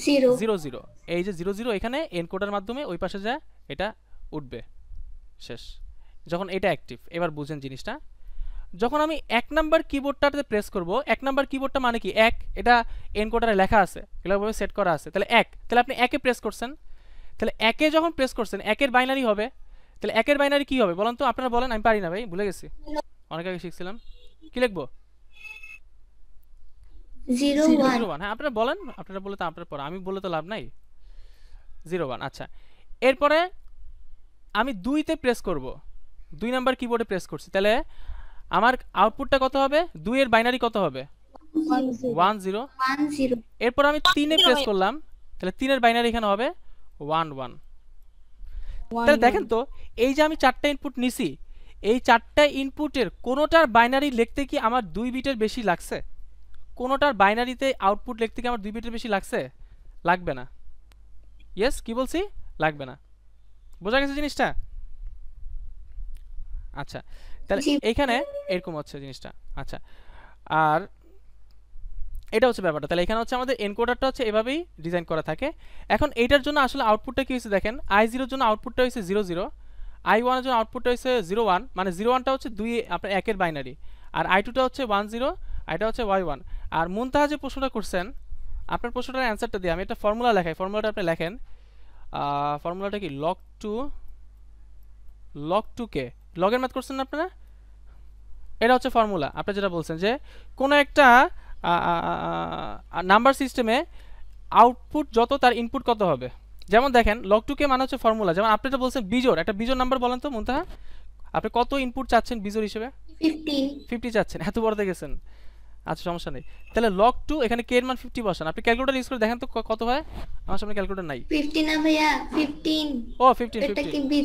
Zero zero zero. এই যে জিরো জিরো, এখানে এনকোডার মাধ্যমে ওই পাশে যা এটা উঠবে, শেষ। যখন এটা অ্যাক্টিভ, এবার বুঝেন জিনিসটা, যখন আমি এক নাম্বার কিবোর্ডটাতে প্রেস করব, এক নাম্বার কিবোর্ডটা মানে কি এক, এটা এনকোডারে লেখা আছে, এগুলোভাবে সেট করা আছে। তাহলে এক, তাহলে আপনি একে প্রেস করছেন, তাহলে একে যখন প্রেস করছেন একের বাইনারি হবে। তাহলে একের বাইনারি কি হবে বলেন তো? আপনারা বলেন, আমি পারি না ভাই, ভুলে গেছি, অনেক আগে শিখছিলাম। কি লিখবো? Zero one. হ্যাঁ আপনারা বলেন, আপনারা বলে তো আপনার পর, আমি বলে তো লাভ নাই। Zero one. আচ্ছা এরপরে আমি দুইতে প্রেস করব, দুই নাম্বার কিবোর্ডে প্রেস করছি, তাহলে আমার আউটপুটটা কত হবে? দুই এর বাইনারি কত হবে? One zero. এরপর আমি তিনে প্রেস করলাম, তাহলে তিন এর বাইনারি এখানে হবে ওয়ান ওয়ান। তাহলে দেখেন তো, এই যে আমি চারটা ইনপুট নিছি, এই চারটা ইনপুটের কোনোটার বাইনারি লিখতে কি আমার দুই বিটের বেশি লাগছে? কোনোটার বাইনারিতে আউটপুট লিখতে কি আমার দুই বিটের বেশি লাগছে? লাগবে না। ইয়েস, কি বলছি? লাগবে না। বোঝা গেছে জিনিসটা? আচ্ছা তাহলে এইখানে এরকম হচ্ছে জিনিসটা। আচ্ছা আর এটা হচ্ছে ব্যাপারটা। তাহলে এখানে হচ্ছে আমাদের এনকোডারটা হচ্ছে এভাবেই ডিজাইন করা থাকে। এখন এইটার জন্য আসলে আউটপুটটা কি হয়েছে দেখেন, আই জিরোর জন্য আউটপুটটা হয়েছে জিরো জিরো, আই ওয়ানের জন্য আউটপুটটা হচ্ছে জিরো ওয়ান, মানে জিরো ওয়ানটা হচ্ছে দুই আপনার একের বাইনারি, আর আই টুটা হচ্ছে ওয়ান জিরো, আইটা হচ্ছে ওয়াই ওয়ান। আর মুনতাহা যে প্রশ্নটা করছেন, আপনার প্রশ্নটার অ্যান্সারটা দিয়ে আমি একটা ফর্মুলা লেখাই, ফর্মুলাটা আপনি লেখেন। ফর্মুলাটা কি? লগ টু, লগ টু কে, লগের ম্যাথ করছেন না আপনারা? এটা হচ্ছে ফর্মুলা। আপনি যেটা বলছেন যে কোনো একটা নাম্বার সিস্টেমে আউটপুট যত তার ইনপুট কত হবে। যেমন দেখেন লগ টু কে মানে হচ্ছে ফর্মুলা, যেমন আপনি এটা বলছেন বিজোড়, একটা বিজোড় নাম্বার বলেন তো মুনতাহা, আপনি কত ইনপুট চাচ্ছেন বিজোড় হিসেবে? পঞ্চাশ চাচ্ছেন, এত বড়তে গেছেন। আচ্ছা সমস্যা নেই, তাহলে লগ টু এখানে কে এর মান পঞ্চাশ বসান। আপনি ক্যালকুলেটর ইউজ করে দেখেন তো কত হয়। আমার সামনে ক্যালকুলেটর নাই। পঞ্চাশ না ভাইয়া, পঞ্চাশ। ও পঞ্চাশ, এটা কি বিশ?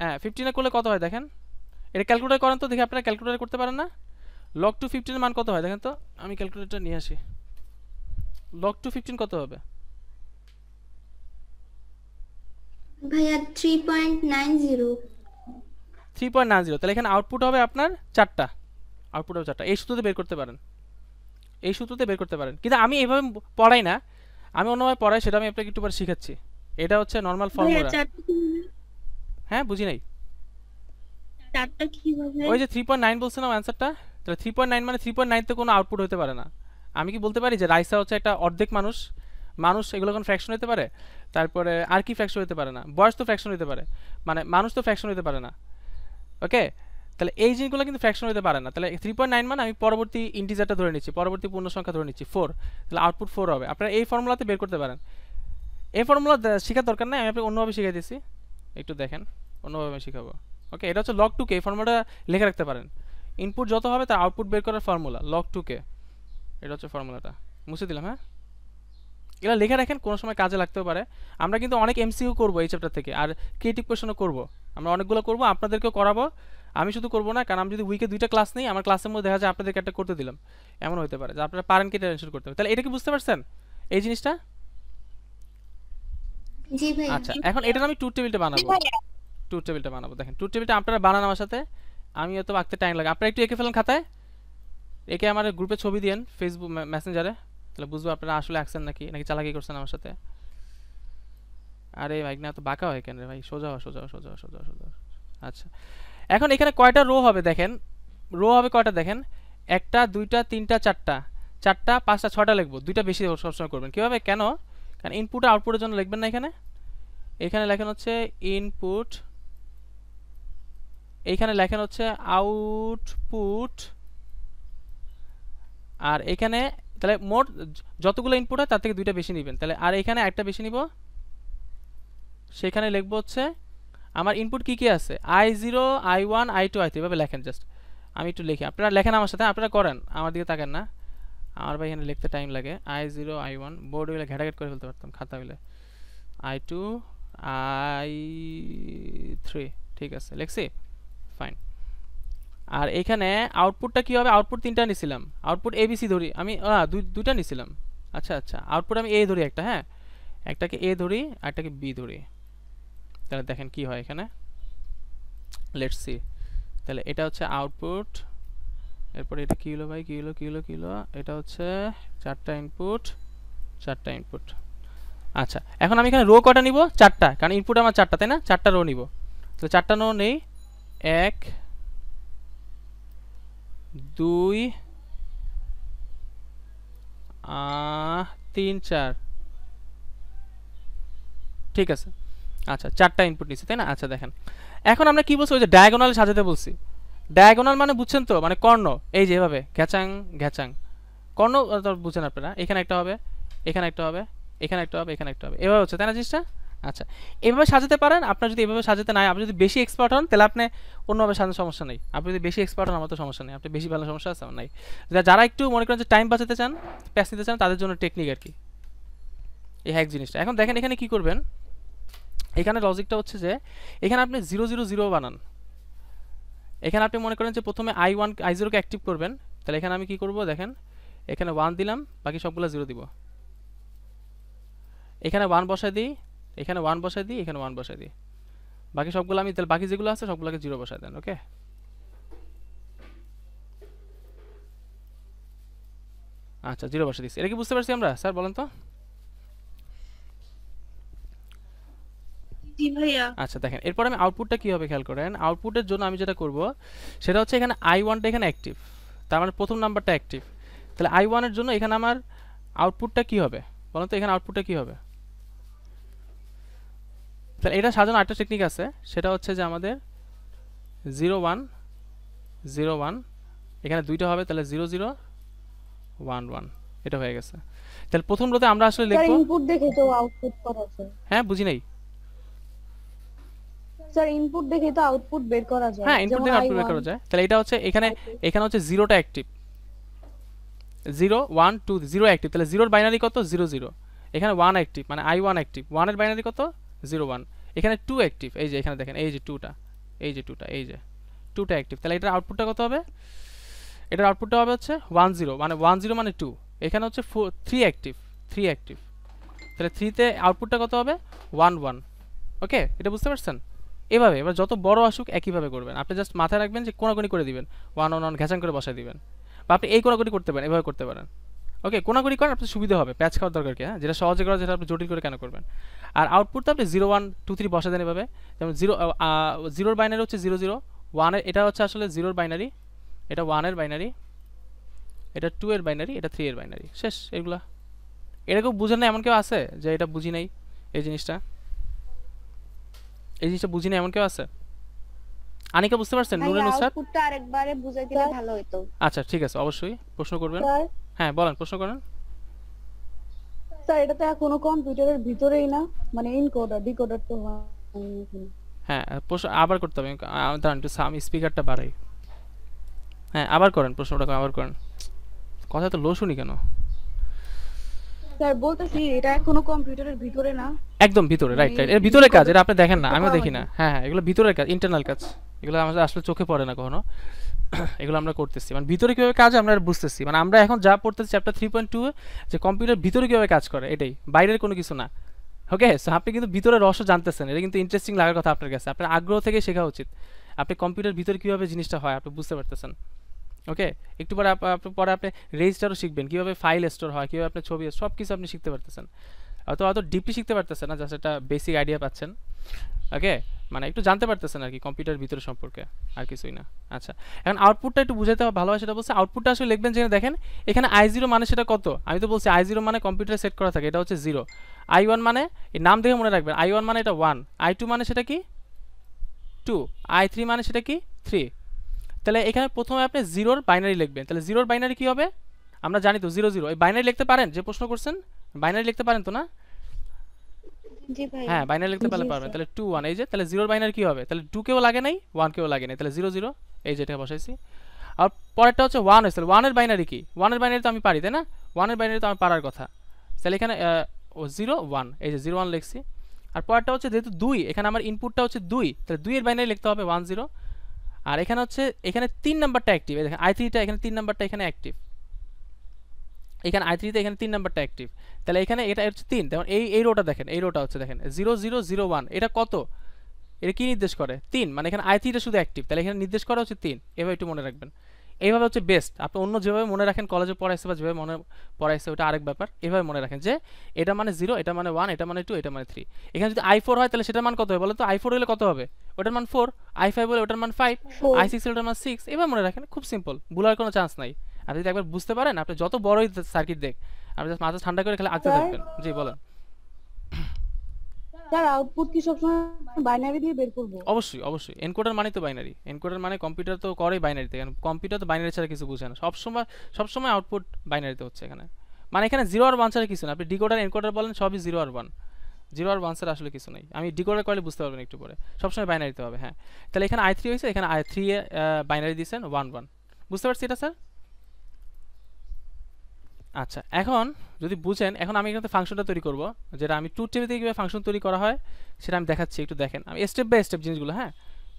হ্যাঁ পঞ্চাশ না করলে কত হয় দেখেন, এটা ক্যালকুলেটর করেন তো দেখি। আপনারা ক্যালকুলেটর করতে পারেন না? লগ টু পঞ্চাশ এর মান কত হয় দেখেন তো, আমি ক্যালকুলেটরটা নিয়ে আসি। লগ টু পঞ্চাশ কত হবে ভাইয়া? Three point nine zero. Three point nine zero. তাহলে এখানে আউটপুট হবে আপনার চারটা, আউটপুট হবে চারটা। এই সূত্রতে বের করতে পারেন, এই সূত্রতে বের করতে পারেন, কিন্তু আমি এভাবে পড়াই না, আমি অন্যভাবে পড়াই, সেটা আমি আপনাকে একটু পরে শিখাচ্ছি। এটা হচ্ছে নরমাল ফর্মুলা। হ্যাঁ বুঝি নাই চারটা কিভাবে? ওই যে থ্রি পয়েন্ট নাইন বলছেন অ্যানসারটা, তাহলে থ্রি পয়েন্ট নাইন মানে থ্রি পয়েন্ট নাইন তে কোনো আউটপুট হতে পারে না। আমি কি বলতে পারি যে রাইসা হচ্ছে একটা অর্ধেক মানুষ? মানুষ এগুলো কোন ফ্র্যাকশন হতে পারে? তারপরে আর কি ফ্র্যাকশন হতে পারে না? বয়স তো ফ্র্যাকশন হতে পারে, মানে মানুষ তো ফ্র্যাকশন হতে পারে না। ওকে তাহলে এই জিনিসগুলো কিন্তু ফ্র্যাকশন হতে পারে না। তাহলে থ্রি পয়েন্ট নাইন মানে আমি পরবর্তী ইন্টিজারটা ধরে নিচ্ছি, পরবর্তী পূর্ণ সংখ্যা ধরে নিচ্ছি ফোর, তাহলে আউটপুট ফোর হবে। আপনারা এই ফর্মুলাতে বের করতে পারেন। এই ফর্মুলা শেখার দরকার নাই, আমি আপনাকে অন্যভাবে শিখিয়ে দিচ্ছি, একটু দেখেন অন্যভাবে আমি শিখাবো। ওকে, এটা হচ্ছে লগ টু কে, এই ফর্মুলাটা লিখে রাখতে পারেন, ইনপুট যত হবে তার আউটপুট বের করার ফর্মুলা লগ টু কে, এটা হচ্ছে ফর্মুলাটা, মুছে দিলাম। হ্যাঁ, এগুলো লিখে রাখেন, কোনো সময় কাজে লাগতেও পারে। আমরা কিন্তু অনেক এমসিকিউ করবো এই চ্যাপ্টার থেকে, আর ক্রিয়েটিভ কোয়েশনও করবো, আমরা অনেকগুলো করবো, আপনাদেরকেও করাবো, আমি শুধু করবো না, কারণ আমি যদি উইকে দুইটা ক্লাস নেই, আমার ক্লাসের মধ্যে দেখা যায় আপনাদেরকে একটা করতে দিলাম, এমন হতে পারে যে আপনারা পারেন কি টেনশন করতে হবে। তাহলে এটা কি বুঝতে পারছেন এই জিনিসটা? জি ভাই। আচ্ছা, এখন এটা আমি ট্রুথ টেবিলটা বানাবো, ট্রুথ টেবিলটা বানাবো, দেখেন ট্রুথ টেবিলটা আপনারা বানান আমার সাথে, আমি হয়তো আঁকতে টাইম লাগে, আপনারা একটু এঁকে ফেলেন খাতায়, এঁকে আমার গ্রুপে ছবি দিয়েন ফেসবুক মেসেঞ্জারে, তাহলে বুঝবো আপনারা আসলে আঁকছেন নাকি নাকি চালাকি করছেন আমার সাথে। আরে ভাই না তো বাঁকা হয় কেন রে ভাই, সোজা হওয়া সোজা সোজা সোজা সোজা। আচ্ছা, এখন এখানে কয়টা রো হবে দেখেন, রো হবে কয়টা দেখেন, একটা দুইটা তিনটা চারটা, চারটা পাঁচটা ছটা লিখবো, দুইটা বেশি সবসময় করবেন। কীভাবে? কেন? কারণ ইনপুট আউটপুটের জন্য লিখবেন না, এখানে এখানে লেখেন হচ্ছে ইনপুট, এইখানে লেখেন হচ্ছে আউটপুট, আর এখানে তাহলে মোট যতগুলো ইনপুট হয় তার থেকে দুইটা বেশি নেবেন, তাহলে আর এখানে একটা বেশি নিব, সেখানে লিখবো হচ্ছে আমার ইনপুট কি কি আছে, I zero I one I two I three, এভাবে লেখেন। জাস্ট আমি একটু লিখি, আপনারা লেখেন আমার সাথে, আপনারা করেন, আমার দিকে তাকান না, আমার ভাই এখানে লিখতে টাইম লাগে। I zero I one board হইলে ঘেটাঘেট করে ফেলতে পারতাম খাতা হইলে, আই টু আই থ্রি, ঠিক আছে লিখছি, ফাইন। আর এখানে আউটপুটটা কী হবে, আউটপুট তিনটা নিয়েছিলাম, আউটপুট এ বি সি ধরি আমি, দুইটা নিয়েছিলাম, আচ্ছা আচ্ছা আউটপুট আমি এ ধরি একটা, হ্যাঁ একটাকে এ ধরি আর একটাকে বি ধরি, তাহলে দেখেন কি হয় এখানে, লেটস সি। তাহলে এটা হচ্ছে আউটপুট, এরপর এটা কি হলো ভাই, কি হলো কি হলো কি হলো, এটা হচ্ছে চারটা ইনপুট, চারটা ইনপুট। আচ্ছা, এখন আমি এখানে রো কটা নিব, চারটা, কারণ ইনপুট আমার চারটা তাই না, চারটা রো নিব, তো চারটা রো নেই, এক দুই তিন চার, ঠিক আছে। আচ্ছা, চারটা ইনপুট নিচ্ছি তাই না, আচ্ছা দেখেন এখন আমরা কি বলছি, ওই যে ডায়াগোনাল সাজাতে বলছি, ডায়াগোনাল মানে বুঝছেন তো, মানে কর্ণ, এই যেভাবে ঘ্যাচাং ঘ্যাচাং কর্ণ বুঝছেন আপনারা, এখানে একটা হবে এখানে একটা হবে এখানে একটা হবে এখানে একটা হবে, এভাবে হচ্ছে তাই না জিনিসটা। আচ্ছা, এভাবে সাজাতে পারেন, আপনার যদি এভাবে সাজাতে না, আপনি যদি বেশি এক্সপার্ট হন তাহলে আপনি অন্যভাবে সাজানোর সমস্যা নেই, আপনি যদি বেশি এক্সপার্ট হন আমার তো সমস্যা নেই, আপনি বেশি ভালো সমস্যা আছে আমার নাই। যারা একটু মনে করেন যে টাইম বাঁচাতে চান, প্যাস নিতে চান, তাদের জন্য টেকনিক আর কি এই হ্যাক জিনিসটা। এখন দেখেন এখানে কি করবেন, এখানে লজিকটা হচ্ছে যে এখানে আপনি জিরো জিরো জিরো বানান, এখানে আপনি মনে করেন যে প্রথমে আই ওয়ান আই জিরোকে অ্যাক্টিভ করবেন, তাহলে এখানে আমি কি করব দেখেন, এখানে ওয়ান দিলাম, বাকি সবগুলো জিরো দিব, এখানে ওয়ান বসাই দিই, এখানে ওয়ান বসাই দিই, এখানে ওয়ান বসাই দিই, বাকি সবগুলো আমি, তাহলে বাকি যেগুলো আছে সবগুলোকে জিরো বসাই দেন। ওকে, আচ্ছা জিরো বসাই দিচ্ছি, এটা কি বুঝতে পারছি আমরা স্যার বলেন তো? আচ্ছা দেখেন এরপর আমি আউটপুটটা কি হবে খেয়াল করেন, আউটপুটের জন্য আমি যেটা করব সেটা হচ্ছে এখানে আই ওয়ানটা এখানে অ্যাক্টিভ, তার মানে প্রথম নাম্বারটা অ্যাক্টিভ, তাহলে আই ওয়ানের জন্য এখানে আমার আউটপুটটা কি হবে বলুন তো, এখানে আউটপুটটা কি হবে? তাহলে এটা সাজানো আরেকটা টেকনিক আছে, সেটা হচ্ছে যে আমাদের জিরো ওয়ান জিরো ওয়ান, এখানে দুইটা হবে, তাহলে জিরো জিরো ওয়ান ওয়ান, এটা হয়ে গেছে। তাহলে প্রথম রোতে আমরা আসলে লিখব, ইনপুট দেখে তো আউটপুট করা আছে, হ্যাঁ বুঝি নাই স্যার, ইনপুট দেখে তো আউটপুট বের করা যায়, হ্যাঁ ইনপুট দেখে আউটপুট বের করা যায়। তাহলে এটা হচ্ছে এখানে এখানে হচ্ছে জিরোটা active, zero one two zero active, তাহলে জিরোর বাইনারি কত জিরো জিরো, এখানে ওয়ান অ্যাক্টিভ মানে আই ওয়ান অ্যাক্টিভ, ওয়ানের বাইনারি কত জিরো ওয়ান, এখানে টু অ্যাক্টিভ, এই যে এখানে দেখেন এই যে টুটা, এই যে টুটা, এই যে টুটা অ্যাক্টিভ, তাহলে এটার আউটপুটটা কত হবে, এটার আউটপুটটা হবে হচ্ছে ওয়ান জিরো, মানে ওয়ান জিরো মানে টু, এখানে হচ্ছে four three active, three active, তাহলে থ্রিতে আউটপুটটা কত হবে ওয়ান ওয়ান। ওকে, এটা বুঝতে পারছেন? এভাবে এবার যত বড় আসুক একইভাবে করবেন, আপনি জাস্ট মাথায় রাখবেন যে কোনাকুনি করে দিবেন, ওয়ান ওয়ান ওয়ান ঘ্যাচাং করে বসাই দিবেন, বা আপনি এই কোনাকুনি করতে পারেন, এভাবে করতে পারেন। ওকে, কোনাকুনি করেন আপনার সুবিধা হবে, প্যাচ খাওয়ার দরকার কি, হ্যাঁ যেটা সহজে করা যেটা আপনি জটিল করে কেন করবেন। আর আউটপুট তো আপনি জিরো ওয়ান টু থ্রি বসা দেন এভাবে, যেমন জিরো জিরোর বাইনারি হচ্ছে জিরো জিরো, ওয়ানের এটা হচ্ছে আসলে জিরোর বাইনারি, এটা ওয়ানের বাইনারি, এটা টু এর বাইনারি, এটা থ্রি এর বাইনারি, শেষ। এগুলা এটা কেউ বুঝেন না, এমন কেউ আছে যে এটা বুঝি নাই এই জিনিসটা, এই জিনিসটা বুঝি না এমন কেউ আছে? আনিকা বুঝতে পারছেন? নুরুল স্যার আউটপুটটা আরেকবারে বুঝাই দিলে ভালো হতো। আচ্ছা ঠিক আছে, অবশ্যই প্রশ্ন করবেন, হ্যাঁ বলেন প্রশ্ন করেন টা এটা তো এখনো কম্পিউটারের ভিতরেই না, মানে এনকোডার ডিকোডার তো হ্যাঁ আবার করতে হবে। আমি ধরুন একটু সাম স্পিকারটা বাড়াই। হ্যাঁ আবার করেন প্রশ্নটা, আবার করেন। কথা তো লো শুনি কেন স্যার? বলতেছি এটা এখনো কম্পিউটারের ভিতরে না, একদম ভিতরে। রাইট রাইট, এর ভিতরে কাজ, এটা আপনি দেখেন না, আমিও দেখি না। হ্যাঁ হ্যাঁ এগুলো ভিতরের কাজ, ইন্টারনাল কাজ, এগুলো আমাদের আসলে চোখে পড়ে না কখনো। এগুলো আমরা করতেছি মানে ভিতরে কিভাবে কাজ আমরা বুঝতেছি, মানে আমরা এখন যা পড়তেছি চ্যাপ্টার থ্রি পয়েন্ট টু এ যে কম্পিউটার ভিতরে কিভাবে কাজ করে, এটাই, বাইরের কোনো কিছু না। ওকে, সো আপনি কিন্তু ভিতরে রহস্য জানতেছেন, এটা কিন্তু ইন্টারেস্টিং লাগার কথা আপনার কাছে, আপনার আগ্রহ থেকে শেখা উচিত। আপনি কম্পিউটার ভিতরে কিভাবে জিনিসটা হয় আপনি বুঝতে পারতেছেন। ওকে, একটু পরে পরে আপনি রেজিস্টারও শিখবেন, কীভাবে ফাইল স্টোর হয়, কীভাবে আপনার ছবি, সব কিছু আপনি শিখতে পারতেছেন। অত অত ডিপলি শিখতে পারতেছেন না, জাস্ট একটা বেসিক আইডিয়া পাচ্ছেন। ওকে, মানে একটু জানতে পারতেছেন আর কি কম্পিউটার ভিতরে সম্পর্কে, আর কিছুই না। আচ্ছা, এখন আউটপুটটা একটু বুঝাতে হবে ভালো হয়, সেটা বলছে আউটপুটটা আসলে লিখবেন। যেখানে দেখেন এখানে আই জিরো মানে সেটা কত, আমি তো বলছি আই জিরো মানে কম্পিউটার সেট করা থাকে, এটা হচ্ছে জিরো। আই ওয়ান মানে এই নাম দেখে মনে রাখবেন, আই ওয়ান মানে এটা ওয়ান, আই টু মানে সেটা কি টু, আই থ্রি মানে সেটা কি থ্রি। তাহলে এখানে প্রথমে আপনি জিরোর বাইনারি লিখবেন। তাহলে জিরোর বাইনারি কী হবে আমরা জানি তো, জিরো জিরো। এই বাইনারি লিখতে পারেন, যে প্রশ্ন করছেন বাইনারি লিখতে পারেন তো না? হ্যাঁ বাইনারি লিখতে পারলে পারবেন। তাহলে টু ওয়ান, এই যে, তাহলে জিরোর বাইনারি কী হবে? তাহলে টু কেও লাগে নাই, ওয়ান কেও লাগে নাই, তাহলে জিরো জিরো, এই যেটা বসাইছি। আর পরেরটা হচ্ছে ওয়ান হয়েছে, তাহলে ওয়ানের বাইনারি কি? ওয়ানের বাইনারি তো আমি পারি তাই না, ওয়ানের বাইনারি তো আমি পারার কথা। তাহলে এখানে ও জিরো ওয়ান, এই যে জিরো ওয়ান লিখছি। আর পরেরটা হচ্ছে যেহেতু দুই, এখানে আমার ইনপুটটা হচ্ছে দুই, তাহলে দুইয়ের বাইনারি লিখতে হবে ওয়ান জিরো। আর এখানে হচ্ছে এখানে তিন নাম্বারটা অ্যাক্টিভ, দেখেন আই থ্রিটা এখানে তিন নাম্বারটা এখানে অ্যাক্টিভ, এখানে আই থ্রিতে এখানে তিন নাম্বারটা অ্যাক্টিভ। তাহলে এখানে এটা হচ্ছে তিন, তেমন এই এই রোটা দেখেন, এই রোটা হচ্ছে দেখেন জিরো জিরো জিরো ওয়ান, এটা কত, এটা কী নির্দেশ করে? তিন, মানে এখানে আই থ্রিটা শুধু অ্যাক্টিভ, তাহলে এখানে নির্দেশ করা হচ্ছে তিন। এভাবে একটু মনে রাখবেন, এইভাবে হচ্ছে বেস্ট। আপনি অন্য যেভাবে মনে রাখেন কলেজে পড়াইছে বা যেভাবে মনে পড়াইছে ওটা আরেক ব্যাপার, এভাবে মনে রাখেন যে এটা মানে জিরো, এটা মানে ওয়ান, এটা মানে টু, এটা মানে থ্রি। এখানে যদি আই ফোর হয় তাহলে সেটার মান কত হবে বলো তো? আই ফোর হলে কত হবে? ওটার মান ফোর। আই ফাইভ হলে ওটার মান ফাইভ, আই সিক্স হলে ওটার মান সিক্স। এভাবে মনে রাখেন, খুব সিম্পল, ভুলার কোনো চান্স নাই। আপনি যদি একবার বুঝতে পারেন আপনি যত বড়ই সার্কিট দেখ, আপনি জাস্ট মাথা ঠান্ডা করে খালি আঁকতে থাকবেন। জি বলেন স্যার, আউটপুট কি সবসময় বাইনারি দিয়ে বের করব? অবশ্যই অবশ্যই, এনকোডার মানে তো বাইনারি, এনকোডার মানে কম্পিউটার তো করে বাইনারিতে, কারণ কম্পিউটার তো বাইনারি ছাড়া কিছু বোঝে না, সবসময় সবসময় আউটপুট বাইনারিতে হচ্ছে। এখানে মানে এখানে জিরো আর ওয়ান ছাড়া কিছু না, আপনি ডিকোডার এনকোডার বলেন সবই জিরো আর ওয়ান, জিরো আর ওয়ান ছাড়া আসলে কিছু নেই। আমি ডিকোডার করলে বুঝতে পারবেন একটু পরে, সবসময় বাইনারিতে হবে। হ্যাঁ, তাহলে এখানে আই থ্রি হয়েছে, এখানে আই থ্রি এ বাইনারি দিয়েছেন ওয়ান ওয়ান, বুঝতে পারছি এটা স্যার? আচ্ছা, এখন যদি বুঝেন, এখন আমি এখানে ফাংশনটা তৈরি করব, যেটা আমি টু টেবিল থেকে কীভাবে ফাংশন তৈরি করা হয় সেটা আমি দেখাচ্ছি, একটু দেখেন আমি স্টেপ বাই স্টেপ জিনিসগুলো। হ্যাঁ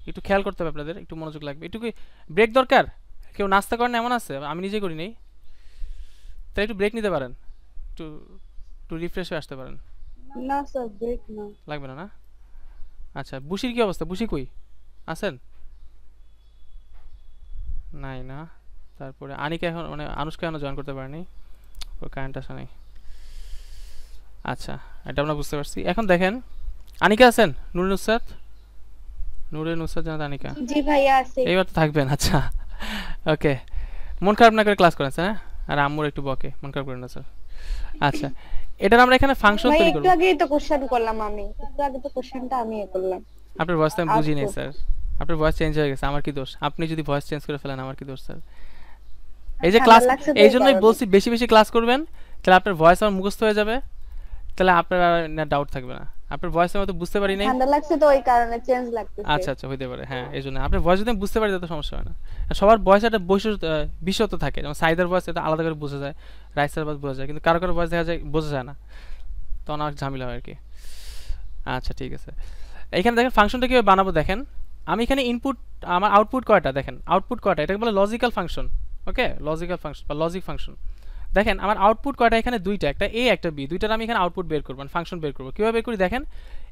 একটু খেয়াল করতে হবে আপনাদের, একটু মনোযোগ লাগবে। একটু কি ব্রেক দরকার? কেউ নাস্তা করেন এমন আছে? আমি নিজে করি নেই, তাই একটু ব্রেক নিতে পারেন, একটু একটু রিফ্রেশ হয়ে আসতে পারেন। না স্যার ব্রেক না লাগবে না? না আচ্ছা, বুশির কী অবস্থা? বুশি কই আছেন? নাই না। তারপরে আনিকা এখন মানে আনুষ্কা এখন জয়েন করতে পারেনি, কারেন্ট আসা নেই। আচ্ছা এটা আমরা বুঝতে পারছি। এখন দেখেন আনিকা আছেন? নুরুল নুসাদ, নুরুল নুসাদ জানা আনিকা? জি ভাইয়া আছে, এইবার তো থাকবেন। আচ্ছা ওকে, মন খারাপ না করে ক্লাস করেন স্যার, আর আম্মুর একটু বকে, মন খারাপ করেন না স্যার। আচ্ছা, এটার আমরা এখানে ফাংশন তৈরি করব। একটু আগেই তো কোশ্চেন করলাম আমি, একটু আগে তো কোশ্চেনটা আমি করলাম। আপনার ভয়েস আমি বুঝি নাই স্যার, আপনার ভয়েস চেঞ্জ হয়ে গেছে, আমার কি দোষ? আপনি যদি ভয়েস চেঞ্জ করে ফেলেন আমার কি দোষ স্যার? এই যে ক্লাস, এইজন্যই বলছি বেশি বেশি ক্লাস করবেন, তাহলে আপনার ভয়েস আমার মুখস্থ হয়ে যাবে, তাহলে আপনার আর ডাউট থাকবে না। আপনার ভয়েস আমি তো বুঝতে পারি নাই, ঠান্ডা লাগছে তো ওই কারণে চেঞ্জ লাগতেছে। আচ্ছা আচ্ছা হইতে পারে, হ্যাঁ এইজন্য। আপনার ভয়েস যদি বুঝতে পারি তাহলে সমস্যা হয় না। সবার ভয়েস একটা বিশেষত্ব থাকে, যেমন সাইদার ভয়েস এটা আলাদা করে বোঝা যায়, রাইসার ভয়েস বোঝা যায়, কিন্তু কারো কারো ভয়েস দেখা যায় বোঝা যায় না, তখন আর ঝামেলা হয় আর কি। আচ্ছা ঠিক আছে, এখানে দেখেন ফাংশনটা কীভাবে বানাবো। দেখেন আমি এখানে ইনপুট, আমার আউটপুট কয়টা, দেখেন আউটপুট কয়টা, এটাকে বলে logical function. Okay, logical function বা লজিক ফাংশন। দেখেন আমার আউটপুট কয়টা, এখানে দুইটা, একটা এ একটা বি, দুইটার আমি এখানে আউটপুট বের করব, মানে ফাংশন বের করব। কীভাবে বের করি দেখেন,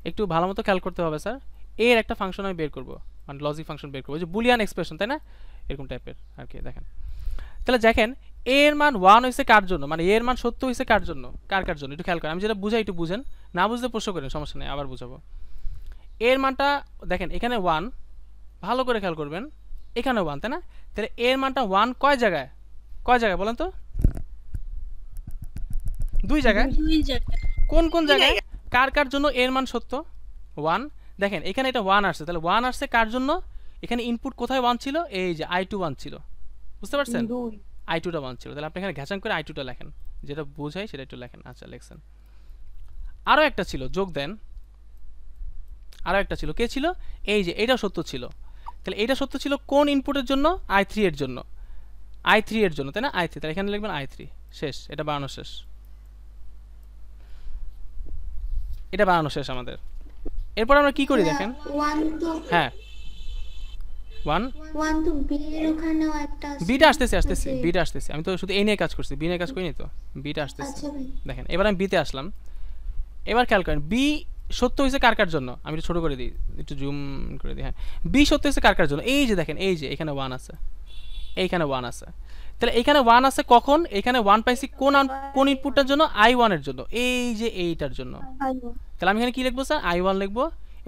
একটু ভালো মতো খেয়াল করতে হবে স্যার। এ এর একটা ফাংশন আমি বের করব, মানে লজিক ফাংশন বের করব, যে বুলিয়ান এক্সপ্রেশন তাই না, এরকম টাইপের আর কি। দেখেন তাহলে দেখেন এ এর মান ওয়ান হয়েছে কার জন্য, মানে এ এর মান সত্য হয়েছে কার জন্য, কার কার জন্য একটু খেয়াল করেন। আমি যেটা বুঝাই একটু বুঝেন, না বুঝতে প্রশ্ন করেন সমস্যা নেই, আবার বুঝাবো। এ এর মানটা দেখেন এখানে ওয়ান, ভালো করে খেয়াল করবেন, এখানে ওয়ান তাই না। তাহলে এর মানটা ওয়ান কয় জায়গায়, কয় জায়গায় বলেন তো? দুই জায়গায়। কোন কোন জায়গায়, কার কার জন্য এর মান সত্য? ওয়ান। দেখেন এখানে এটা ওয়ান আসছে, তাহলে ওয়ান আসছে কার জন্য? এখানে ইনপুট কোথায় ওয়ান ছিল, এই যে আই টু ওয়ান ছিল, বুঝতে পারছেন? আই টুটা ওয়ান ছিল, তাহলে আপনি এখানে ঘ্যাচাং করে আই টুটা লেখেন, যেটা বোঝায় সেটা একটু লেখেন। আচ্ছা লেখছেন। आरो एक छिलो जोग दें आरो एक छिलो के छिलो ए जे एटा सत्य छिलो তাহলে এটা সত্য ছিল কোন ইনপুটের জন্য আই থ্রি এর জন্য আই থ্রি এর জন্য তাই না আই থ্রি তাহলে এখানে লিখবেন আই থ্রি শেষ এটা বানানো শেষ এটা বানানো শেষ আমাদের এরপর আমরা কি করি দেখেন হ্যাঁ এক তো b এর ওখানে একটা b টা আসছে আসছে b টা আসছে আমি তো শুধু a নিয়ে কাজ করছি b নিয়ে কাজ করিনি তো b টা আসছে দেখেন এবার আমি b তে আসলাম এবার খেয়াল করেন b সত্য হইছে কার কার জন্য আমি একটু ছোট করে দিই একটু জুম করে দিই হ্যাঁ b সত্য হইছে কার কার জন্য এই যে দেখেন এই যে এখানে এক আছে এইখানে এক আছে তাহলে এখানে এক আছে কখন এখানে এক পাইছি কোন কোন ইনপুটটার জন্য আই ওয়ান এর জন্য এই যে এইটার জন্য তাহলে আমি এখানে কি লিখব স্যার আই ওয়ান লিখব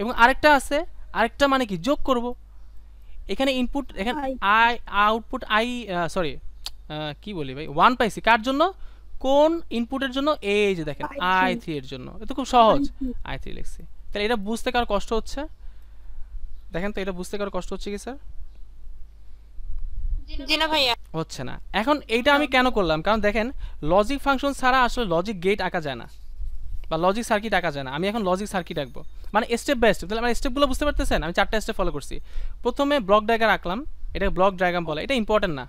এবং আরেকটা আছে আরেকটা মানে কি যোগ করব এখানে ইনপুট এখানে আই আউটপুট আই সরি কি বলি ভাই এক পাইছি কার জন্য কোন ইনপুটের জন্য এই যে দেখেন আই থ্রি এর জন্য এটা খুব সহজ আই থ্রি লিখছি তাহলে এটা বুঝতে কার কষ্ট হচ্ছে দেখেন তো এটা বুঝতে কার কষ্ট হচ্ছে কি স্যার জিনা ভাইয়া হচ্ছে না এখন এইটা আমি কেন করলাম কারণ দেখেন লজিক ফাংশন ছাড়া আসলে লজিক গেট আঁকা যায় না বা লজিক সার্কিট আঁকা যায় না আমি এখন লজিক সার্কিট আঁকবো মানে স্টেপ বাই স্টেপ তাহলে আমরা স্টেপগুলো বুঝতে পারতেছেন আমি চারটা স্টেপ ফলো করছি প্রথমে ব্লক ডায়াগ্রাম আঁকলাম এটা ব্লক ডায়াগ্রাম বলে এটা ইম্পর্টেন্ট না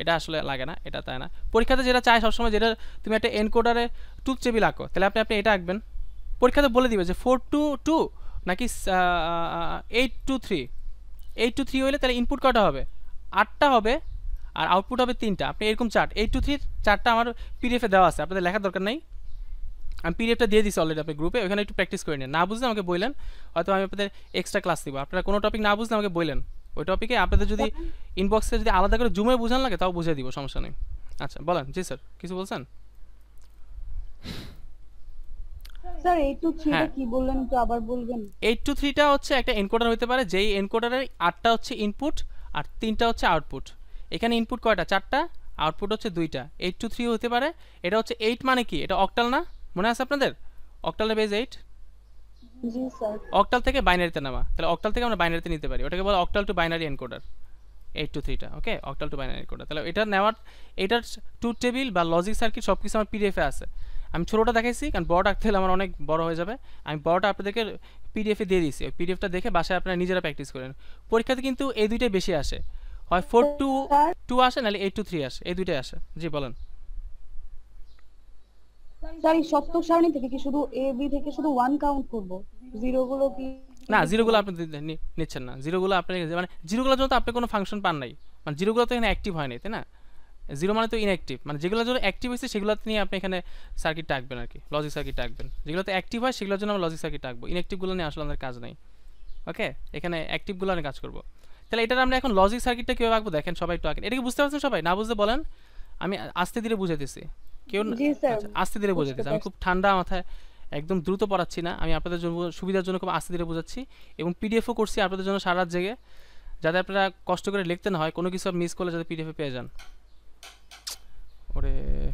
এটা আসলে লাগে না এটা তাই না পরীক্ষাতে যেটা চাই সব সময় যেটা তুমি একটা এনকোডারে টুথ চেবিল আঁকো তাহলে আপনি আপনি এটা আঁকবেন পরীক্ষাতে বলে দিবে যে ফোর টু টু নাকি eight to three eight to three হইলে তাহলে ইনপুট কটা হবে আটটা হবে আর আউটপুট হবে তিনটা আপনি এরকম চার্ট এইট টু থ্রির চারটা আমার পিডিএফে দেওয়া আছে আপনাদের লেখার দরকার নেই আমি পিডিএফটা দিয়ে দিচ্ছি অলরেডি আপনি গ্রুপে ওখানে একটু প্র্যাকটিস করে নিন না বুঝলে আমাকে বললেন হয়তো আমি আপনাদের এক্সট্রা ক্লাস দিব আপনারা কোনো টপিক না বুঝলে আমাকে বললেন ওই টপিকে আপনাদের যদি ইনবক্সে যদি আলাদা করে জুমে বুঝান লাগে তাও বুঝিয়ে দিব সমস্যা নেই আচ্ছা বলেন জি স্যার কিছু বলছেন স্যার এইট টু থ্রি টা কি বললেন তো আবার বলবেন এইট টু থ্রি টা হচ্ছে একটা এনকোডার হতে পারে যেই এনকোডারের আটটা হচ্ছে ইনপুট আর তিনটা হচ্ছে আউটপুট এখানে ইনপুট কয়টা চারটা আউটপুট হচ্ছে দুইটা এইট টু থ্রি হতে পারে এটা হচ্ছে এইট মানে কি এটা অক্টাল না মনে আছে আপনাদের অক্টালের বেস এইট জি স্যার অক্টাল থেকে বাইনারিতে নেওয়া তাহলে অক্টাল থেকে আমরা বাইনারিতে নিতে পারি ওটাকে বলা অক্টাল to binary এনকোডার eight to three টা okay অক্টাল to binary এনকোডার তাহলে এটা নেওয়ার এটার ট্রুথ টেবিল বা লজিক সার্কিট সব কিছু আমার পিডিএফ এ আছে আমি ছোটটা দেখাইছি কারণ বড়টা আঁকতে হলে আমার অনেক বড় হয়ে যাবে আমি বড়টা আপনাদেরকে পিডিএফ এ দিয়ে দিয়েছি ওই পিডিএফটা দেখে বাসায় আপনারা নিজেরা প্র্যাকটিস করেন পরীক্ষাতে কিন্তু এই দুইটাই বেশি আসে হয় ফোর টু টু আসে নাহলে এইট টু থ্রি আসে এই দুইটাই আসে জি বলেন তাই সত্য সারণী থেকে কি শুধু এ বি থেকে শুধু এক কাউন্ট করব জিরো গুলো কি না জিরো গুলো আপনি নিচ্ছেন না জিরো গুলো আপনি মানে জিরো গুলোর জন্য আপনি কোনো ফাংশন পান নাই মানে জিরো গুলো তো এখানে অ্যাকটিভ হয় নাই তাই না জিরো মানে তো ইনঅ্যাকটিভ মানে যেগুলো জন্য অ্যাকটিভ হইছে সেগুলো নিয়ে আপনি এখানে সার্কিট আঁকবেন আর কি লজিক সার্কিট আঁকবেন যেগুলো তো অ্যাকটিভ হয় সেগুলোর জন্য আমরা লজিক সার্কিট আঁকবো ইনঅ্যাকটিভ গুলো নিয়ে আসলে আমাদের কাজ নাই ওকে এখানে অ্যাকটিভ গুলো নিয়ে কাজ করব তাহলে এটার আমরা এখন লজিক সার্কিটটা কিভাবে আঁকবো দেখেন সবাই একটু আঁকেন এটা কি বুঝতে পারছেন সবাই না বুঝতে বলেন আমি আস্তে ধীরে বুঝাইতেছি কেউ আস্তে ধীরে বোঝাচ্ছি আমি খুব ঠান্ডা মাথায় একদম দ্রুত পড়াচ্ছি না আমি আপনাদের জন্য সুবিধার জন্য খুব আস্তে ধীরে বোঝাচ্ছি এবং পিডিএফও করছি আপনাদের জন্য সারা রাত জেগে যাতে আপনারা কষ্ট করে লিখতে না হয় কোনো কিছু মিস করলে যাতে পিডিএফে পেয়ে যান ওরে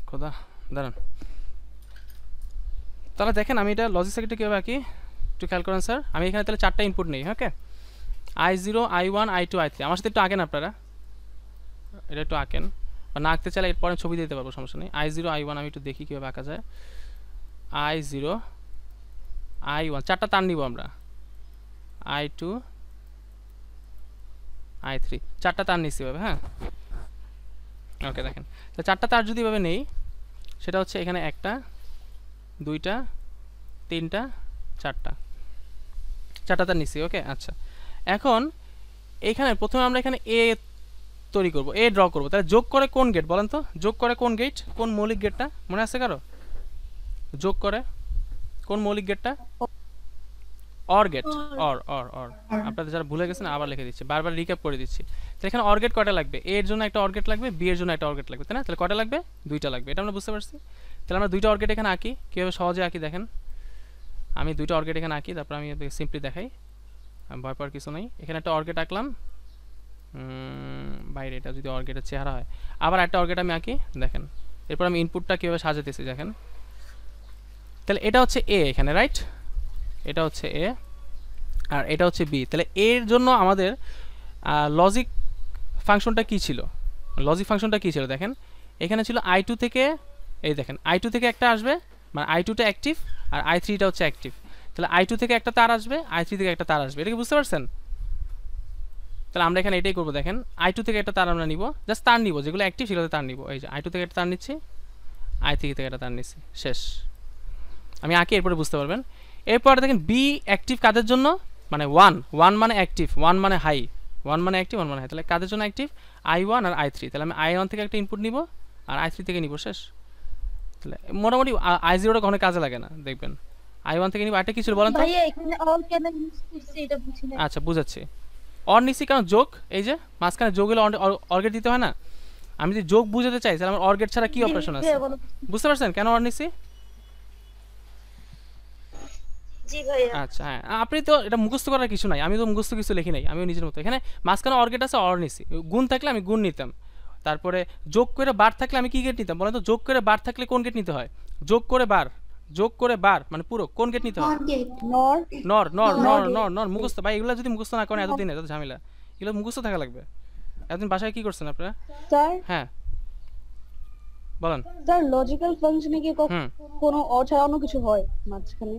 খোদা দাঁড়ান তাহলে দেখেন আমি এটা লজিক সার্কিটটা কীভাবে আঁকি একটু খেয়াল করেন স্যার আমি এখানে তাহলে চারটা ইনপুট নেই okay I zero I one I two I three আমার সাথে একটু আঁকেন আপনারা এটা একটু আঁকেন না আঁকতে চাইলে এরপরে ছবি দিতে পারবো সমস্যা নেই আই জিরো আই ওয়ান আমি একটু দেখি কীভাবে আঁকা যায় আই জিরো আই ওয়ান চারটা তার নিব আমরা আই টু আই থ্রি চারটা তার নিচ্ছি এভাবে হ্যাঁ ওকে দেখেন তো চারটা তার যদি এভাবে নেই সেটা হচ্ছে এখানে একটা দুইটা তিনটা চারটা চারটা তার নিচ্ছি ওকে আচ্ছা এখন এইখানে প্রথমে আমরা এখানে এ তৈরি করব এ ড্র করব তাহলে যোগ করে কোন গেট বলেন তো যোগ করে কোন গেট কোন মৌলিক গেটটা মনে আছে কারো যোগ করে কোন মৌলিক গেটটা or gate or or or আপনারা যারা ভুলে গেছেন আবার লিখে দিচ্ছি বারবার রিক্যাপ করে দিচ্ছি তাহলে এখানে অর গেট কয়টা লাগবে এ এর জন্য একটা অর গেট লাগবে বি এর জন্য একটা অর গেট লাগবে তাই না তাহলে কয়টা লাগবে দুইটা লাগবে এটা আমরা বুঝতে পারছি তাহলে আমরা দুইটা অর গেট এখানে আঁকি কীভাবে সহজে আঁকি দেখেন আমি দুইটা অর গেট এখানে আঁকি তারপর আমি সিম্পলি দেখাই আমি ভয় পাওয়ার কিছু নেই এখানে একটা অর গেট আঁকলাম বাইরে এটা যদি অর গেটের চেহারা হয় আবার একটা অর গেট আমি আঁকি দেখেন এরপর আমি ইনপুটটা কীভাবে সাজাতেছি দেখেন তাহলে এটা হচ্ছে এ এখানে রাইট এটা হচ্ছে এ আর এটা হচ্ছে বি তাহলে এর জন্য আমাদের লজিক ফাংশনটা কি ছিল লজিক ফাংশনটা কি ছিল দেখেন এখানে ছিল আই টু থেকে এই দেখেন আই টু থেকে একটা আসবে মানে আই টুটা অ্যাক্টিভ আর আই থ্রিটা হচ্ছে অ্যাক্টিভ। তাহলে আই টু থেকে একটা তার আসবে, আই থ্রি থেকে একটা তার আসবে, এটা কি বুঝতে পারছেন? তাহলে আমরা এখানে এটাই করবো। দেখেন আই টু থেকে একটা তার আমরা নিব, জাস্ট তার নিব যেগুলো অ্যাক্টিভ সেগুলো তার নিব। এই যে আই টু থেকে একটা তার নিচ্ছি, আই থ্রি থেকে একটা তার নিচ্ছি, শেষ। আমি আঁকি, এরপরে বুঝতে পারবেন। এরপর দেখেন বি অ্যাক্টিভ কাদের জন্য, মানে ওয়ান ওয়ান মানে অ্যাক্টিভ, ওয়ান মানে হাই, ওয়ান মানে অ্যাক্টিভ, ওয়ান মানে হাই। তাহলে কাদের জন্য অ্যাক্টিভ? আই ওয়ান আর আই থ্রি। তাহলে আমি আই ওয়ান থেকে একটা ইনপুট নিব আর আই থ্রি থেকে নিব, শেষ। তাহলে মোটামুটি আই জিরোটা কখনো কাজে লাগে না, দেখবেন। আই ওয়ান থেকে নিব, আরেকটা কিছু বলেন তো। আচ্ছা বুঝাচ্ছি, অর নিচ্ছি কারণ যোগ, এই যে মাঝখানে যোগ হলে অরগেট দিতে হয় না। আমি যদি যোগ বুঝাতে চাই তাহলে আমার অরগেট ছাড়া কি অপারেশন আছে, বুঝতে পারছেন কেন অর নিচ্ছি? জি ভাইয়া। আচ্ছা হ্যাঁ, আপনি তো এটা মুখস্থ করার কিছু নাই, আমি তো মুখস্থ কিছু লিখি নাই, আমিও নিজের মতো। এখানে মাঝখানে অরগেট আছে, অর নিছি। গুণ থাকলে আমি গুণ নিতাম, তারপরে যোগ করে বার থাকলে আমি কি গেট নিতাম বলেন তো? যোগ করে বার থাকলে কোন গেট নিতে হয়? যোগ করে বার, যোগ করে বার মানে পুরো কোন গেট নিতে হয়? নর নর নর নর নর নর মুখস্থ ভাই, এগুলো যদি মুখস্থ না করেন এতদিন এত ঝামেলা, এগুলো মুখস্থ থাকা লাগবে। এতদিন ভাষায় কি করছেন আপনারা স্যার? হ্যাঁ বলেন স্যার। লজিক্যাল ফাংশনে কি কোনো অর ছাড়া অন্য কিছু হয় মাঝখানে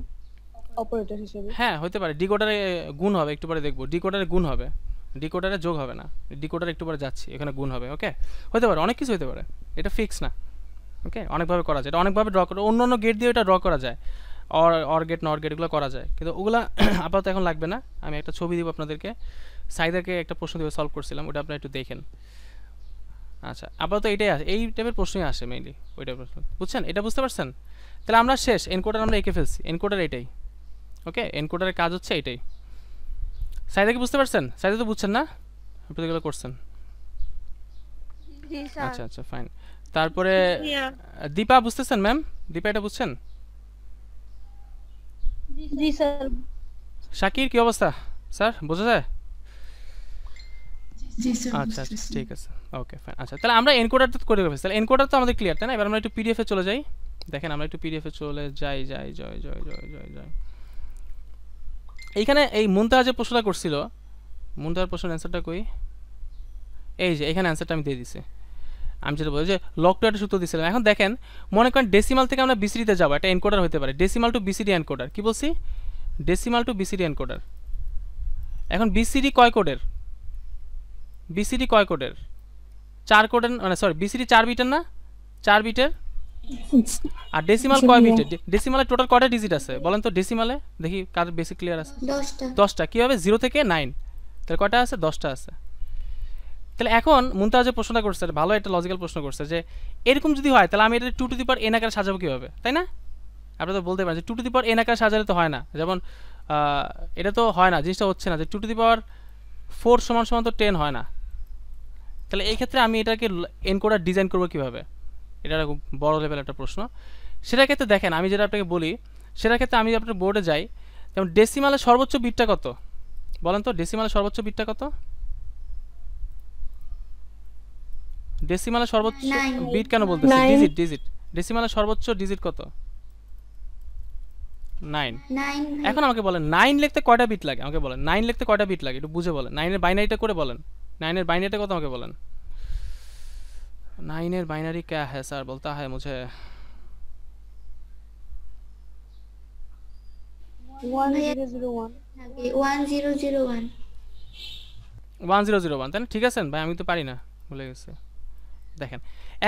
অপারেটর হিসেবে? হ্যাঁ হতে পারে। ডিকোডারে গুণ হবে, একটু পরে দেখব। ডিকোডারে গুণ হবে, ডিকোডারে যোগ হবে না। ডিকোডারে একটু পরে যাচ্ছি, এখানে গুণ হবে। ওকে, হতে পারে অনেক কিছু হতে পারে, এটা ফিক্স না। ওকে, অনেকভাবে করা যায়, এটা অনেকভাবে ড্র করা, অন্য অন্য গেট দিয়ে এটা ড্র করা যায়। Or or gate nor gate এগুলো করা যায়, কিন্তু ওগুলো আপাতত এখন লাগবে না। আমি একটা ছবি দেবো আপনাদেরকে, সাইদারকে একটা প্রশ্ন দিয়ে সলভ করছিলাম, ওটা আপনারা একটু দেখেন। আচ্ছা আপাতত এটাই আসে, এই টাইপের প্রশ্নই আসে মেইনলি, ওই টাইপের প্রশ্ন, বুঝছেন? এটা বুঝতে পারছেন? তাহলে আমরা শেষ, এনকোডার আমরা এঁকে ফেলছি, এনকোডার এটাই। ওকে, এনকোডারের কাজ হচ্ছে এটাই। সাইদা কি বুঝতে পারছেন? সাইদা তো বুঝছেন না, আপনি এগুলো করছেন। আচ্ছা আচ্ছা ফাইন। তারপরে দীপা বুঝতেছেন ম্যাম? দীপা এটা বুঝছেন? জি স্যার। শাকির কি অবস্থা স্যার, বোঝা যায়? জি স্যার। আচ্ছা ঠিক আছে, ওকে ফাইন। আচ্ছা তাহলে আমরা এনকোডারটা করে ফেলছি, তাহলে এনকোডার তো আমাদের ক্লিয়ার, তাই না? এবার আমরা একটু পিডিএফ এ চলে যাই। দেখেন আমরা একটু পিডিএফ এ চলে যাই যাই যাই যাই যাই যাই এইখানে এই মুনতাহা যে প্রশ্নটা করছিল, মুনতাহার প্রশ্নের অ্যান্সারটা কই? এই যে এখানে অ্যান্সারটা আমি দিয়ে দিছি। আমি যেটা বলছি যে লক টু একটা সূত্র দিয়েছিলাম। এখন দেখেন, মনে করেন ডেসিমাল থেকে আমরা বিসিডিতে যাবো, এটা এনকোডার হতে পারে। ডেসিমাল টু বিসিডি এনকোডার, কি বলছি? Decimal to বিসিডি এনকোডার। এখন বিসিডি কয় কোডের? বিসিডি কয় কোডের? চার কোডের, মানে সরি বিসিডি চার বিটের না, চার বিটের। আর ডেসিমাল কয় বিটের? ডেসিমালে টোটাল কয়টা ডিজিট আছে বলেন তো? ডেসিমালে দেখি কার বেসিক ক্লিয়ার আছে? দশটা। কি হবে? জিরো থেকে নাইন, তাহলে কয়টা আছে? দশটা আছে। তাহলে এখন মুনতাহা যে প্রশ্নটা করছে, ভালো একটা লজিক্যাল প্রশ্ন করছে, যে এরকম যদি হয় তাহলে আমি এটা two to the power n আকারে সাজাবো কীভাবে, তাই না? আপনি তো বলতে পারেন যে two to the power n আকারে সাজালে তো হয় না, যেমন এটা তো হয় না, জিনিসটা হচ্ছে না যে two to the power four সমান সমান তো টেন হয় না। তাহলে এই ক্ষেত্রে আমি এটাকে এনকোডার ডিজাইন করবো কীভাবে, এটা একটা বড় লেভেল একটা প্রশ্ন। সেটার ক্ষেত্রে দেখেন আমি যেটা আপনাকে বলি, সেটার ক্ষেত্রে আমি আপনার বোর্ডে যাই। যেমন ডেসিমালের সর্বোচ্চ বিটটা কত বলেন তো? ডেসিমালের সর্বোচ্চ বিটটা কত? ডেসিমালের সর্বোচ্চ বিট কেন বলতেছি? ডিজিট ডিজিট ডেসিমালের সর্বোচ্চ ডিজিট কত? নাইন। এখন আমাকে বলেন নাইন লিখতে কয়টা বিট লাগে? আমাকে বলেন নাইন লিখতে কয়টা বিট লাগে, একটু বুঝে বলেন। নাইনের বাইনারিটা করে বলেন, নাইনের বাইনারিটা কত আমাকে বলেন? নাইনের বাইনারি क्या है सर, बोलता है मुझे? One zero zero one one zero zero one. তাই না? ঠিক আছে ভাই, আমি তো পারি না, ভুলে গেছে। দেখেন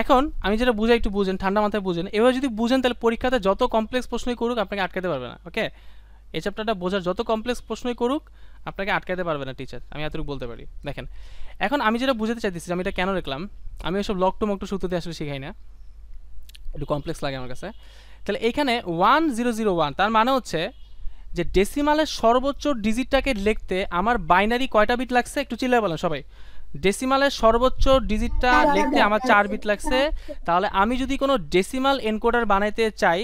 এখন আমি যেটা বুঝাই, একটু বুঝেন, ঠান্ডা মাথায় বুঝেন। এবার যদি বুঝেন তাহলে পরীক্ষাতে যত কমপ্লেক্স প্রশ্নই করুক আপনাকে আটকাতে পারবে না। ওকে, এই চ্যাপ্টারটা বোঝার যত কমপ্লেক্স প্রশ্নই করুক আপনাকে আটকাতে পারবে না টিচার, আমি এতটুকু বলতে পারি। দেখেন এখন আমি যেটা বুঝাতে চাইতেছি, আমি এটা কেন রাখলাম, আমি এসব লক টু মক টু সূত্র দিয়ে আসলে শেখাই না, একটু কমপ্লেক্স লাগে আমার কাছে। তাহলে এখানে ওয়ান জিরো জিরো ওয়ান, তার মানে হচ্ছে যে ডেসিমালের সর্বোচ্চ ডিজিটটাকে লিখতে আমার বাইনারি কয়টা বিট লাগছে, একটু চিল্লায় বলেন সবাই। ডেসিমালের সর্বোচ্চ ডিজিটটা লিখতে আমার চার বিট লাগছে। তাহলে আমি যদি কোনো ডেসিমাল এনকোডার বানাইতে চাই,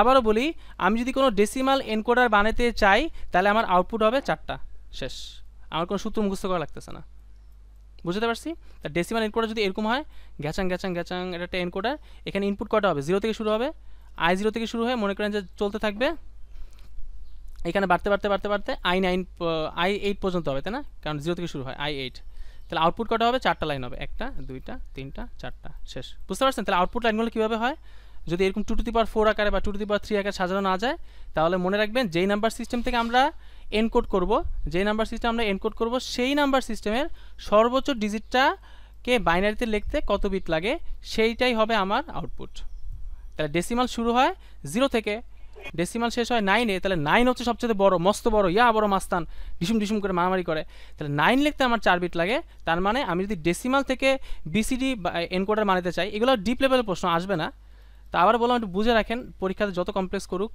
আবারও বলি, আমি যদি কোনো ডেসিমাল এনকোডার বানাইতে চাই তাহলে আমার আউটপুট হবে চারটা, শেষ। আমার কোনো সূত্র মুখস্থ করা লাগতেছে না, বুঝতে পারছি? তা ডেসিমাল এনকোডার যদি এরকম হয়, গ্যাচাং গ্যাচাং গ্যাচাং, এটা একটা এনকোডার। এখানে ইনপুট কটা হবে? জিরো থেকে শুরু হবে, আই জিরো থেকে শুরু হয়ে মনে করেন যে চলতে থাকবে, এখানে বাড়তে বাড়তে বাড়তে বাড়তে আই নাইন আই এইট পর্যন্ত হবে, তাই না? কারণ জিরো থেকে শুরু হয় আই এইট। তাহলে আউটপুট কটা হবে? চারটা লাইন হবে, একটা দুইটা তিনটা চারটা, শেষ। বুঝতে পারছেন? তাহলে আউটপুট লাইনগুলো কীভাবে হয়? যদি এরকম two to the power four আকারে বা two to the power three আকারে সাজানো না যায় তাহলে মনে রাখবেন যেই নাম্বার সিস্টেম থেকে আমরা এনকোড করব যেই নাম্বার সিস্টেম আমরা এনকোড করব সেই নাম্বার সিস্টেমের সর্বোচ্চ ডিজিটটাকে বাইনারিতে লিখতে কত বিট লাগে সেইটাই হবে আমার আউটপুট। তাহলে ডেসিমাল শুরু হয় জিরো থেকে ডেসিমাল শেষ হয় নাইনে, তাহলে নাইন হচ্ছে সবচেয়ে বড় মস্ত বড় ইয়া বড় মাস্তান ডিসুম ডিসুম করে মারামারি করে, তাহলে নাইন লিখতে আমার চার বিট লাগে। তার মানে আমি যদি ডেসিমাল থেকে বিসিডি এনকোডার বানাতে চাই, এগুলো ডিপ লেভেলের প্রশ্ন আসবে না, তা আবার বললাম একটু বুঝে রাখেন পরীক্ষাতে যত কমপ্লেক্স করুক,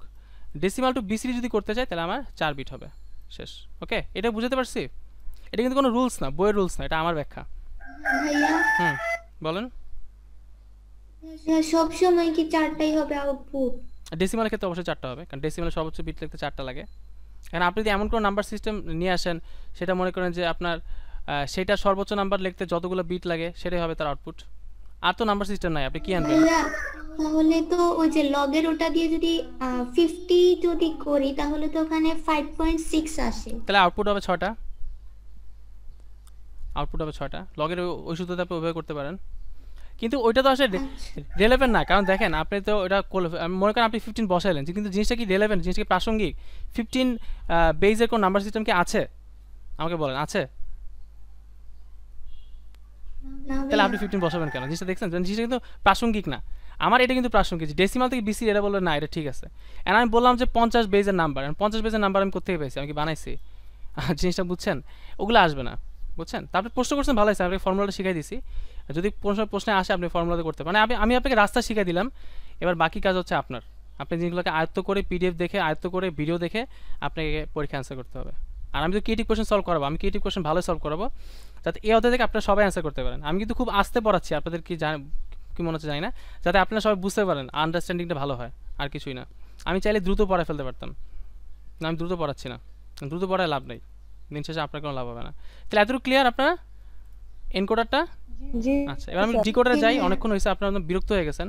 ডেসিমাল টু বিসিডি যদি করতে চাই তাহলে আমার চার বিট হবে শেষ। ওকে, এটা বুঝতে পারছি, এটা কিন্তু কোনো রুলস না, বইয়ের রুলস না, এটা আমার ব্যাখ্যা। হুম বলেন, সব সময় কি চারটাই হবে আউটপুট? ডেসিমালের ক্ষেত্রে অবশ্যই চারটা হবে, কারণ ডেসিমালের সর্বোচ্চ বিট লিখতে চারটা লাগে। কারণ আপনি যদি এমন কোনো নাম্বার সিস্টেম নিয়ে আসেন সেটা মনে করেন যে আপনার সেটা সর্বোচ্চ নাম্বার লিখতে যতগুলো বিট লাগে সেটাই হবে তার আউটপুট, আর তো নাম্বার সিস্টেম নাই আপনি কি আনবেন। তাহলে তো ওই যে লগের ওটা দিয়ে যদি পঞ্চাশ যদি করি তাহলে তো ওখানে পাঁচ পয়েন্ট ছয় আসে, তাহলে আউটপুট হবে ছয়টা, আউটপুট হবে ছয়টা লগের ওই সূত্রটা আপনি ওভাবে করতে পারেন, কিন্তু ওইটা তো আসলে রেলেভেন্ট না। কারণ দেখেন আপনি তো ওটা মনে করেন আপনি ফিফটিন বসাইলেন, কিন্তু জিনিসটা কি রেলেভেন্ট, জিনিসটা কি প্রাসঙ্গিক? ফিফটিন বেজের কোন নাম্বার সিস্টেম কি আছে আমাকে বলেন, আছে? তাহলে আপনি ফিফটিন বসাবেন কেন? জিনিসটা দেখছেন, জিনিসটা কিন্তু প্রাসঙ্গিক না। আমার এটা কিন্তু প্রাসঙ্গিক, ডেসিমাল থেকে বিসি এটা বললো না, এটা ঠিক আছে। এন্ড আমি বললাম যে পঞ্চাশ বেজের নাম্বার, পঞ্চাশ বেজের নাম্বার আমি কোথেকে পেয়েছি, আমি কি বানাইছি? জিনিসটা বুঝছেন, ওগুলো আসবে না, বুঝছেন? তারপরে প্রশ্ন করছেন, ভালো আছে, আমি ফর্মুলাটা শিখাই দিছি, যদি প্রশ্ন প্রশ্নে আসে আপনি ফর্মুলাতে করতে পারেন। আমি আমি আপনাকে রাস্তা শিখিয়ে দিলাম, এবার বাকি কাজ হচ্ছে আপনার, আপনি জিনিসগুলোকে আয়ত্ত করে পিডিএফ দেখে আয়ত্ত করে ভিডিও দেখে আপনাকে পরীক্ষা অ্যান্সার করতে হবে। আর আমি তো ক্রিয়েটিভ কোয়েশ্চেন সলভ করাবো, আমি ক্রিয়েটিভ কোয়েশ্চেন ভালো সলভ করাবো যাতে এই অধ্যায় থেকে আপনারা সবাই অ্যান্সার করতে পারেন। আমি কিন্তু খুব আস্তে পড়াচ্ছি, আপনাদের কি জান কি মনে হচ্ছে জানি না, যাতে আপনারা সবাই বুঝতে পারেন, আন্ডারস্ট্যান্ডিংটা ভালো হয়, আর কিছুই না। আমি চাইলে দ্রুত পড়া ফেলতে পারতাম, না আমি দ্রুত পড়াচ্ছি না, দ্রুত পড়ায় লাভ নেই, দিন শেষে আপনার কোনো লাভ হবে না। তাহলে এতটুকু ক্লিয়ার আপনারা এনকোডারটা? আচ্ছা, এবার আমি ডিকোডারে যাই, অনেকক্ষণ হয়েছে আপনারা বিরক্ত হয়ে গেছেন,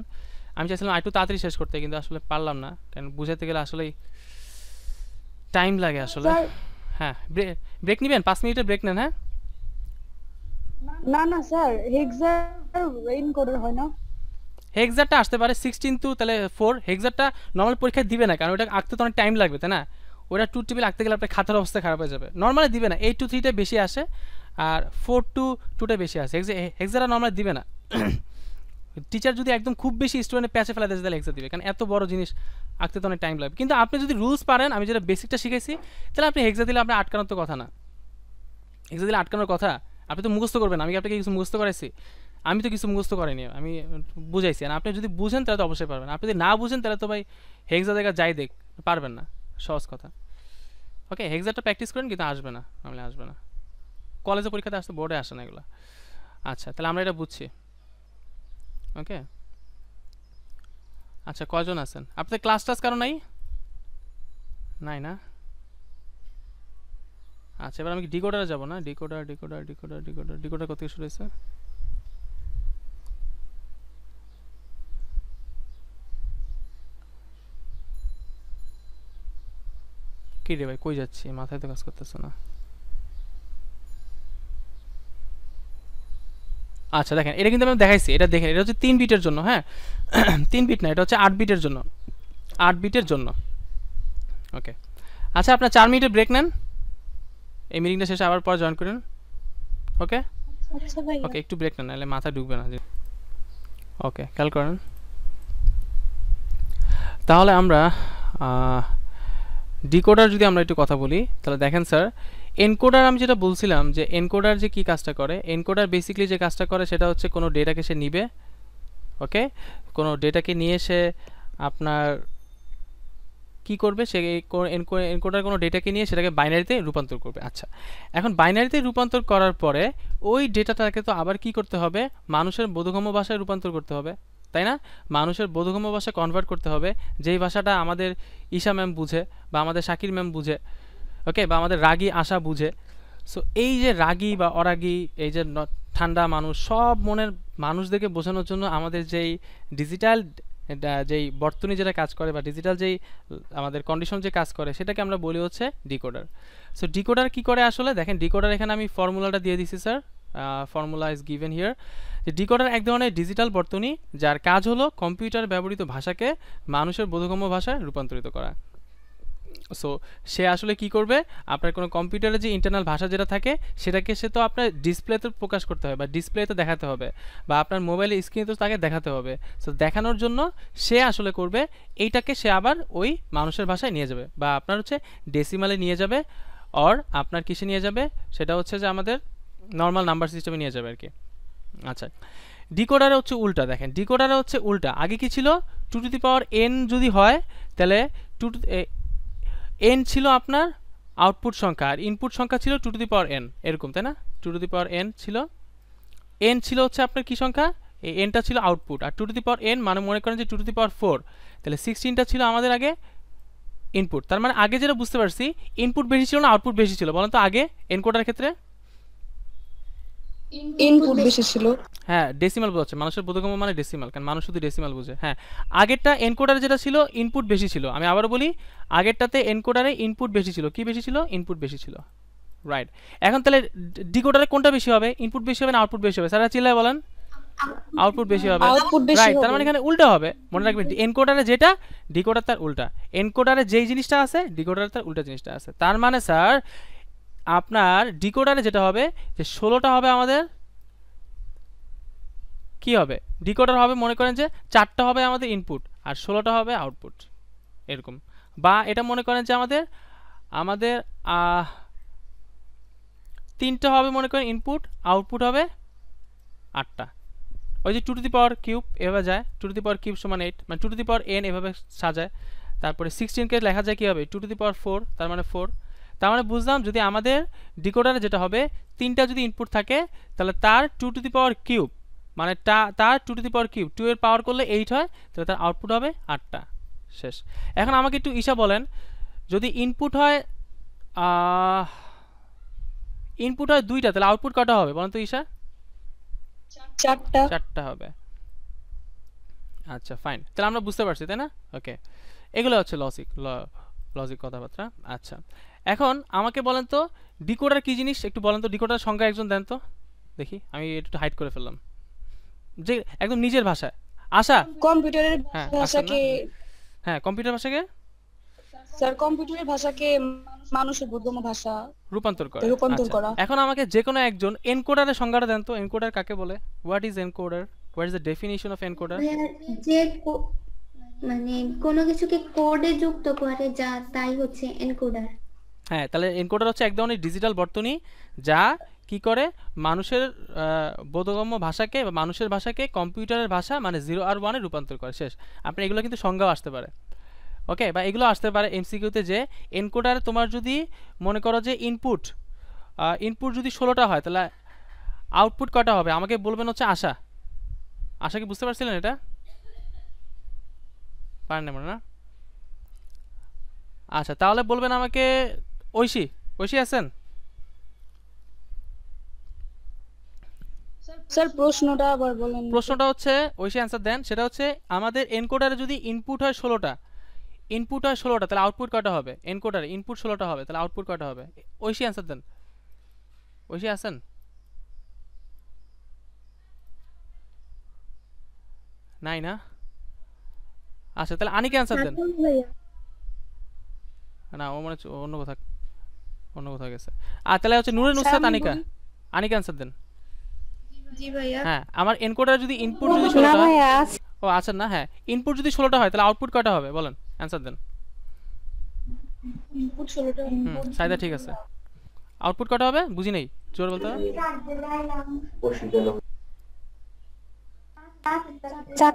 আমি চাইছিলাম একটু তাড়াতাড়ি শেষ করতে কিন্তু আসলে পারলাম না, কারণ বুঝাতে গেলে আসলেই টাইম লাগে আসলে। হ্যাঁ, ব্রেক নেবেন, পাঁচ মিনিটের ব্রেক নেন। হ্যাঁ, না না স্যার, হেক্সার এনকোডার হয় না, হেক্সারটা আসতে পারে সিক্সটিন টু তাহলে ফোর, হেক্সারটা নর্মাল পরীক্ষায় দিবে না, কারণ ওটা আঁকতে তো অনেক টাইম লাগবে, তাই না? ওটা টু টিপে আঁকতে গেলে আপনার খাতার অবস্থা খারাপ হয়ে যাবে, নর্মালি দিবে না। এইট টু থ্রিটা বেশি আসে আর ফোর টু টুটা বেশি আসে, হেক্সারা নর্মালি দিবে না। টিচার যদি একদম খুব বেশি স্টুডেন্টে প্যাচে ফেলা দেয় তাহলে হেক্সার দিবে, কারণ এত বড় জিনিস আঁকতে তো অনেক টাইম লাগবে। কিন্তু আপনি যদি রুলস পারেন, আমি যেটা বেসিকটা শিখেছি, তাহলে আপনি হেক্সা দিলে আপনার আটকানোর তো কথা না, হেক্সা দিলে আটকানোর কথা। আপনি তো মুখস্থ করবেন, আমি আপনাকে কিছু মুখস্থ করাইছি, আমি তো কিছু মুখস্থ করাইনি, আমি বুঝাইছি। আর আপনি যদি বুঝেন তাহলে তো অবশ্যই পারবেন, আপনি যদি না বুঝেন তাহলে তো ভাই হেক্সা দেখা যাই দেখ পারবেন না, সহজ কথা। ওকে, হেক্সাটা প্র্যাকটিস করেন, কিন্তু আসবে না, আমি আসবে না, কলেজে পরীক্ষাতে আসতে বোর্ডে আসে না এগুলো। আচ্ছা, তাহলে আমরা এটা বুঝছি। ওকে, আচ্ছা, কয়জন আছেন? আপনাদের ক্লাস টাস কারো নাই নাই না? আচ্ছা, এবার আমি ডিকোডারে যাব না? ডিকোডার ডিকোডার ডিকোডার ডিকোডার ডিকোডার কত শুরু হয়েছে? কি রে ভাই, কই যাচ্ছি, মাথায় তো কাজ করতেছে না। আচ্ছা দেখেন, এটা কিন্তু আমি দেখাইছি, এটা দেখেন, এটা হচ্ছে তিন বিটের জন্য। হ্যাঁ, তিন বিট না, এটা হচ্ছে আট বিটের জন্য, আট বিটের জন্য। ওকে, আচ্ছা, আপনার চার মিনিটের ব্রেক নেন, এই মিটিংটা শেষে আবার পরে জয়েন করেন। ওকে ওকে, একটু ব্রেক নেন, নাহলে মাথা ঢুকবে না। ওকে, খেয়াল করেন তাহলে আমরা ডিকোডার যদি আমরা একটু কথা বলি, তাহলে দেখেন স্যার, এনকোডার আমি যেটা বলছিলাম যে এনকোডার যে কী কাজটা করে, এনকোডার বেসিক্যালি যে কাজটা করে সেটা হচ্ছে কোনো ডেটাকে সে নিবে। ওকে, কোনো ডেটাকে নিয়ে সে আপনার কি করবে, সে এনকোডার কোনো ডেটাকে নিয়ে সেটাকে বাইনারিতে রূপান্তর করবে। আচ্ছা, এখন বাইনারিতে রূপান্তর করার পরে ওই ডেটাটাকে তো আবার কি করতে হবে, মানুষের বোধগম্য ভাষায় রূপান্তর করতে হবে, তাই না? মানুষের বোধগম্য ভাষায় কনভার্ট করতে হবে, যেই ভাষাটা আমাদের ঈশা ম্যাম বুঝে বা আমাদের শাকির ম্যাম বুঝে, ওকে, বা আমাদের রাগী আশা বুঝে। সো এই যে রাগী বা অরাগী, এই যে ঠান্ডা মানুষ, সব মনের মানুষদেরকে বোঝানোর জন্য আমাদের যেই ডিজিটাল যেই বর্তনী যেটা কাজ করে বা ডিজিটাল যেই আমাদের কন্ডিশন যে কাজ করে সেটাকে আমরা বলি হচ্ছে ডিকোডার। সো ডিকোডার কি করে আসলে দেখেন, ডিকোডার এখানে আমি ফর্মুলাটা দিয়ে দিছি sir, uh, formula is given here. The decoder एक धरनेर डिजिटल बर्तनी जार काज हलो कम्पिউটার व्यवहृत भाषा के मानुषेर बोधगम्य भाषाय रूपान्तरित करा। सो से आसले कि करबे आपनार कोनो कम्पिউটারে जे इंटरनल भाषा जेटा थाके सेटाके से तो आपनार डिसप्लेते प्रकाश करते हबे बा डिसप्लेते देखाते हबे बा आपनार मोबाइल स्क्रिने तो ताके देखाते हबे। सो देखानोर जोन्नो से आसले करबे एइटाके से आबार ओई मानुषेर भाषाय निये जाबे बा आपनार होच्छे डेसिमाले निये जाबे और आपनार किसे निये जाबे सेटा होच्छे जे आमादेर नर्माल नम्बर सिस्टेमे निये जाबे आर कि। अच्छा डिकोडारे होच्छे उल्टा, देखें डिकोडारे होच्छे उल्टा। आगे कि छिलो two to the power n जदि हय ताहले टू एन छिलो आपनार आउटपुट संख्या और इनपुट संख्या छिलो two to the power n एरकम ताई ना, two to the power n छिलो एन छिलो होच्छे आपनार कि संख्या एनटा छिलो आउटपुट और two to the power n माने मने करें जे two to the power four ताहले सिक्सटीन टा छिलो आमादेर आगे इनपुट। तार माने आगे जेटा बुझते पारछि इनपुट बेशी छिलो ना आउटपुट बेशी छिलो बोलेन तो आगे एनकोडारेर क्षेत्रे इनपुट বেশি ছিল। হ্যাঁ ডেসিমাল বুঝছে মানুষের বোধগম্য মানে ডেসিমাল কারণ মানুষ শুধু ডেসিমাল বুঝে। হ্যাঁ আগেরটা এনকোডারে যেটা ছিল ইনপুট বেশি ছিল, আমি আবার বলি আগেরটাতে এনকোডারে ইনপুট বেশি ছিল, কি বেশি ছিল ইনপুট বেশি ছিল, রাইট। এখন তাহলে ডিকোডারে কোনটা বেশি হবে, ইনপুট বেশি হবে না আউটপুট বেশি হবে? স্যাররা চিল্লায় বলেন আউটপুট বেশি হবে, রাইট। তার মানে এখানে উল্টা হবে, মনে রাখবেন এনকোডারে যেটা ডিকোডার তার উল্টা, এনকোডারে যেই জিনিসটা আছে ডিকোডারে তার উল্টা জিনিসটা আছে। তার মানে স্যার আপনার ডিকোডারে যেটা হবে যে ষোলোটা হবে আমাদের কি হবে ডিকোডার হবে মনে করেন যে চারটা হবে আমাদের ইনপুট আর ষোলোটা হবে আউটপুট এরকম, বা এটা মনে করেন যে আমাদের আমাদের তিনটা হবে মনে করেন ইনপুট, আউটপুট হবে আটটা। ওই যে two to the power cube এভাবে যায়, two to the power cube সমান এইট মানে two to the power n এভাবে সাজায়। তারপরে সিক্সটিনকে লেখা যায় কী হবে two to the power four তার মানে ফোর। তার মানে বুঝলাম যদি আমাদের ডিকোডারে যেটা হবে তিনটা যদি ইনপুট থাকে তাহলে তার two to the power cube মানে তার two to the power cube two এর পাওয়ার করলে এইট হয় তাহলে তার আউটপুট হবে আটটা, শেষ। এখন আমাকে একটু হিসাব বলেন যদি ইনপুট হয় ইনপুট হয় দুইটা তাহলে আউটপুট কটা হবে বলেন তো ঈশা? চারটা, চারটা হবে। আচ্ছা ফাইন, তাহলে আমরা বুঝতে পারছি তাই না? ওকে, এগুলো হচ্ছে লজিক লজিক কথাবার্তা। আচ্ছা এখন আমাকে বলেন তো ডিকোডার কি জিনিস একটু বলেন তো, ডিকোডার সংখ্যা একজন দেন তো দেখি, আমি একটু হাইড করে ফেললাম যে একদম নিজের ভাষায় আশা কম্পিউটারের ভাষাকে। হ্যাঁ কম্পিউটার ভাষাকে স্যার কম্পিউটারের ভাষাকে মানুষের বোধগম্য ভাষা রূপান্তর করা, রূপান্তর করা। এখন আমাকে যে কোনো একজন এনকোডারের সংজ্ঞাটা দেন তো, এনকোডার কাকে বলে, what is এনকোডার, what is the definition of এনকোডার? যে মানে কোনো কিছুকে কোডে যুক্ত করে যা তাই হচ্ছে এনকোডার। হ্যাঁ তাহলে এনকোডার হচ্ছে এক ধরনের ডিজিটাল বর্তনী যা কি করে মানুষের বোধগম্য ভাষাকে বা মানুষের ভাষাকে কম্পিউটারের ভাষা মানে জিরো আর ওয়ানে রূপান্তর করে, শেষ। আপনি এগুলো কিন্তু সংজ্ঞাও আসতে পারে, ওকে, বা এগুলো আসতে পারে এমসিকিউতে যে এনকোডার তোমার যদি মনে করো যে ইনপুট ইনপুট যদি ষোলোটা হয় তাহলে আউটপুট কটা হবে আমাকে বলবেন হচ্ছে আশা। আশা কি বুঝতে পারছিলেন এটা? পারেন না? আচ্ছা তাহলে বলবেন আমাকে ঐশী, ঐশী আছেন? স্যার প্রশ্নটা আবার বলেন। প্রশ্নটা হচ্ছে ঐশী आंसर দেন, সেটা হচ্ছে আমাদের এনকোডারে যদি ইনপুট হয় ষোলোটা ইনপুট হয় ষোলোটা তাহলে আউটপুট কয়টা হবে, এনকোডারে ইনপুট ষোলোটা হবে তাহলে আউটপুট কয়টা হবে? ঐশী आंसर দেন, ঐশী আছেন নাই না? আচ্ছা তাহলে আনিকে आंसर দেন না, ও মনে অন্য কথা অন্য কথা গেছে। আর তাহলে হচ্ছে নূরে নুসরাত আনিকা, আনিকা आंसर দেন। জি ভাইয়া হ্যাঁ আমার এনকোডারে যদি ইনপুট যদি ষোলোটা হয়, ও আচ্ছা না হ্যাঁ ইনপুট যদি ষোলোটা হয় তাহলে আউটপুট কয়টা হবে বলেন, आंसर দেন। ইনপুট ষোলোটা ইনপুট সাইদা ঠিক আছে, আউটপুট কয়টা হবে বুঝি নাই জোর বলতে হবে।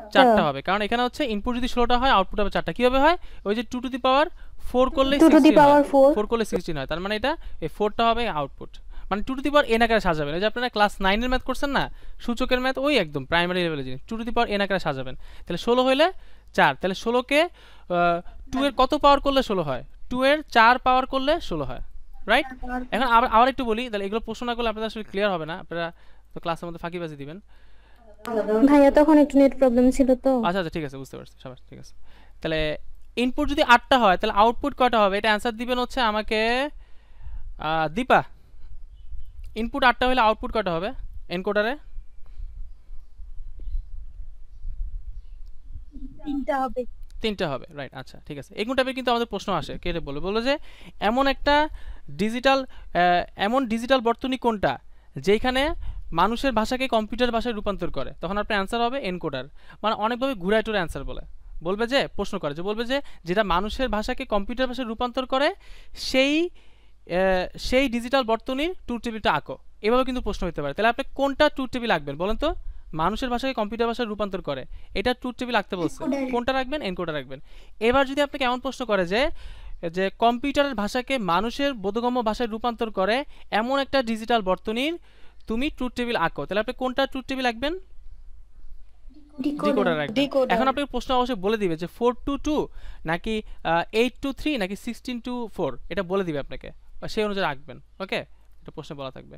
চারটা হবে কারণ এখানে হচ্ছে ইনপুট যদি ষোলোটা হয় আউটপুট হবে চারটা, কিভাবে হয় ওই যে two to the power four করলে ফোর করলে সিক্সটিন হয়, তার মানে এটা এই ফোরটা হবে আউটপুট মানে two to the power n আকারে সাজাবেন। ওই যে আপনারা ক্লাস নাইনের ম্যাথ করছেন না সূচকের ম্যাথ ওই একদম প্রাইমারি লেভেলের জিনিস, two to the power n আকারে সাজাবেন। তাহলে ষোলো হলে চার, তাহলে ষোলোকে টু এর কত পাওয়ার করলে ষোলো হয়, টু এর চার পাওয়ার করলে ষোলো হয়, রাইট। এখন আবার আবার একটু বলি, তাহলে এগুলো প্রশ্ন না করলে আপনাদের আসলে ক্লিয়ার হবে না, আপনারা তো ক্লাসের মধ্যে ফাঁকিবাজি দিবেন ভাইয়া, তখন একটু নেট প্রবলেম ছিল তো। আচ্ছা আচ্ছা ঠিক আছে বুঝতে পারছি সবাই, ঠিক আছে। তাহলে ইনপুট যদি আটটা হয় তাহলে আউটপুট কয়টা হবে এটা অ্যানসার দিবেন হচ্ছে আমাকে দীপা, ইনপুট আটটা হলে আউটপুট কয়টা হবে? एनकोडर है তিনটা হবে তিনটা হবে রাইট আচ্ছা ঠিক আছে এগুন টাইপের কিন্তু আমাদের প্রশ্ন আসে কেটে বলে বলে যে এমন একটা ডিজিটাল এমন ডিজিটাল বর্তনী কোনটা যেখানে মানুষের ভাষাকে কম্পিউটার ভাষায় রূপান্তর করে তখন আপনার आंसर হবে এনকোডার মানে অনেকভাবে ঘুরায় টুরে आंसर বলে বলবে যে প্রশ্ন করে যে বলবে যে যেটা মানুষের ভাষাকে কম্পিউটার ভাষায় রূপান্তর করে সেই সেই ডিজিটাল বর্তনীর ট্রুথ টেবিলটা আঁকো এভাবে কিন্তু প্রশ্ন হতে পারে তাহলে আপনি কোনটা ট্রুথ টেবিল আঁকবেন বলেন তো মানুষের ভাষাকে কম্পিউটার ভাষায় রূপান্তর করে এটা ট্রুথ টেবিল আঁকতে বলছে কোনটা রাখবেন এনকোডার রাখবেন এবার যদি আপনাকে এমন প্রশ্ন করে যে যে কম্পিউটারের ভাষাকে মানুষের বোধগম্য ভাষায় রূপান্তর করে এমন একটা ডিজিটাল বর্তনীর তুমি ট্রুথ টেবিল আঁকো তাহলে আপনি কোনটা ট্রুথ টেবিল আঁকবেন ডিকোডার ডিকোডার এখন আপনাকে প্রশ্ন অবশ্যই বলে দিবে যে four to two নাকি eight to three নাকি sixteen to four এটা বলে দিবে আপনাকে সেই অনুযায়ী আঁকবেন ওকে এটা প্রশ্নে বলা থাকবে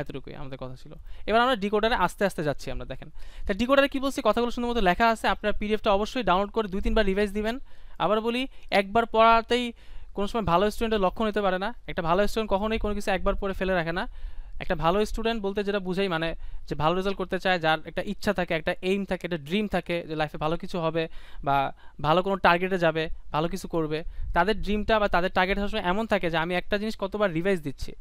এতটুকুই আমাদের কথা ছিল এবার আমরা ডিকোডারে আস্তে আস্তে যাচ্ছি আমরা দেখেন তা ডিকোডারে কি বলছি কথাগুলো সুন্দরমতো লেখা আছে আপনারা পিডিএফটা অবশ্যই ডাউনলোড করে দুই তিনবার রিভাইজ দিবেন আবার বলি একবার পড়াতেই কোন সময় ভালো স্টুডেন্টের লক্ষণ হতে পারে না একটা ভালো স্টুডেন্ট কখনোই কোনো কিছু একবার পড়ে ফেলে রাখে না একটা ভালো স্টুডেন্ট বলতে যেটা বুঝাই মানে যে ভালো রেজাল্ট করতে চায় যার একটা ইচ্ছা থাকে একটা এইম থাকে একটা ড্রিম থাকে যে লাইফে ভালো কিছু হবে বা ভালো কোনো টার্গেটে যাবে ভালো কিছু করবে তাদের ড্রিমটা বা তাদের টার্গেট সবসময় এমন থাকে যে আমি একটা জিনিস কতবার রিভাইজ দিচ্ছি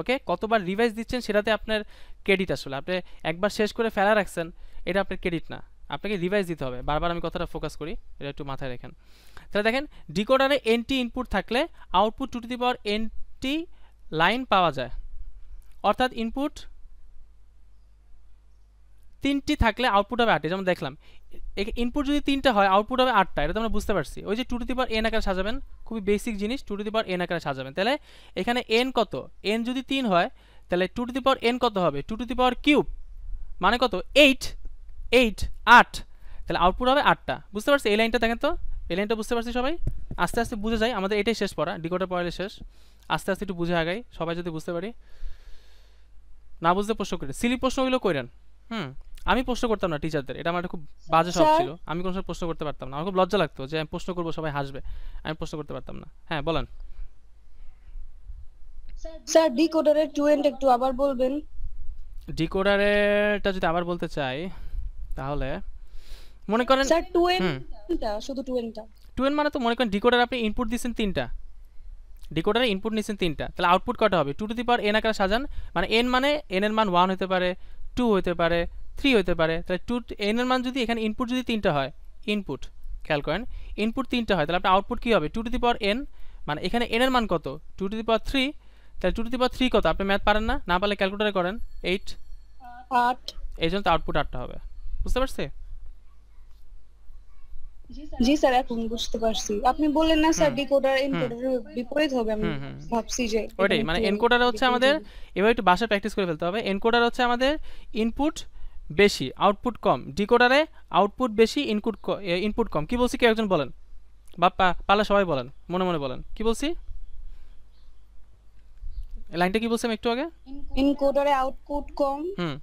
ওকে কতবার রিভাইজ দিচ্ছেন সেটাতে আপনার ক্রেডিট আসলে আপনি একবার শেষ করে ফেলা রাখছেন এটা আপনার ক্রেডিট না আপনাকে রিভাইজ দিতে হবে বারবার আমি কথাটা ফোকাস করি এটা একটু মাথায় রাখেন তাহলে দেখেন ডিকোডারে এনটি ইনপুট থাকলে output two to the power এনটি লাইন পাওয়া যায় অর্থাৎ ইনপুট তিনটি থাকলে আউটপুট হবে আটটি যেমন দেখলাম ইনপুট যদি তিনটা হয় আউটপুট হবে আটটা এটা তো আমরা বুঝতে পারছি ওই যে two to the power n আকারে সাজাবেন খুবই বেসিক জিনিস two to the power n আকারে সাজাবেন তাহলে এখানে এন কত এন যদি তিন হয় তাহলে two to the power n কত হবে two to the power cube মানে কত এইট এইট আট তাহলে আউটপুট হবে আটটা বুঝতে পারছি এই লাইনটা দেখেন তো এই লাইনটা বুঝতে পারছি সবাই আস্তে আস্তে বুঝে যায় আমাদের এটাই শেষ পড়া ডিকোডার পড়ালে শেষ আস্তে আস্তে একটু বুঝে আগাই সবাই যদি বুঝতে পারি না বুঝতে প্রশ্ন করেন সিলি প্রশ্নগুলো করেন হুম আমি প্রশ্ন করতাম না টিচারদের এটা আমার খুব বাজে শখ ছিল আমি কোন সময় প্রশ্ন করতে পারতাম না আমার খুব লজ্জা লাগতো যে আমি প্রশ্ন করব সবাই হাসবে আমি প্রশ্ন করতে পারতাম না হ্যাঁ বলেন স্যার ডিকোডারের টু এন্ড একটু আবার বলবেন ডিকোডারেরটা যদি আবার বলতে চাই তাহলে মনে করেন স্যার টু এন্ডটা শুধু টু এন্ডটা টু এন্ড মানে তো মনে করেন ডিকোডারে আপনি ইনপুট দিবেন তিনটা ডিকোডারে ইনপুট নিছেন তিনটা তাহলে আউটপুট কত হবে two to the power n আকারে সাজান মানে এন মানে এন এর মান one হতে পারে two হতে পারে three হতে পারে তাহলে two এন এর মান যদি এখানে ইনপুট যদি তিনটা হয় ইনপুট খেয়াল করেন ইনপুট তিনটা হয় তাহলে আপনার আউটপুট কি হবে two to the power n মানে এখানে এন এর মান কত two to the power three তাহলে two to the power three কত আপনি ম্যাথ পারেন না না পারলে ক্যালকুলেটরে করেন eight eight এইজন্য তো আউটপুট আটটা হবে বুঝতে পারছেন জি স্যার এখন বুঝতে পারছি আপনি বললেন না স্যার ডিকোডার এনকোডারের বিপরীত হবে আমি ভাবছি যে ওইটাই মানে এনকোডার হচ্ছে আমাদের এবারে একটু ভাষা প্র্যাকটিস করে ফেলতে হবে এনকোডার হচ্ছে আমাদের ইনপুট বেশি আউটপুট কম ডিকোডারে আউটপুট বেশি ইনপুট ইনপুট কম কি বলছি কি একজন বলেন বাপ্পা পালা সবাই বলেন মনে মনে বলেন কি বলছি লাইনটা কি বলছিলাম একটু আগে এনকোডারে আউটপুট কম হুম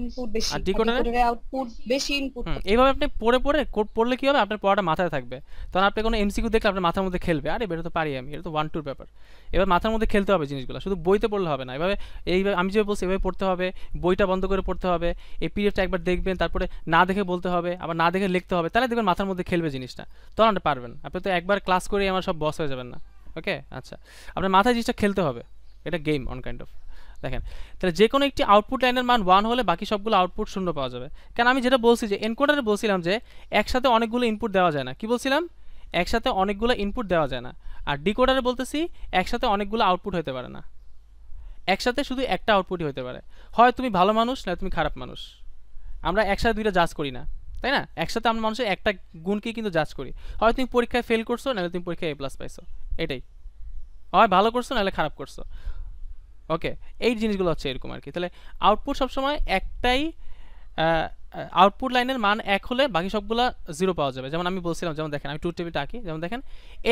ইনপুট বেশি ডিকোডারে আউটপুট বেশি ইনপুট এইভাবে আপনি পড়ে পড়ে কোড পড়লে কি হবে আপনার পড়াটা মাথায় থাকবে তখন আপনি কোনো এমসিকিউ দেখলে আপনার মাথার মধ্যে খেলবে আরে বের হতে পারি আমি এটা তো one two এর ব্যাপার এবার মাথার মধ্যে খেলতে হবে জিনিসগুলো শুধু বইতে পড়লে হবে না এইভাবে এইভাবে আমি যেভাবে বলছি এইভাবে পড়তে হবে বইটা বন্ধ করে পড়তে হবে এই পিডিএফটা একবার দেখবেন তারপরে না দেখে বলতে হবে আবার না দেখে লিখতে হবে তাহলে দেখবেন মাথার মধ্যে খেলবে জিনিসটা তখন আপনি পারবেন আপনি তো একবার ক্লাস করে আমার সব বস হয়ে যাবেন না ওকে আচ্ছা আপনার মাথায় জিনিসটা খেলতে হবে এটা গেম অন কাইন্ড অফ দেখেন তাহলে যে কোনো একটি আউটপুট লাইনের মান ওয়ান হলে বাকি সবগুলো আউটপুট শূন্য পাওয়া যাবে কারণ আমি যেটা বলছি যে এনকোডারে বলছিলাম যে একসাথে অনেকগুলো ইনপুট দেওয়া যায় না কি বলছিলাম একসাথে অনেকগুলো ইনপুট দেওয়া যায় না আর ডিকোডারে বলতেছি একসাথে অনেকগুলো আউটপুট হতে পারে না একসাথে শুধু একটা আউটপুটই হতে পারে হয় তুমি ভালো মানুষ না তুমি খারাপ মানুষ আমরা একসাথে দুইটা জাজ করি না তাই না একসাথে আমরা মানুষের একটা গুণকে কিন্তু জাজ করি হয় তুমি পরীক্ষায় ফেল করছো নাহলে তুমি পরীক্ষায় এ প্লাস পাইছো এটাই হয় ভালো করছো নাহলে খারাপ করছো ওকে এই জিনিসগুলো হচ্ছে এরকম আর কি তাহলে আউটপুট সবসময় একটাই আউটপুট লাইনের মান এক হলে বাকি সবগুলো জিরো পাওয়া যাবে যেমন আমি বলছিলাম যেমন দেখেন আমি ট্রুথ টেবিলটা আঁকি যেমন দেখেন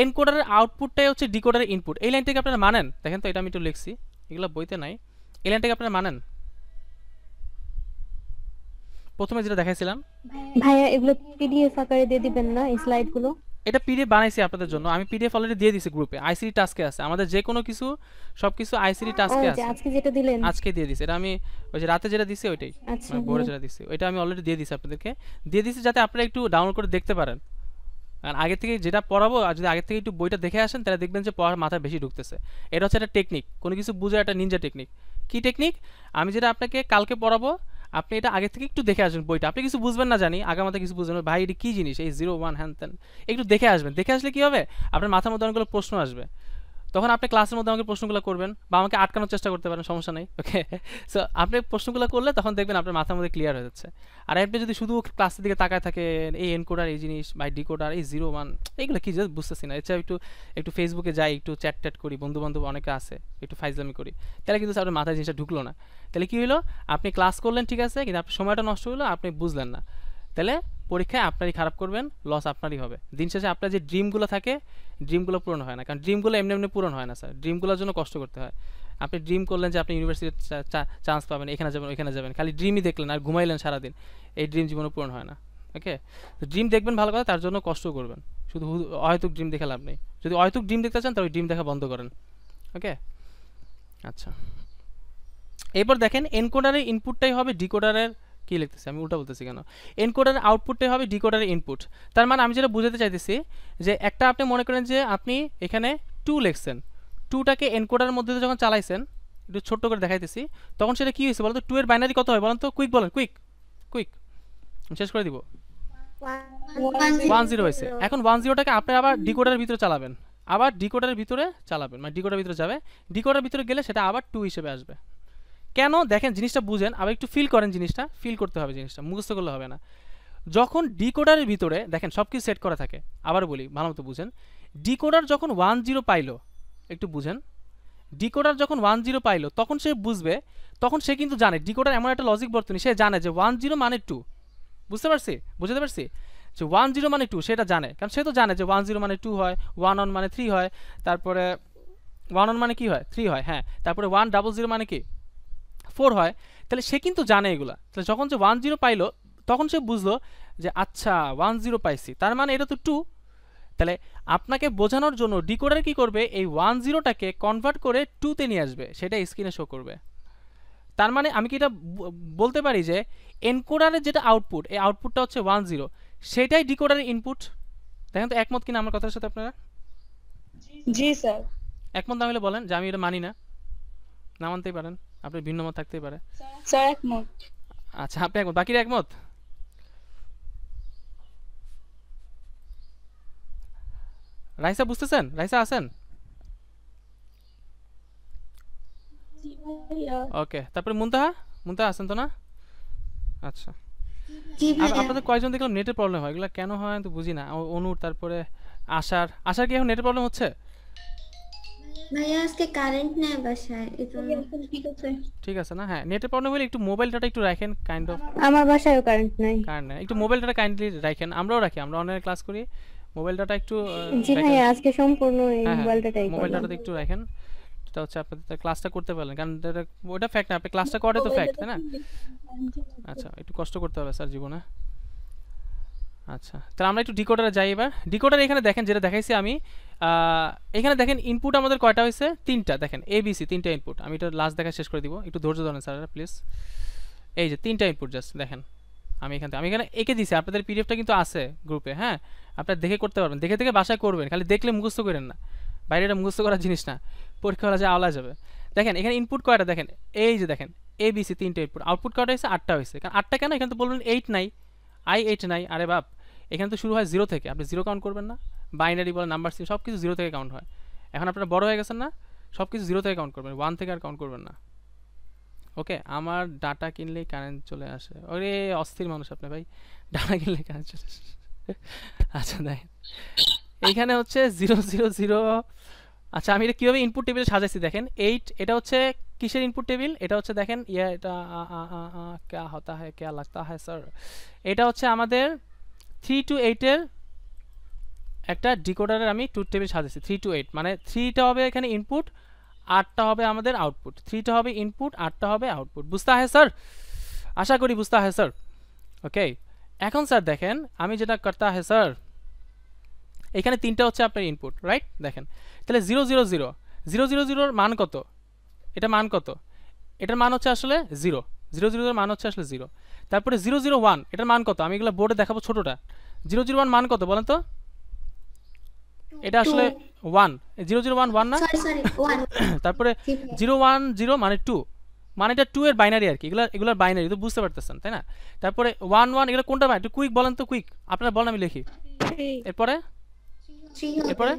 এনকোডারের আউটপুটটাই হচ্ছে ডিকোডারের ইনপুট এই লাইনটাকে আপনারা মানেন দেখেন তো এটা আমি একটু লিখছি এগুলো বইতে নাই এই লাইনটাকে আপনারা মানেন প্রথমে যেটা দেখাইছিলাম ভাইয়া এগুলো পিডিএফ আকারে দিয়ে দিবেন না স্লাইডগুলো এটা পিডিএফ বানাইছি আপনাদের জন্য, আমি পিডিএফ অলরেডি দিয়ে দিয়েছি গ্রুপে, আইসিডি টাস্কে আছে আমাদের, যে কোনো কিছু সবকিছু আইসিডি টাস্কে আছে। আজকে যেটা দিলেন আজকে দিয়ে দিয়েছি, এটা আমি ওই যে রাতে যেটা দিয়েছি ওইটাই, মানে ভোরে যেটা দিয়েছি ওইটা আমি অলরেডি দিয়ে দিয়েছি আপনাদেরকে, দিয়ে দিয়েছি যাতে আপনারা একটু ডাউনলোড করে দেখতে পারেন। আর আগে থেকে যেটা পড়াবো আর যদি আগে থেকে একটু বইটা দেখে আসেন তাহলে দেখবেন যে পড়ার মাথা বেশি ঢুকতেছে। এটা হচ্ছে একটা টেকনিক, কোনো কিছু বুঝার একটা নিনজা টেকনিক। কি টেকনিক? আমি যেটা আপনাকে কালকে পড়াবো আপনি এটা আগে থেকে একটু দেখে আসবেন বইটা, আপনি কিছু বুঝবেন না জানি, আগামাতে কিছু বুঝবেন ভাই এটা কী জিনিস, এই জিরো ওয়ান হ্যান ত্যান একটু দেখে আসবেন। দেখে আসলে কী হবে, আপনার মাথার মধ্যে অনেকগুলো প্রশ্ন আসবে, তখন আপনি ক্লাসের মধ্যে আমাকে প্রশ্নগুলো করবেন বা আমাকে আটকানোর চেষ্টা করতে পারেন, সমস্যা নেই। ওকে, সো আপনি প্রশ্নগুলো করলে তখন দেখবেন আপনার মাথার মধ্যে ক্লিয়ার হয়ে যাচ্ছে। আর আপনি যদি শুধু ক্লাসের দিকে তাকায় থাকেন, এই এনকোডার এই জিনিস বা ডিকোডার এই জিরো ওয়ান এইগুলো কী জিনিস বুঝতেছি না, এছাড়া একটু একটু ফেসবুকে যাই, একটু চ্যাট ট্যাট করি, বন্ধুবান্ধব অনেকে আছে, একটু ফাইজলামি করি, তাহলে কিন্তু আপনার মাথায় জিনিসটা ঢুকলো না। তাহলে কী হলো, আপনি ক্লাস করলেন ঠিক আছে, কিন্তু আপনার সময়টা নষ্ট হলো, আপনি বুঝলেন না, তাহলে পরীক্ষায় আপনারই খারাপ করবেন, লস আপনারই হবে। দিন শেষে আপনার যে ড্রিমগুলো থাকে ড্রিমগুলো পূরণ হয় না, কারণ ড্রিমগুলো এমনি এমনি পূরণ হয় না স্যার, ড্রিমগুলোর জন্য কষ্ট করতে হয়। আপনি ড্রিম করলেন যে আপনি ইউনিভার্সিটির চান্স পাবেন, এখানে যাবেন ওইখানে যাবেন, খালি ড্রিমই দেখলেন আর ঘুমাইলেন সারাদিন, এই ড্রিম জীবনে পূরণ হয় না। ওকে, তো ড্রিম দেখবেন ভালো কথা, তার জন্য কষ্ট করবেন, শুধু অহেতুক ড্রিম দেখে লাভ নেই। যদি অহেতুক ড্রিম দেখতে চান তাহলে ড্রিম দেখা বন্ধ করেন। ওকে, আচ্ছা এরপর দেখেন এনকোডারের ইনপুটটাই হবে ডিকোডারের, কি লিখতেছি আমি উল্টা বলতেছি কেন, এনকোডারের আউটপুটটাই হবে ডিকোডারের ইনপুট। তার মানে আমি যেটা বুঝাতে চাইতেছি যে একটা আপনি মনে করেন যে আপনি এখানে টু লিখছেন, টুটাকে এনকোডারের মধ্যে যখন চালাইছেন, একটু ছোট্ট করে দেখাইতেছি, তখন সেটা কী হয়েছে বলো তো, টু এর বাইনারি কত হয় বলেন তো, কুইক বলেন, কুইক কুইক শেষ করে দিব, ওয়ান জিরো হয়েছে। এখন ওয়ান জিরোটাকে আপনি আবার ডিকোডারের ভিতরে চালাবেন, আবার ডিকোডারের ভিতরে চালাবেন, মানে ডিকোডারের ভিতরে যাবে, ডিকোডারের ভিতরে গেলে সেটা আবার টু হিসেবে আসবে। কেন দেখেন জিনিসটা বুঝেন, আবার একটু ফিল করেন জিনিসটা, ফিল করতে হবে জিনিসটা, মুখস্থ করলে হবে না। যখন ডিকোডারের ভিতরে দেখেন সব কিছু সেট করা থাকে, আবার বলি ভালো মতো বুঝেন, ডিকোডার যখন ওয়ান জিরো পাইলো, একটু বুঝেন, ডিকোডার যখন ওয়ান জিরো পাইলো তখন সে বুঝবে, তখন সে কিন্তু জানে ডিকোডার এমন একটা লজিক বর্তনী, সে জানে যে ওয়ান জিরো মানে টু, বুঝতে পারছি বুঝতে পারছি যে ওয়ান জিরো মানে টু, সেটা জানে, কারণ সে তো জানে যে ওয়ান জিরো মানে টু হয়, ওয়ান ওয়ান মানে থ্রি হয়, তারপরে ওয়ান ওয়ান মানে কি হয়, থ্রি হয়, হ্যাঁ, তারপরে ওয়ান ডাবল জিরো মানে কি, ফোর হয়, তাহলে সে কিন্তু জানে এগুলা। তাহলে যখন সে ওয়ান জিরো পাইলো তখন সে বুঝলো যে আচ্ছা ওয়ান জিরো পাইছি, তার মানে এটা তো টু। তাহলে আপনাকে বোঝানোর জন্য ডিকোডার কি করবে, এই ওয়ান জিরোটাকে কনভার্ট করে টুতে নিয়ে আসবে, সেটা স্ক্রিনে শো করবে। তার মানে আমি কি এটা বলতে পারি যে এনকোডারের যেটা আউটপুট, এই আউটপুটটা হচ্ছে ওয়ান জিরো, সেটাই ডিকোডারের ইনপুট। দেখেন তো একমত কিনা আমার কথার সাথে আপনারা? জি স্যার। একমত না হলে বলেন যে আমি এটা মানি না, না মানতেই পারেন, আপনার ভিন্ন মত থাকতেই পারে। স্যার একমত। আচ্ছা আপনি একমত, বাকিরা একমত? রাইসা বুঝতেছেন? রাইসা আছেন? ওকে, তারপরে মুনতাহা, মুনতাহা আছেন তো না? আচ্ছা আপনাদের কয়জন দেখলাম নেটের প্রবলেম হয়, এগুলো কেন হয় আমি তো বুঝি না। অনুর, তারপরে আশার, আশার কি এখন নেটের প্রবলেম হচ্ছে? ভাইয়া আজকে কারেন্ট নাই বাসায়, এজন্য ঠিক আছে ঠিক আছে না, হ্যাঁ নেটে প্রবলেম হলে একটু মোবাইল ডাটা একটু রাখেন, কাইন্ড অফ আমার বাসায়ও কারেন্ট নাই, কারেন্ট নাই, একটু মোবাইল ডাটা কাইন্ডলি রাখেন, আমরাও রাখি, আমরা অনলাইনে ক্লাস করি, মোবাইল ডাটা একটু, জি ভাইয়া আজকে সম্পূর্ণ এই মোবাইল ডাটাই, মোবাইল ডাটা একটু রাখেন, এটা হচ্ছে আপনাদের ক্লাসটা করতে পারলেন, কারণ ওটা ফ্যাক্ট না, আপনি ক্লাসটা করে তো ফ্যাক্ট, তাই না? আচ্ছা একটু কষ্ট করতে হবে স্যার জীবনে। আচ্ছা তাহলে আমরা একটু ডিকোডারে যাই এবার। ডিকোডার এখানে দেখেন যেটা দেখাইছি আমি, এখানে দেখেন ইনপুট আমাদের কয়টা হয়েছে, তিনটা, দেখেন এ বি সি তিনটা ইনপুট, আমি এটা লাস্ট দেখা শেষ করে দিব, একটু ধৈর্য ধরেন স্যার প্লিজ। এই যে তিনটা ইনপুট জাস্ট দেখেন, আমি এখান থেকে আমি এখানে এঁকে দিয়েছি, আপনাদের পিডিএফটা কিন্তু আছে গ্রুপে, হ্যাঁ আপনারা দেখে করতে পারবেন, দেখে দেখে বাসায় করবেন, খালি দেখলে মুখস্থ করেন না, বাইরে এটা মুখস্থ করার জিনিস না, পরীক্ষা হলে যা আওলা যাবে। দেখেন এখানে ইনপুট কয়টা দেখেন, এই যে দেখেন এ বি সি তিনটা ইনপুট, আউটপুট কয়টা হয়েছে, আটটা হয়েছে, কারণ আটটা কেন, এখানে তো বলবেন এইট নাই, আই এইট নাই, আরে বাপ এখানে তো শুরু হয় জিরো থেকে, আপনি জিরো কাউন্ট করবেন না, বাইনারি বলে নাম্বার সব কিছু জিরো থেকে কাউন্ট হয়, এখন আপনারা বড় হয়ে গেছেন না, সব কিছু জিরো থেকে কাউন্ট করবেন, ওয়ান থেকে আর কাউন্ট করবেন না। ওকে, আমার ডাটা কিনলেই কারেন্ট চলে আসে, ওরে অস্থির মানুষ আপনি ভাই, ডাটা কিনলে কারেন্ট চলে আসে। আচ্ছা দেখেন এইখানে হচ্ছে জিরো জিরো জিরো, আচ্ছা আমি এটা কীভাবে ইনপুট টেবিলে সাজাইছি দেখেন, এইট এটা হচ্ছে কিসের ইনপুট টেবিল, এটা হচ্ছে দেখেন ইয়া এটা ক্যা হতা হ্যাঁ ক্যা লাগতা হ্যাঁ স্যার, এটা হচ্ছে আমাদের থ্রি টু এইটের একটা ডিকোডারের আমি ট্রুথ টেবিল সাজাইছি, থ্রি টু এইট মানে থ্রিটা হবে এখানে ইনপুট, আটটা হবে আমাদের আউটপুট, থ্রিটা হবে ইনপুট, আটটা হবে আউটপুট, বুঝতে হয় স্যার? আশা করি বুঝতে হয় স্যার। ওকে, এখন স্যার দেখেন আমি যেটা করতে হয় স্যার, এখানে তিনটা হচ্ছে আপনার ইনপুট রাইট দেখেন তাহলে zero zero zero zero zero zero এর মান কত এটা মান কত এটার মান হচ্ছে আসলে জিরো জিরো জিরো এর মান হচ্ছে আসলে জিরো তারপরে জিরো জিরো ওয়ান এটার মান কত আমি এগুলা বোর্ডে দেখাবো ছোটটা জিরো জিরো ওয়ান মান কত বলেন তো এটা আসলে one zero zero one one না সরি সরি ওয়ান তারপরে জিরো ওয়ান জিরো মানে টু মানে এটা টু এর বাইনারি আর কি এগুলা এগুলা বাইনারি তো বুঝতে পারতেছেন তাই না তারপরে ওয়ান ওয়ান এগুলা কোনটা বাইনারি একটু কুইক বলেন তো কুইক আপনারা বলেন আমি লিখি এরপরে এরপরে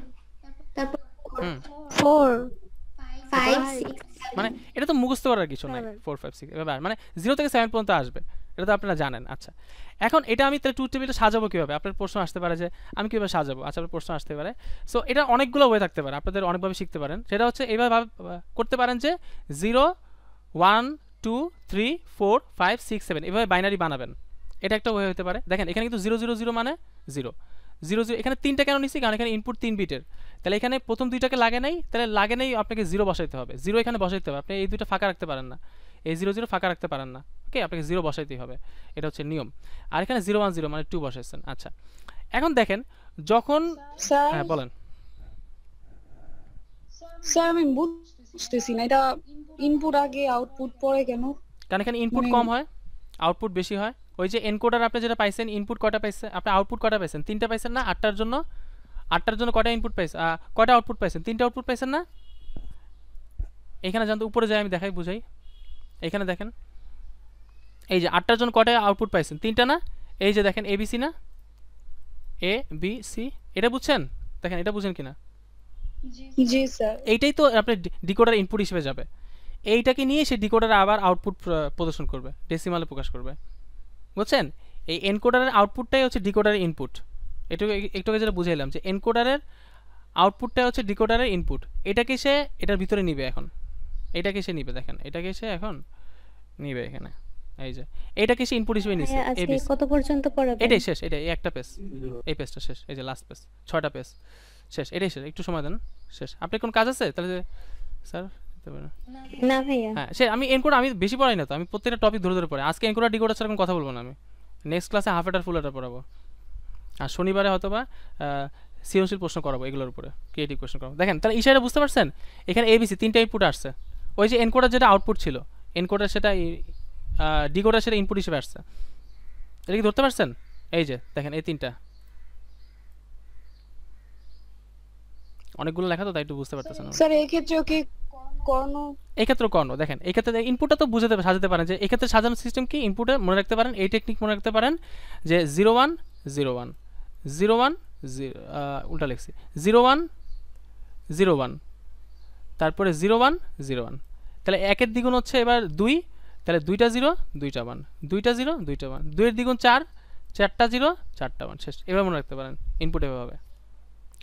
তারপর ফোর ফাইভ সিক্স মানে এটা তো মুখস্থ করার কিছু নাই ফোর ফাইভ সিক্স এভাবে মানে জিরো থেকে সেভেন পর্যন্ত আসবে এটা তো আপনারা জানেন আচ্ছা এখন এটা আমি তাহলে ট্রুথ টেবিলটা সাজাবো কিভাবে আপনাদের প্রশ্ন আসতে পারে যে আমি কিভাবে সাজাবো আচ্ছা আপনাদের প্রশ্ন আসতে পারে সো এটা অনেকগুলো ওয়ে থাকতে পারে আপনাদের অনেকভাবে শিখতে পারেন সেটা হচ্ছে এইভাবে করতে পারেন যে zero one two three four five six seven এভাবে বাইনারি বানাবেন এটা একটা ওয়ে হতে পারে দেখেন এখানে কিন্তু জিরো জিরো জিরো মানে জিরো জিরো জিরো এখানে তিনটা কেন নিছি কারণ এখানে ইনপুট তিন বিটের তাহলে এখানে প্রথম দুইটাকে লাগে নাই তাহলে লাগে নাই আপনাকে জিরো বসাইতে হবে জিরো এখানে বসাইতে হবে আপনি এই দুটো ফাঁকা রাখতে পারেন না এই জিরো জিরো ফাঁকা রাখতে পারেন না ওকে আপনাকে জিরো বসাইতেই হবে এটা হচ্ছে নিয়ম আর এখানে জিরো ওয়ান জিরো মানে টু বসাইছেন আচ্ছা এখন দেখেন যখন হ্যাঁ বলেন স্যার আমি বুঝতেছি না এটা ইনপুট আগে আউটপুট পরে কেন কারণ এখানে ইনপুট কম হয় আউটপুট বেশি হয় ওই যে এনকোডার আপনি যেটা পাইছেন ইনপুট কয়টা পাইছেন আপনি আউটপুট কয়টা পাইছেন তিনটা পাইছেন না আটটার জন্য আটটার জন্য কয়টা ইনপুট পাইছেন কয়টা আউটপুট পাইছেন তিনটা আউটপুট পাইছেন না এখানে জানতো উপরে যাই আমি দেখাই বুঝাই এখানে দেখেন এই যে আটটার জন্য কয়টা আউটপুট পাইছেন তিনটা না এই যে দেখেন এবিসি না এ বি সি এটা বুঝছেন দেখেন এটা বুঝেন কিনা জি জি স্যার এইটাই তো আপনি ডিকোডার ইনপুট হিসেবে যাবে এইটাকে নিয়ে সে ডিকোডারে আবার আউটপুট প্রদর্শন করবে ডেসিমালে প্রকাশ করবে বুঝছেন এই এনকোডারের আউটপুটটাই হচ্ছে ডিকোডারের ইনপুট এটা একটু আগে যেটা বুঝাইলাম যে এনকোডারের আউটপুটটাই হচ্ছে ডিকোডারের ইনপুট এটাকে সে এটার ভিতরে নিবে এখন এটাকে সে নিবে দেখেন এটাকে সে এখন নিবে এখানে এই যে এটাকে সে ইনপুট হিসেবে নিছে এবিসি কত পর্যন্ত পড়াবে এটাই শেষ এটা এই একটা পেজ এই পেজটা শেষ এই যে লাস্ট পেজ ছয়টা পেজ শেষ এটাই শেষ একটু সময় দেন শেষ আপনি কোন কাজ আছে তাহলে স্যার না ভাইয়া হ্যাঁ স্যার আমি এনকোড আমি বেশি পড়াই না তো আমি প্রত্যেকটা টপিক ধরে ধরে পড়াই আজকে এনকোড আর ডিকোডার এর কথা বলবো না আমি নেক্সট ক্লাসে হাফ এটার ফুল এটা পড়াবো আর শনিবারে হয়তোবা সৃজনশীল প্রশ্ন করাবো এগুলোর উপরে ক্রিয়েটিভ কোশ্চেন করাবো দেখেন তাহলে ইশারা বুঝতে পারছেন এখানে এবিসি তিনটা ইনপুট আসছে ওই যে এনকোডার যেটা আউটপুট ছিল এনকোডার সেটা ডিকোডার সেটা ইনপুট হিসেবে আসছে এটা কি ধরতে পারছেন এই যে দেখেন এই তিনটা অনেকগুলো লেখা তো তাই একটু বুঝতে পারতেছেন স্যার এই ক্ষেত্রে কি কর্ণ এই ক্ষেত্রে কর্ণ দেখেন এই ক্ষেত্রে ইনপুটটা তো বুঝাতে সাজাতে পারেন যে এই ক্ষেত্রে সাজানোর সিস্টেম কি ইনপুটে মনে রাখতে পারেন এই টেকনিক মনে রাখতে পারেন যে zero one zero one zero one উল্টা লেখছি জিরো ওয়ান জিরো ওয়ান তারপরে জিরো ওয়ান জিরো ওয়ান তাহলে একের দ্বিগুণ হচ্ছে এবার দুই তাহলে দুইটা জিরো দুইটা ওয়ান দুইটা জিরো দুইটা ওয়ান দুইয়ের দ্বিগুণ চার চারটা জিরো চারটা ওয়ান শেষ এভাবে মনে রাখতে পারেন ইনপুট এভাবে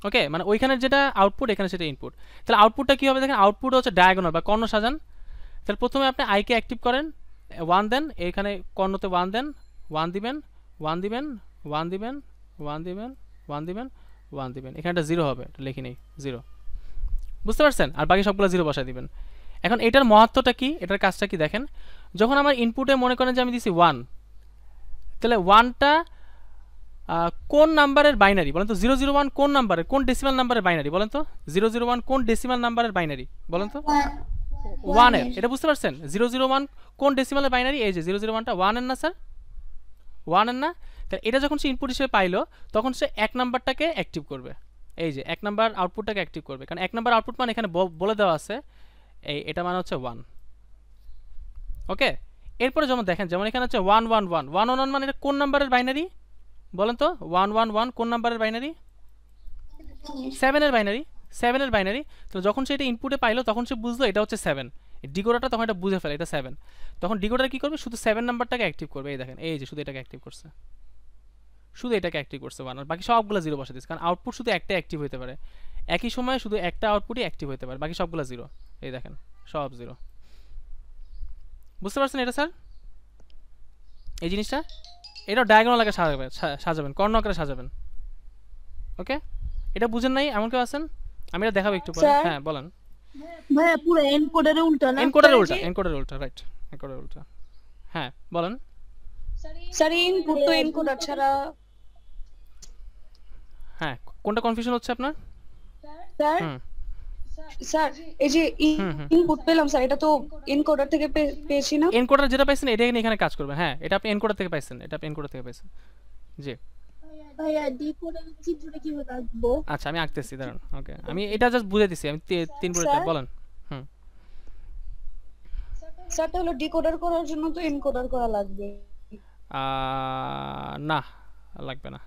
ওকে মানে ওইখানে যেটা আউটপুট এখানে সেটা ইনপুট তাহলে আউটপুটটা কী হবে দেখেন আউটপুট হচ্ছে ডায়াগোনাল বা কর্ণ সাজান তাহলে প্রথমে আপনি আইকে অ্যাক্টিভ করেন ওয়ান দেন এখানে কর্ণতে ওয়ান দেন ওয়ান দিবেন ওয়ান দিবেন ওয়ান দিবেন ওয়ান দিবেন ওয়ান দিবেন ওয়ান দিবেন এখানটা জিরো হবে এটা লিখি নেই জিরো বুঝতে পারছেন আর বাকি সবগুলো জিরো বসাই দিবেন এখন এটার মহত্বটা কি এটার কাজটা কি দেখেন যখন আমার ইনপুটে মনে করেন যে আমি দিছি ওয়ান তাহলে ওয়ানটা কোন নাম্বারের বাইনারি বলেন তো জিরো জিরো ওয়ান কোন নাম্বারের কোন ডেসিমাল নাম্বারের বাইনারি বলেন তো জিরো জিরো ওয়ান কোন ডেসিমাল নাম্বারের বাইনারি বলেন তো ওয়ান এর এটা বুঝতে পারছেন জিরো জিরো ওয়ান কোন ডেসিমালের বাইনারি এই যে জিরো জিরো ওয়ান টা ওয়ান এর না স্যার ওয়ান এর না তাহলে এটা যখন সে ইনপুট হিসেবে পাইলো তখন সে এক নাম্বারটাকে অ্যাক্টিভ করবে এই যে এক নাম্বার আউটপুটটাকে অ্যাক্টিভ করবে কারণ এক নাম্বার আউটপুট মানে এখানে বলে দেওয়া আছে এই এটা মানে হচ্ছে ওয়ান ওকে এরপরে যেমন দেখেন যেমন এখানে হচ্ছে one one one one one মানে এটা কোন নাম্বারের বাইনারি বলেন তো ওয়ান ওয়ান ওয়ান কোন নাম্বারের বাইনারি সেভেনের বাইনারি সেভেনের বাইনারি তো যখন সে এটা ইনপুটে পাইলো তখন সে বুঝলো এটা হচ্ছে সেভেন ডিকোডারটা তখন এটা বুঝে ফেলে এটা সেভেন তখন ডিকোডার কী করবে শুধু সেভেন নাম্বারটাকে অ্যাক্টিভ করবে এই দেখেন এই যে শুধু এটাকে অ্যাক্টিভ করছে শুধু এটাকে অ্যাক্টিভ করছে ওয়ান আর বাকি সবগুলো জিরো বসে দিচ্ছে কারণ আউটপুট শুধু একটা অ্যাক্টিভ হতে পারে একই সময়ে শুধু একটা আউটপুটই অ্যাক্টিভ হতে পারে বাকি সবগুলো জিরো এই দেখেন সব জিরো বুঝতে পারছেন এটা স্যার এই জিনিসটা এটা ডায়াগোনাল আকারে সাজাবেন সাজাবেন কর্ণ আকারে সাজাবেন ওকে এটা বুঝেন নাই এমন কেউ আছেন আমি এটা দেখাবো একটু পরে হ্যাঁ বলেন ভাই পুরো এনকোডারে উল্টা না এনকোডারে উল্টা এনকোডারে উল্টা রাইট এনকোডারে উল্টা হ্যাঁ বলেন স্যার ইনপুট তো এনকোডার ছাড়া হ্যাঁ কোনটা কনফিউশন হচ্ছে আপনার স্যার স্যার এই যে ইনপুট পেলাম স্যার এটা তো এনকোডার থেকে পেয়েছি না এনকোডার যেটা পাইছেন এটা এখানে কাজ করবে হ্যাঁ এটা আপনি এনকোডার থেকে পাইছেন এটা আপনি এনকোডার থেকে পাইছেন জি ভাইয়া ডিকোডারের চিত্রটা কিভাবে আঁকবো আচ্ছা আমি আঁকতেছি দাঁড়ান ওকে আমি এটা জাস্ট বুঝিয়ে দিছি আমি তিন বলেটা বলেন হুম স্যার তাহলে ডিকোডার করার জন্য তো এনকোডার করা লাগবে না লাগবে না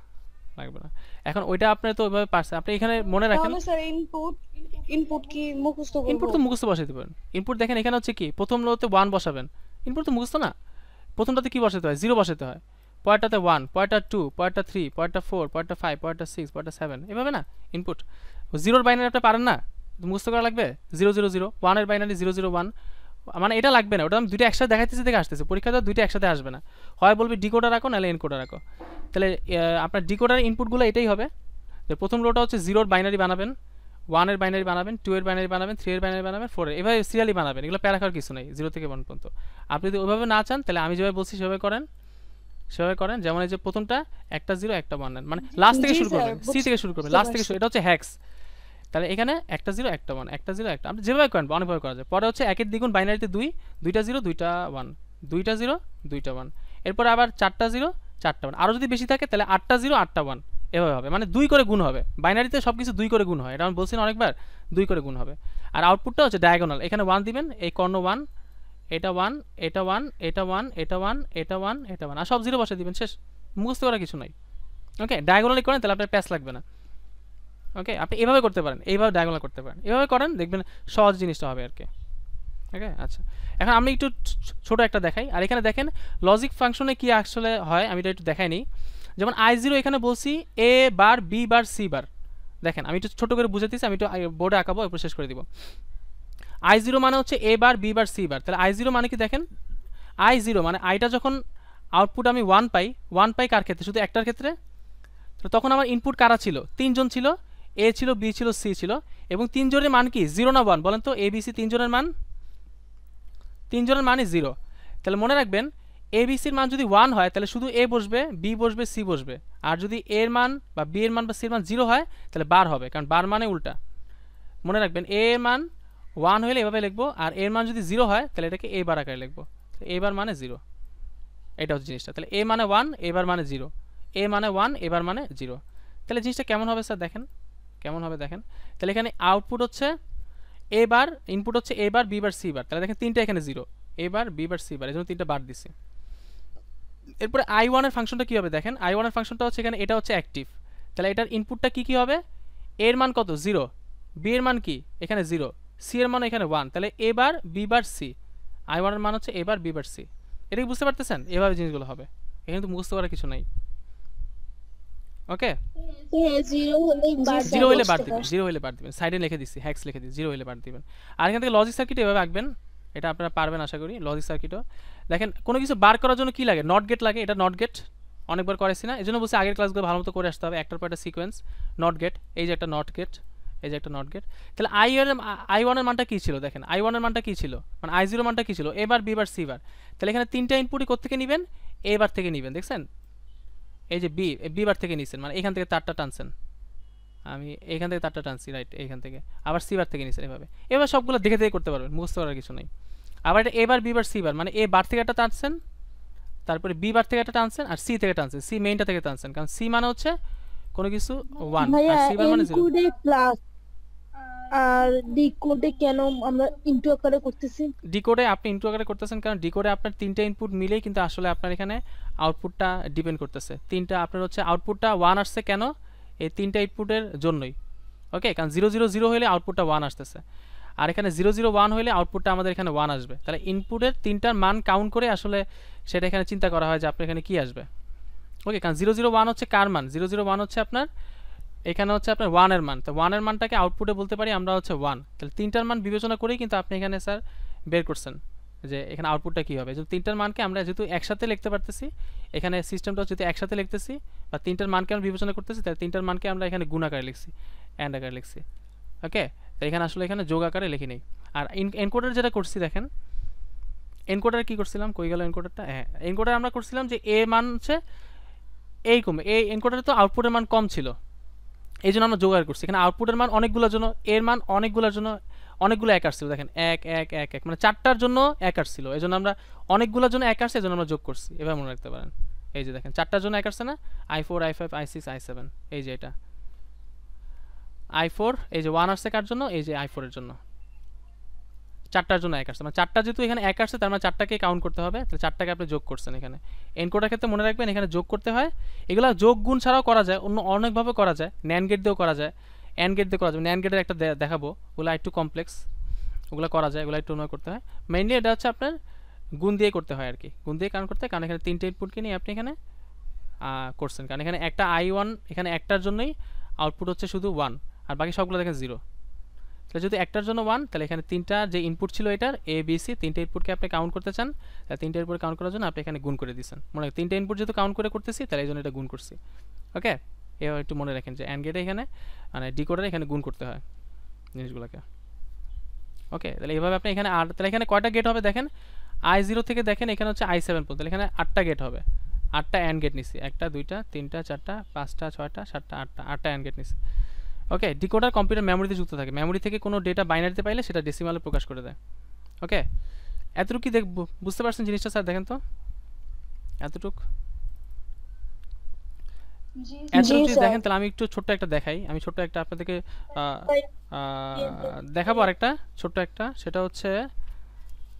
লাগবে না এখন ওইটা আপনি তো ওইভাবে পারছেন আপনি এখানে মনে রাখেন তাহলে স্যার ইনপুট ইনপুট কি মুখস্থ করব ইনপুট তো মুখস্থ বসাইতে পারেন ইনপুট দেখেন এখানে হচ্ছে কি প্রথম লতে এক বসাবেন ইনপুট তো মুখস্থ না প্রথমটাতে কি বসাতে হয় শূন্য বসাতে হয় পয়েন্টটাতে এক পয়েন্টটা দুই পয়েন্টটা তিন পয়েন্টটা চার পয়েন্টটা পাঁচ পয়েন্টটা ছয় পয়েন্টটা সাত এভাবে না ইনপুট শূন্য এর বাইনারি আপনি পারেন না মুখস্থ করা লাগবে শূন্য শূন্য শূন্য এক এর বাইনারি শূন্য শূন্য এক মানে এটা লাগবে না ওটা আমি দুটো একসাথে দেখাইতেছি দেখে আসতেছে পরীক্ষাটা দুটো একসাথে আসবে না হয় বলবি ডিকোডার রাখো নালে এনকোডার রাখো তাহলে আপনার ডিকোডার ইনপুটগুলো এটাই হবে তো প্রথম রোটা হচ্ছে শূন্য এর বাইনারি বানাবেন এক এর বাইনারি বানাবেন দুই এর বাইনারি বানাবেন তিন এর বাইনারি বানাবেন চার এর এভাবে সিরিয়ালি বানাবেন এগুলো প্যারা খাওয়ার কিছু নাই শূন্য থেকে এক পর্যন্ত আপনি যদি ওইভাবে না চান তাহলে আমি যেভাবে বলছি সেভাবে করেন সেভাবে করেন যেমন এই যে প্রথমটা একটা শূন্য একটা এক নেন মানে লাস্ট থেকে শুরু করবেন সি থেকে শুরু করবেন লাস্ট থেকে এটা হচ্ছে হ্যাক্স তাহলে এখানে একটা শূন্য একটা এক একটা শূন্য একটা আপনি যেভাবে করেন অনেকভাবে করা যায় পরে হচ্ছে এক এর দ্বিগুণ বাইনারিতে দুই দুইটা শূন্য দুইটা এক দুইটা শূন্য দুইটা এক এরপর আবার চারটা শূন্য চারটা এক আর যদি বেশি থাকে তাহলে আটটা শূন্য আটটা এক এভাবে হবে মানে দুই করে গুণ হবে বাইনারিতে সবকিছু দুই করে গুণ হয় এটা আমি বলছি অনেকবার দুই করে গুণ হবে আর আউটপুটটা হচ্ছে ডায়াগোনাল এখানে এক দিবেন এই কর্ণ এক এটা এক এটা এক এটা এক এটা এক এটা এক এটা এক আর সব শূন্য বসে দিবেন শেষ মুখস্থ করা কিছু নাই ওকে ডায়াগোনালি করেন তাহলে আপনার প্যাচ লাগবে না ওকে আপনি এভাবে করতে পারেন এইভাবে ডায়াগোনাল করতে পারেন এভাবে করেন দেখবেন সহজ জিনিসটা হবে আর কি ওকে আচ্ছা এখন আমি একটু ছোট একটা দেখাই আর এখানে দেখেন লজিক ফাংশনে কি আসলে হয় আমি এটা একটু দেখাই নিই যেমন আই জিরো এখানে বলছি এ বার বি বার সি বার দেখেন আমি একটু ছোটো করে বুঝাতেছি আমি একটু বোর্ডে আঁকাবো এরপর শেষ করে দিব আই জিরো মানে হচ্ছে এ বার বি বার সি বার তাহলে আই জিরো মানে কি দেখেন আই জিরো মানে আইটা যখন আউটপুট আমি ওয়ান পাই ওয়ান পাই কার ক্ষেত্রে শুধু একটার ক্ষেত্রে তো তখন আমার ইনপুট কারা ছিল তিনজন ছিল এ ছিল বি ছিল সি ছিল এবং তিনজনের মান কি জিরো না ওয়ান বলেন তো এ বি সি তিনজনের মান তিনজনের মানই জিরো তাহলে মনে রাখবেন এ বি সির মান যদি ওয়ান হয় তাহলে শুধু এ বসবে বি বসবে সি বসবে আর যদি এর মান বা বি এর মান বা সি এর মান জিরো হয় তাহলে বার হবে কারণ বার মানে উল্টা মনে রাখবেন এ এর মান ওয়ান হলে এভাবে লিখবো আর এর মান যদি জিরো হয় তাহলে এটাকে এ বার আকারে লিখবো এ বার মানে জিরো এটা হচ্ছে জিনিসটা তাহলে এ মানে ওয়ান এ বার মানে জিরো এ মানে ওয়ান এ বার মানে জিরো তাহলে জিনিসটা কেমন হবে স্যার দেখেন কেমন হবে দেখেন তাহলে এখানে আউটপুট হচ্ছে এ বার ইনপুট হচ্ছে এ বার বি বার সি বার তাহলে দেখেন তিনটা এখানে zero A bar B bar C bar এজন্য তিনটা বার দিছি এরপরে আই ওয়ান এর ফাংশনটা কী হবে দেখেন আই ওয়ান এর ফাংশনটা হচ্ছে এখানে এটা হচ্ছে অ্যাক্টিভ তাহলে এটার ইনপুটটা কী কী হবে এর মান কত জিরো বি এর মান কি এখানে জিরো সি এর মান এখানে ওয়ান তাহলে A bar B bar C I one এর মান হচ্ছে এ বার বি বার সি এটা কি বুঝতে পারতেছেন এভাবে জিনিসগুলো হবে এখানে তো মুখস্থ করার কিছু নাই ওকে জিরো হলে বার দিবেন জিরো হলে বার দিবেন সাইডে লিখে দিচ্ছি হ্যাক্স লিখে দিচ্ছি জিরো হলে বার দিবেন আর এখান থেকে লজিক সার্কিট এভাবে আঁকবেন এটা আপনারা পারবেন আশা করি লজিক সার্কিটও দেখেন কোনো কিছু বার করার জন্য কী লাগে নট গেট লাগে এটা নট গেট অনেকবার করেছি না এই জন্য বলছি আগের ক্লাসগুলো ভালো মতো করে আসতে হবে একটার পর একটা সিকোয়েন্স নট গেট এই যে একটা নট গেট এই যে একটা নট গেট তাহলে আই এর আই ওয়ানের মানটা কী ছিল দেখেন আই ওয়ানের মানটা কী ছিল মানে আই জিরো মানটা কী ছিল এ বার বি বার সি বার তাহলে এখানে তিনটা ইনপুটই কোথেকে নেবেন এ বার থেকে নেবেন দেখছেন এই যে বি বি বার থেকে নিয়েছেন মানে এখান থেকে তারটা টানছেন আমি এখান থেকে তারটা টানছি রাইট এইখান থেকে আবার সি বার থেকে নিয়েছেন এভাবে এবার সবগুলো দেখে দেখে করতে পারবেন মুখস্থ করার কিছু নেই আবার এটা এবার বি বার সি বার মানে এ বার থেকে একটা টানছেন তারপরে বি বার থেকে একটা টানছেন আর সি থেকে টানছেন সি মেইনটা থেকে টানছেন কারণ সি মানে হচ্ছে কোনো কিছু ওয়ান আর সি বার মানে জিরো আর ডিকোডে কেন আমরা ইনটু আকারে করতেছি ডিকোডে আপনি ইনটু আকারে করতেছেন কারণ ডিকোডে আপনার তিনটা ইনপুট মিলেই কিন্তু আসলে আপনার এখানে আউটপুটটা ডিপেন্ড করতেছে তিনটা আপনার হচ্ছে আউটপুটটা ওয়ান আসছে কেন এই তিনটা ইনপুটের জন্যই ওকে কারণ জিরো জিরো জিরো হলে আউটপুটটা ওয়ান আসতেছে আর এখানে জিরো জিরো ওয়ান হলে আউটপুটটা আমাদের এখানে ওয়ান আসবে তাহলে ইনপুটের তিনটার মান কাউন্ট করে আসলে সেটা এখানে চিন্তা করা হয় যে আপনার এখানে কী আসবে ওকে কারণ জিরো জিরো ওয়ান হচ্ছে কার মান জিরো জিরো ওয়ান হচ্ছে আপনার এখানে হচ্ছে আপনার ওয়ানের মান তো ওয়ানের মানটাকে আউটপুটে বলতে পারি আমরা হচ্ছে ওয়ান তাহলে তিনটার মান বিবেচনা করেই কিন্তু আপনি এখানে স্যার বের করছেন যে এখানে আউটপুটটা কী হবে যেহেতু তিনটার মানকে আমরা যেহেতু একসাথে লিখতে পারতেছি এখানে সিস্টেমটা যেহেতু একসাথে লিখতেছি বা তিনটার মানকে আমরা বিবেচনা করতেছি তাহলে তিনটার মানকে আমরা এখানে গুণ আকারে লিখছি অ্যান্ড আকারে লিখছি ওকে তো এখানে আসলে এখানে যোগ আকারে লিখি নেই আর এনকোডার যেটা করছি দেখেন এনকোডার কী করছিলাম কই গেল এনকোডারটা হ্যাঁ এনকোডার আমরা করছিলাম যে এ মান হচ্ছে এই কমে এই এনকোডারে তো আউটপুটের মান কম ছিল এই জন্য আমরা জোগাড় করছি। এখানে আউটপুটের মান অনেকগুলোর জন্য, এর মান অনেকগুলোর জন্য, অনেকগুলো এক আসছিল। দেখেন এক এক এক এক মানে চারটার জন্য এক আসছিল, এই জন্য আমরা অনেকগুলোর জন্য এক আসছে, এই জন্য আমরা যোগ করছি। এভাবে মনে রাখতে পারেন। এই যে দেখেন চারটার জন্য এক আসছে না, I four I five I six I seven, এই যে এটা আই ফোর, এই যে ওয়ান আসছে কার জন্য, এই যে আই ফোরের জন্য। চারটার জন্য এক আসছে মানে চারটা যেহেতু এখানে এক আসছে তার মানে চারটাকে কাউন্ট করতে হবে, তাহলে চারটাকে আপনি যোগ করছেন। এখানে এনকোডার ক্ষেত্রে মনে রাখবেন এখানে যোগ করতে হয়। এগুলো যোগ গুণ ছাড়াও করা যায়, অন্য অনেকভাবে করা যায়, ন্যান গেট দিয়েও করা যায়, অ্যান্ড গেট দিয়ে করা যায়। ন্যান গেটের একটা দেখাবো, ওগুলো একটু কমপ্লেক্স, ওগুলো করা যায়, ওগুলো একটু অন্য করতে হয়। মেইনলি এটা হচ্ছে আপনার গুণ দিয়ে করতে হয় আর কি, গুণ দিয়ে কাউন্ট করতে হয়, কারণ এখানে তিনটে ইনপুটকে নিয়ে আপনি এখানে করছেন, কারণ এখানে একটা আই ওয়ান, এখানে একটার জন্যই আউটপুট হচ্ছে শুধু ওয়ান, আর বাকি সবগুলো দেখেন জিরো। তাহলে যদি একটার জন্য ওয়ান, তাহলে এখানে তিনটা যে ইনপুট ছিল এটার এ বি সি, তিনটে ইনপুটকে আপনি কাউন্ট করতে চান, তাহলে তিনটে ইনপুট কাউন্ট করার জন্য আপনি এখানে গুণ করে দিচ্ছেন। মনে রাখেন তিনটে ইনপুট যেহেতু কাউন্ট করে করতেছি তাহলে এই জন্য এটা গুণ করছি। ওকে, এবার একটু মনে রাখেন যে অ্যান্ড গেটে এখানে মানে ডিকোডারে এখানে গুণ করতে হয় জিনিসগুলোকে। ওকে, তাহলে এইভাবে আপনি এখানে আট, তাহলে এখানে কয়টা গেট হবে দেখেন, আই জিরো থেকে দেখেন এখানে হচ্ছে আই সেভেন পর্যন্ত, এখানে আটটা গেট হবে। আটটা অ্যান্ড গেট নিচ্ছি, একটা দুইটা তিনটা চারটা পাঁচটা ছয়টা সাতটা আটটা, আটটা অ্যান্ড গেট নিচ্ছি। ওকে, ডিকোডার কম্পিউটার মেমোরিতে যুক্ত থাকে, মেমোরি থেকে কোনো ডেটা বাইনারিতে পাইলে সেটা ডেসিমালে প্রকাশ করে দেয়। ওকে, এতটুকু দেখ বুঝতে পারছেন জিনিসটা স্যার? দেখেন তো এতটুক এতটুকু দেখেন। তাহলে আমি একটু ছোট্ট একটা দেখাই, আমি ছোট্ট একটা আপনাদেরকে দেখাবো, আরেকটা ছোট্ট একটা, সেটা হচ্ছে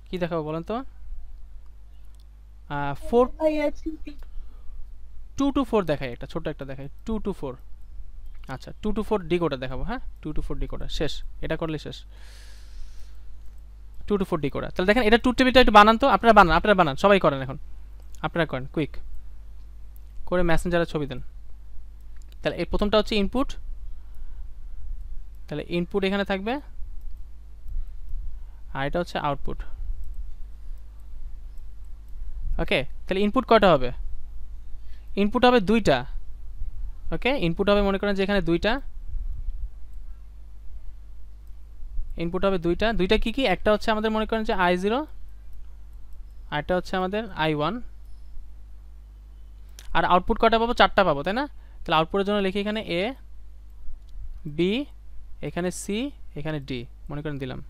কি দেখাবো বলেন তো, ফোর টু টু ফোর দেখাই, একটা ছোট্ট একটা দেখাই টু টু ফোর। আচ্ছা টু টু ফোর ডিকোডার দেখাবো। হ্যাঁ, টু টু ফোর ডিকোডার শেষ, এটা করলে শেষ, টু টু ফোর ডিকোডার। তাহলে দেখেন এটা টু টেবিলটা একটু বানান তো, আপনারা বানান, আপনারা বানান, সবাই করেন এখন, আপনারা করেন কুইক করে, মেসেঞ্জারে ছবি দেন। তাহলে এই প্রথমটা হচ্ছে ইনপুট, তাহলে ইনপুট এখানে থাকবে, আর এটা হচ্ছে আউটপুট। ওকে, তাহলে ইনপুট কয়টা হবে? ইনপুট হবে দুইটা। ওকে, ইনপুট হবে মনে করেন যে এখানে দুইটা ইনপুট হবে, দুইটা দুইটা কি কি, একটা হচ্ছে আমাদের মনে করেন যে আই জিরো, আরেকটা হচ্ছে আমাদের আই ওয়ান। আর আউটপুট কটা পাবো? চারটা পাবো, তাই না? তাহলে আউটপুটের জন্য লিখি এখানে এ বি, এখানে সি, এখানে ডি মনে করেন দিলাম।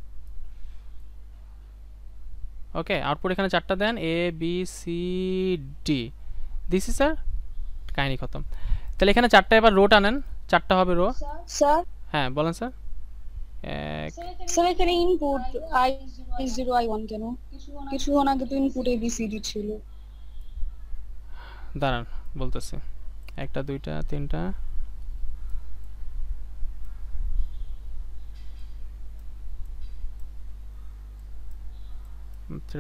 ওকে, আউটপুট এখানে চারটা দেন, A B C D, this is sir, কাহিনী খতম। তাহলে এখানে চারটা, এবার রোট আনেন, চারটা হবে রো। স্যার হ্যাঁ বলেন স্যার। স্যার এখানে input I zero I one কেন? কিছু আগে তো input A B C D ছিল, দাঁড়ান বলতেছি, একটা দুইটা তিনটা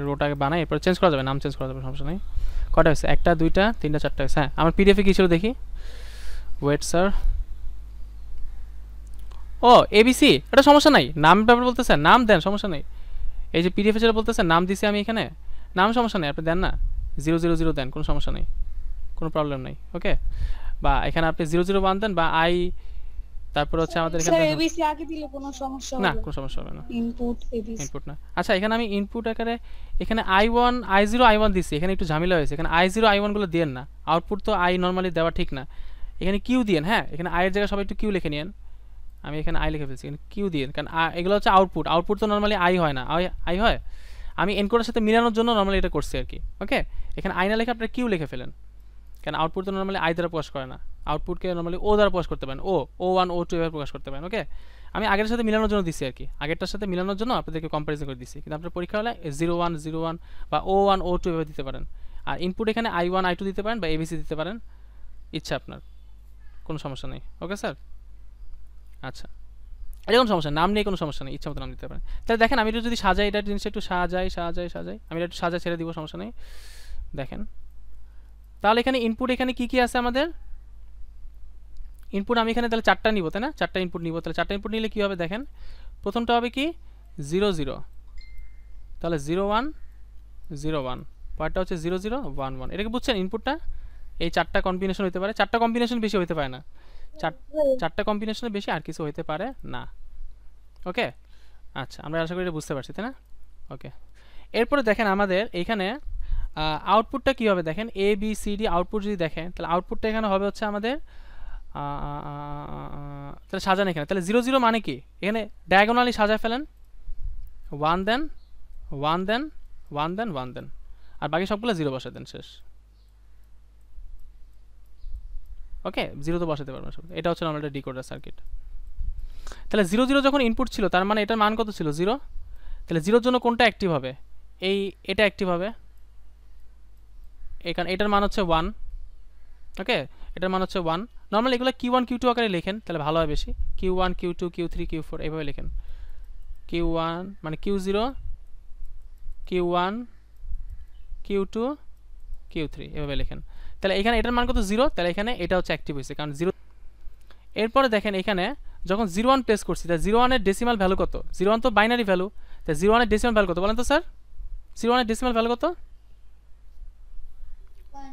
রোটাকে বানাই, এরপর চেঞ্জ করা যাবে, নাম চেঞ্জ করা যাবে, সমস্যা নেই। কটা হয়েছে? একটা দুইটা তিনটা চারটা হয়েছে। হ্যাঁ, আমার পিডিএফে কী ছিল দেখি, ওয়েট স্যার, ও এবিসি, এটা সমস্যা নাই, নাম ব্যাপারে বলতেছে নাম দেন, সমস্যা নেই। এই যে পিডিএফে যেটা বলতেছে নাম দিছি আমি, এখানে নাম সমস্যা নেই, আপনি দেন না জিরো জিরো জিরো দেন, কোনো সমস্যা নেই, কোনো প্রবলেম নেই। ওকে, বা এখানে আপনি জিরো জিরো ওয়ান দেন, বা আই, তারপর হচ্ছে আমাদের এখানে এবিসি আগে দিলে কোনো সমস্যা হবে না, কোনো সমস্যা হবে না। ইনপুট এবিসি ইনপুট না, আচ্ছা এখানে আমি ইনপুট আকারে এখানে I one I zero I one দিছি, এখানে একটু ঝামেলা হয়েছে, এখানে আই জিরো আই ওয়ান গুলো দেন না, আউটপুট তো আই নরমালি দেওয়া ঠিক না, এখানে কিউ দেন। হ্যাঁ, এখানে আই এর জায়গায় সবাই একটু কিউ লিখে নিয়েন, আমি এখানে আই লিখে ফেলছি, এখানে কিউ দেন, কারণ এগুলো হচ্ছে আউটপুট, আউটপুট তো নরমালি আই হয় না, আই হয়, আমি এনকোডের সাথে মিলানোর জন্য নরমালি এটা করছি আর কি। ওকে, এখানে আই না লিখে আপনারা কিউ লিখে ফেলেন, কারণ আউটপুট তো নর্মালি আই দ্বারা প্রকাশ করে না, আউটপুটকে নর্মালি ও দ্বারা প্রকাশ করতে পারেন, ও ও ওয়ান ও টু এভাবে প্রকাশ করতে পারেন। ওকে, আমি আগের সাথে মিলানোর জন্য দিচ্ছি আর কি, আগেরটার সাথে মিলানোর জন্য আপনাদেরকে কম্পারিজন করে দিচ্ছি, কিন্তু আপনার পরীক্ষা হলে জিরো ওয়ান জিরো ওয়ান বা ও ওয়ান ও টু এভাবে দিতে পারেন, আর ইনপুট এখানে আই ওয়ান আই টু দিতে পারেন, বা এবিসি দিতে পারেন, ইচ্ছা আপনার, কোনো সমস্যা নেই। ওকে স্যার, আচ্ছা এটা কোনো সমস্যা, নাম নিয়ে কোনো সমস্যা নেই, ইচ্ছা মতো নাম দিতে পারেন। তাহলে দেখেন আমি একটু যদি সাজাই, এটা জিনিসটা একটু সাজাই সাজাই সাজাই, আমি এটা একটু সাজা ছেড়ে দিব, সমস্যা নেই। দেখেন তাহলে এখানে ইনপুট এখানে কি কি আছে আমাদের, ইনপুট আমি এখানে তাহলে চারটা নিব, তাই না? চারটা ইনপুট নিব, তাহলে চারটা ইনপুট নিলে কী হবে দেখেন, প্রথমটা হবে কি জিরো জিরো, তাহলে জিরো ওয়ান জিরো ওয়ান, পরেরটা হচ্ছে জিরো জিরো ওয়ান ওয়ান, এটাকে বুঝছেন ইনপুটটা? এই চারটা কম্বিনেশন হতে পারে, চারটা কম্বিনেশন বেশি হতে পারে না, চার চারটা কম্বিনেশনে বেশি আর কিছু হতে পারে না। ওকে, আচ্ছা আমরা আশা করি এটা বুঝতে পারছি, তাই না? ওকে, এরপরে দেখেন আমাদের এখানে আউটপুটটা কী হবে দেখেন, A B C D output যদি দেখেন, তাহলে আউটপুটটা এখানে হবে হচ্ছে আমাদের তাহলে সাজান এখানে, তাহলে জিরো জিরো মানে কি এখানে ডায়াগোনালি সাজায় ফেলেন, ওয়ান দেন ওয়ান দেন ওয়ান দেন ওয়ান দেন আর বাকি সবগুলো জিরো বসাতে দেন, শেষ। ওকে, জিরো তো বসাতে পারবেন সব। এটা হচ্ছে নর্মাল ডিকোডার সার্কিট। তাহলে জিরো জিরো যখন ইনপুট ছিল তার মানে এটার মান কত ছিল, জিরো। তাহলে জিরোর জন্য কোনটা অ্যাক্টিভ হবে, এই এটা অ্যাক্টিভ হবে, এখানে এটার মান হচ্ছে ওয়ান। ওকে, এটার মান হচ্ছে ওয়ান। নর্মালি এগুলো কিউ ওয়ান কিউ টু আকারে লেখেন তাহলে ভালো হয় বেশি, Q one Q two Q three Q four এইভাবে লেখেন। কিউ ওয়ান মানে Q zero Q one Q two Q three এভাবে লেখেন। তাহলে এখানে এটার মান কত, জিরো, তাহলে এখানে এটা হচ্ছে অ্যাক্টিভ হয়েছে কারণ জিরো। এরপরে দেখেন এখানে যখন জিরো ওয়ান প্লেস করছি তাহলে জিরো ওয়ানের ডেসিমাল ভ্যালু কত, জিরো ওয়ান তো বাইনারি ভ্যালু, তাহলে জিরো ওয়ানের ডেসিমাল ভ্যালু কত বলেন তো স্যার, জিরো ওয়ানের ডেসিমাল ভ্যালু কত,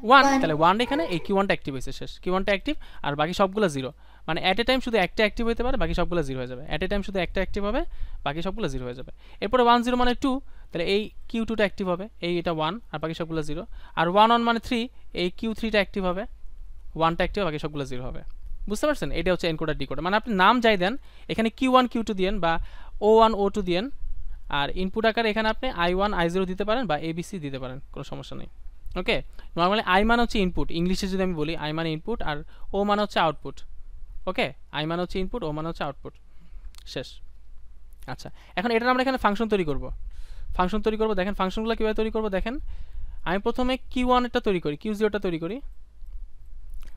ওয়ান। তাহলে ওয়ান এখানে এই কিউ ওয়ানটা অ্যাক্টিভ হয়েছে, শেষ। কিউ ওয়ানটা অ্যাক্টিভ আর বাকি সবগুলো জিরো, মানে অ্যাট এ টাইম শুধু একটা অ্যাক্টিভ হতে পারে, বাকি সবগুলো জিরো হয়ে যাবে। অ্যাট এ টাইম শুধু একটা অ্যাক্টিভ হবে, বাকি সবগুলো জিরো হয়ে যাবে। এরপরে ওয়ান জিরো মানে টু, তাহলে এই কিউ টুটা অ্যাক্টিভ হবে, এই এটা ওয়ান আর বাকি সবগুলো জিরো। আর ওয়ান ওয়ান মানে থ্রি, এই কিউ থ্রিটা অ্যাক্টিভ হবে, ওয়ানটা অ্যাক্টিভ বাকি সবগুলো জিরো হবে। বুঝতে পারছেন? এটা হচ্ছে এনকোডার ডিকোডার। মানে আপনি নাম যাই দেন, এখানে কিউ ওয়ান কিউ টু দিয়েন বা ও ওয়ান ও টু দিয়েন, আর ইনপুট আকারে এখানে আপনি আই ওয়ান আই জিরো দিতে পারেন বা এবিসি দিতে পারেন, কোনো সমস্যা নেই। ওকে, নর্মালি আই মান হচ্ছে ইনপুট, ইংলিশে যদি আমি বলি আই মানে ইনপুট আর ও মানে হচ্ছে আউটপুট। ওকে, আই মানে হচ্ছে ইনপুট, ও মানে হচ্ছে আউটপুট, শেষ। আচ্ছা, এখন এটার আমরা এখানে ফাংশন তৈরি করব। ফাংশন তৈরি করব দেখেন ফাংশনগুলো কীভাবে তৈরি করব দেখেন। আমি প্রথমে কিউ ওয়ানটা তৈরি করি, কিউ জিরোটা তৈরি করি।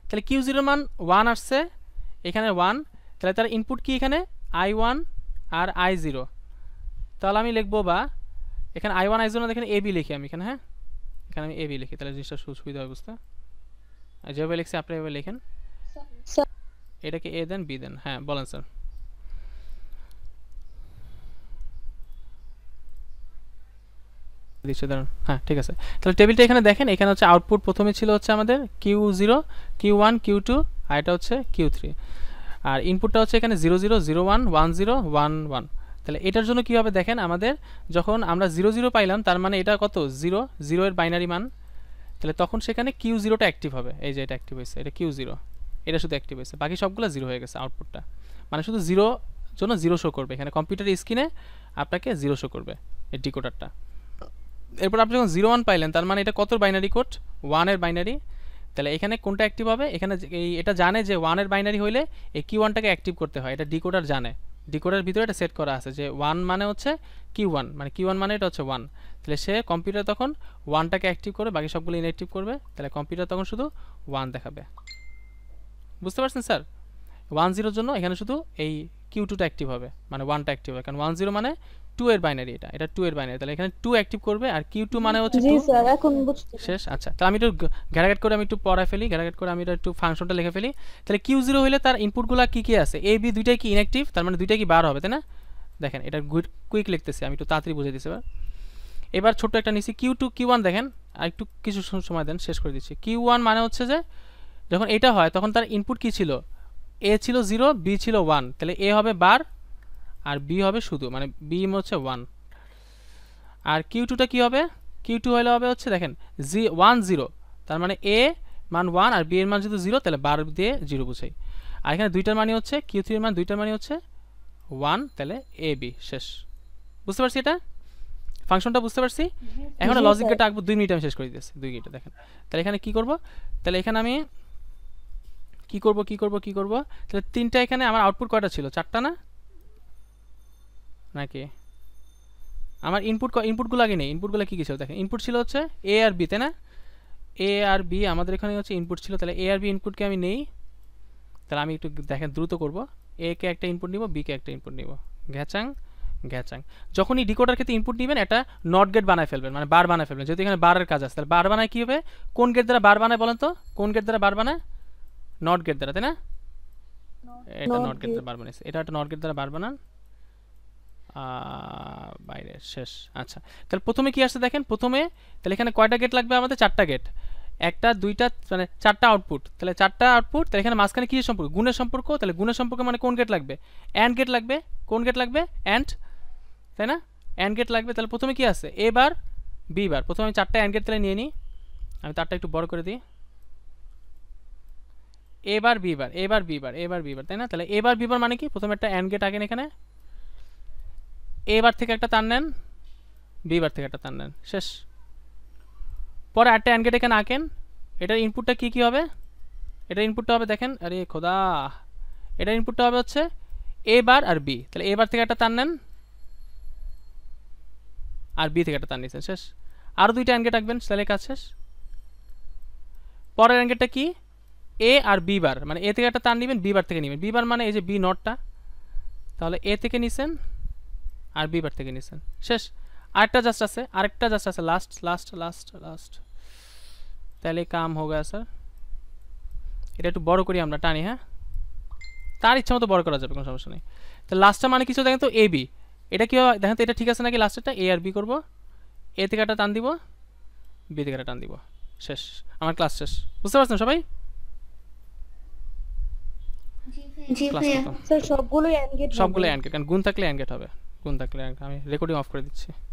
তাহলে কিউ জিরোর মান ওয়ান আসছে, এখানে ওয়ান, তাহলে তার ইনপুট কি এখানে আই ওয়ান আর আই জিরো। তাহলে আমি লিখবো বা এখানে আই ওয়ান আই জিরো দেখেন এবি লিখি আমি এখানে, হ্যাঁ এখানে আমি এবি লিখি, তাহলে জিনিসটা সুবিধা হয় বুঝতে। আর যেভাবে লিখছি আপনি এভাবে লিখেন, এটাকে এ দেন বি দেন, হ্যাঁ বলেন স্যার। হ্যাঁ ঠিক আছে। তাহলে টেবিলটা এখানে দেখেন, এখানে হচ্ছে আউটপুট প্রথমে ছিল হচ্ছে আমাদের Q zero Q one Q two আর এটা হচ্ছে কিউ থ্রি, আর ইনপুটটা হচ্ছে এখানে zero zero zero one one zero one one. তাহলে এটার জন্য কীভাবে দেখেন, আমাদের যখন আমরা জিরো জিরো পাইলাম তার মানে এটা কত, জিরো, জিরো এর বাইনারি মান। তাহলে তখন সেখানে কিউ জিরোটা অ্যাক্টিভ হবে, এই যে এটা অ্যাক্টিভ হয়েছে, এটা কিউ জিরো, এটা শুধু অ্যাক্টিভ হয়েছে, বাকি সবগুলো জিরো হয়ে গেছে। আউটপুটটা মানে শুধু জিরো জন্য জিরো শো করবে, এখানে কম্পিউটার স্ক্রিনে আপনাকে জিরো শো করবে এই ডিকোডারটা। এরপর আপনি যখন জিরো ওয়ান পাইলেন তার মানে এটা কত বাইনারি কোড, ওয়ানের বাইনারি। তাহলে এখানে কোনটা অ্যাক্টিভ হবে, এখানে এটা জানে যে ওয়ানের বাইনারি হইলে এই কিউ ওয়ানটাকে অ্যাক্টিভ করতে হয়, এটা ডিকোডার জানে। ডিকোডার ভিতরে এটা সেট করা আছে যে ওয়ান মানে হচ্ছে কিউ ওয়ান, মানে কিউ ওয়ান মানে এটা হচ্ছে ওয়ান। তাহলে সে কম্পিউটার তখন ওয়ানটাকে অ্যাক্টিভ করবে, বাকি সবগুলো ইনঅ্যাক্টিভ করবে, তাহলে কম্পিউটার তখন শুধু ওয়ান দেখাবে। বুঝতে পারছেন স্যার? ওয়ান জিরোর জন্য এখানে শুধু এই কিউ টুটা অ্যাক্টিভ হবে, মানে ওয়ানটা অ্যাক্টিভ হবে, কারণ ওয়ান জিরো মানে টু এর বাইনারি, এটা এটা টু এর বাইনারি, তাহলে এখানে টু অ্যাক্টিভ করবে আর কিউ টু মানে হচ্ছে টু। শেষ। আচ্ছা, তাহলে আমি একটু ঘেরাঘাট করে আমি একটু পড়া ফেলি, ঘেরাঘাট করে আমি এটা একটু ফাংশনটা লিখে ফেলি। তাহলে কিউ জিরো হলে তার ইনপুটগুলো কি কি আছে, এ বি দুইটাই কি ইনঅ্যাক্টিভ, তার মানে দুইটাই কি বার হবে, তাই না? দেখেন এটা গুড কুইক লিখতেছি আমি, একটু তাড়াতাড়ি বুঝিয়ে দিচ্ছি। এবার এবার ছোট্ট একটা নিচ্ছি কিউ টু কিউ ওয়ান দেখেন, আর একটু কিছু সময় দেন, শেষ করে দিচ্ছি। কিউ ওয়ান মানে হচ্ছে যে যখন এটা হয় তখন তার ইনপুট কি ছিল, এ ছিল জিরো বি ছিল ওয়ান, তাহলে এ হবে বার আর বি হবে শুধু, মানে বি হচ্ছে ওয়ান। আর কিউ টুটা কী হবে, কিউ টু হলে হবে হচ্ছে দেখেন জি ওয়ান জিরো, তার মানে এ মান ওয়ান আর বি এর মান যদি জিরো তাহলে বার দিয়ে জিরো বুঝাই। আর এখানে দুইটার মানই হচ্ছে কিউ থ্রির মান, দুইটার মানই হচ্ছে ওয়ান, তাহলে এ বি, শেষ। বুঝতে পারছি? এটা ফাংশনটা বুঝতে পারছি। এখন লজিক গেটটা আঁকবো, দুই মিনিট আমি শেষ করে দিয়েছি, দুই গেটটা দেখেন। তাহলে এখানে কী করব, তাহলে এখানে আমি কী করব কী করব কী করব তাহলে তিনটা, এখানে আমার আউটপুট কয়টা ছিল, চারটা না নাকি? আমার ইনপুট ইনপুটগুলো আগে নেই, ইনপুটগুলো কী কী ছিল দেখেন। ইনপুট ছিল হচ্ছে এ আর বি, তাই না? এ আর বি আমাদের এখানে হচ্ছে ইনপুট ছিল, তাহলে এ আর বি ইনপুটকে আমি নেই। তাহলে আমি একটু দেখেন দ্রুত করব, এ কে একটা ইনপুট নিব, বি কে একটা ইনপুট নিব, ঘ্যাচাং ঘ্যাচাং। যখনই ডিকোডার ক্ষেত্রে ইনপুট নেবেন একটা নট গেট বানায় ফেলবেন, মানে বার বানায় ফেলবেন, যেহেতু এখানে বারের কাজ আছে। তাহলে বার বানায় কী হবে, কোন গেট দ্বারা বার বানায় বলেন তো, কোন গেট দ্বারা বার বানায়, নট গেট দ্বারা, তাই না? এটা নট গেট দ্বারা বার বানাইছে, এটা একটা নট গেট দ্বারা বার বানান বাইরে, শেষ। আচ্ছা, তাহলে প্রথমে কি আসছে দেখেন, প্রথমে তাহলে এখানে কয়টা গেট লাগবে আমাদের, চারটা গেট, একটা দুইটা মানে চারটা আউটপুট, তাহলে চারটা আউটপুট। তাহলে এখানে মাঝখানে কী সম্পর্ক, গুণের সম্পর্ক, তাহলে গুণের সম্পর্ক মানে কোন গেট লাগবে, অ্যান্ড গেট লাগবে, কোন গেট লাগবে অ্যান্ড, তাই না? অ্যান্ড গেট লাগবে। তাহলে প্রথমে কি আছে, এ বার বি বার, প্রথমে আমি চারটা অ্যান্ড গেট তাহলে নিয়ে নিই, আমি চারটা একটু বড় করে দিই। এবার বিবার এবার বিবার এবার বিবার তাই না। তাহলে এবার বিবার মানে কি, প্রথমে একটা এন্ড গেট আগে এখানে এবার থেকে একটা টান নেন, বিবার থেকে একটা টান নেন, শেষ। পরে একটা এন্ড গেট এখানে আঁকেন, এটার ইনপুটটা কি কি হবে, এটার ইনপুটটা হবে দেখেন, আরে খোদা, এটার ইনপুটটা হবে হচ্ছে এবার আর বি। তাহলে এবার থেকে একটা টান নেন আর বি থেকে একটা টান নিয়েছেন, শেষ। আরও দুইটা এন্ড গেট আঁকবেন, তাহলে কাজ শেষ। পরের এন্ড গেটটা কি, এ আর বি বার, মানে এ থেকে একটা টান নেবেন, বি বার থেকে নেবেন। বি বার মানে এই যে বি নটটা, তাহলে এ থেকে নিছেন আর বি বার থেকে নিছেন, শেষ। আরেকটা জাস্ট আছে, আরেকটা জাস্ট আছে, লাস্ট লাস্ট লাস্ট লাস্ট, তাহলে কাম হয়ে গেছে স্যার। এটা একটু বড় করি আমরা, টানি, হ্যাঁ, তার ইচ্ছা মতো বড় করা যাবে, কোনো সমস্যা নেই। তো লাস্টটা মানে কিছু দেখেন তো এ বি, এটা কি হয় দেখেন তো, এটা ঠিক আছে নাকি? লাস্টেরটা এ আর বি করবো, এ থেকে একটা টান দিব, বি থেকে একটা টান দিব, শেষ। আমার ক্লাস শেষ, বুঝতে পারছেন সবাই? সবগুলো এন্ড গেট, সবগুলো এন্ড গেট, কারণ গুণ থাকলে এন্ড গেট হবে, গুণ থাকলে। আমি রেকর্ডিং অফ করে দিচ্ছি।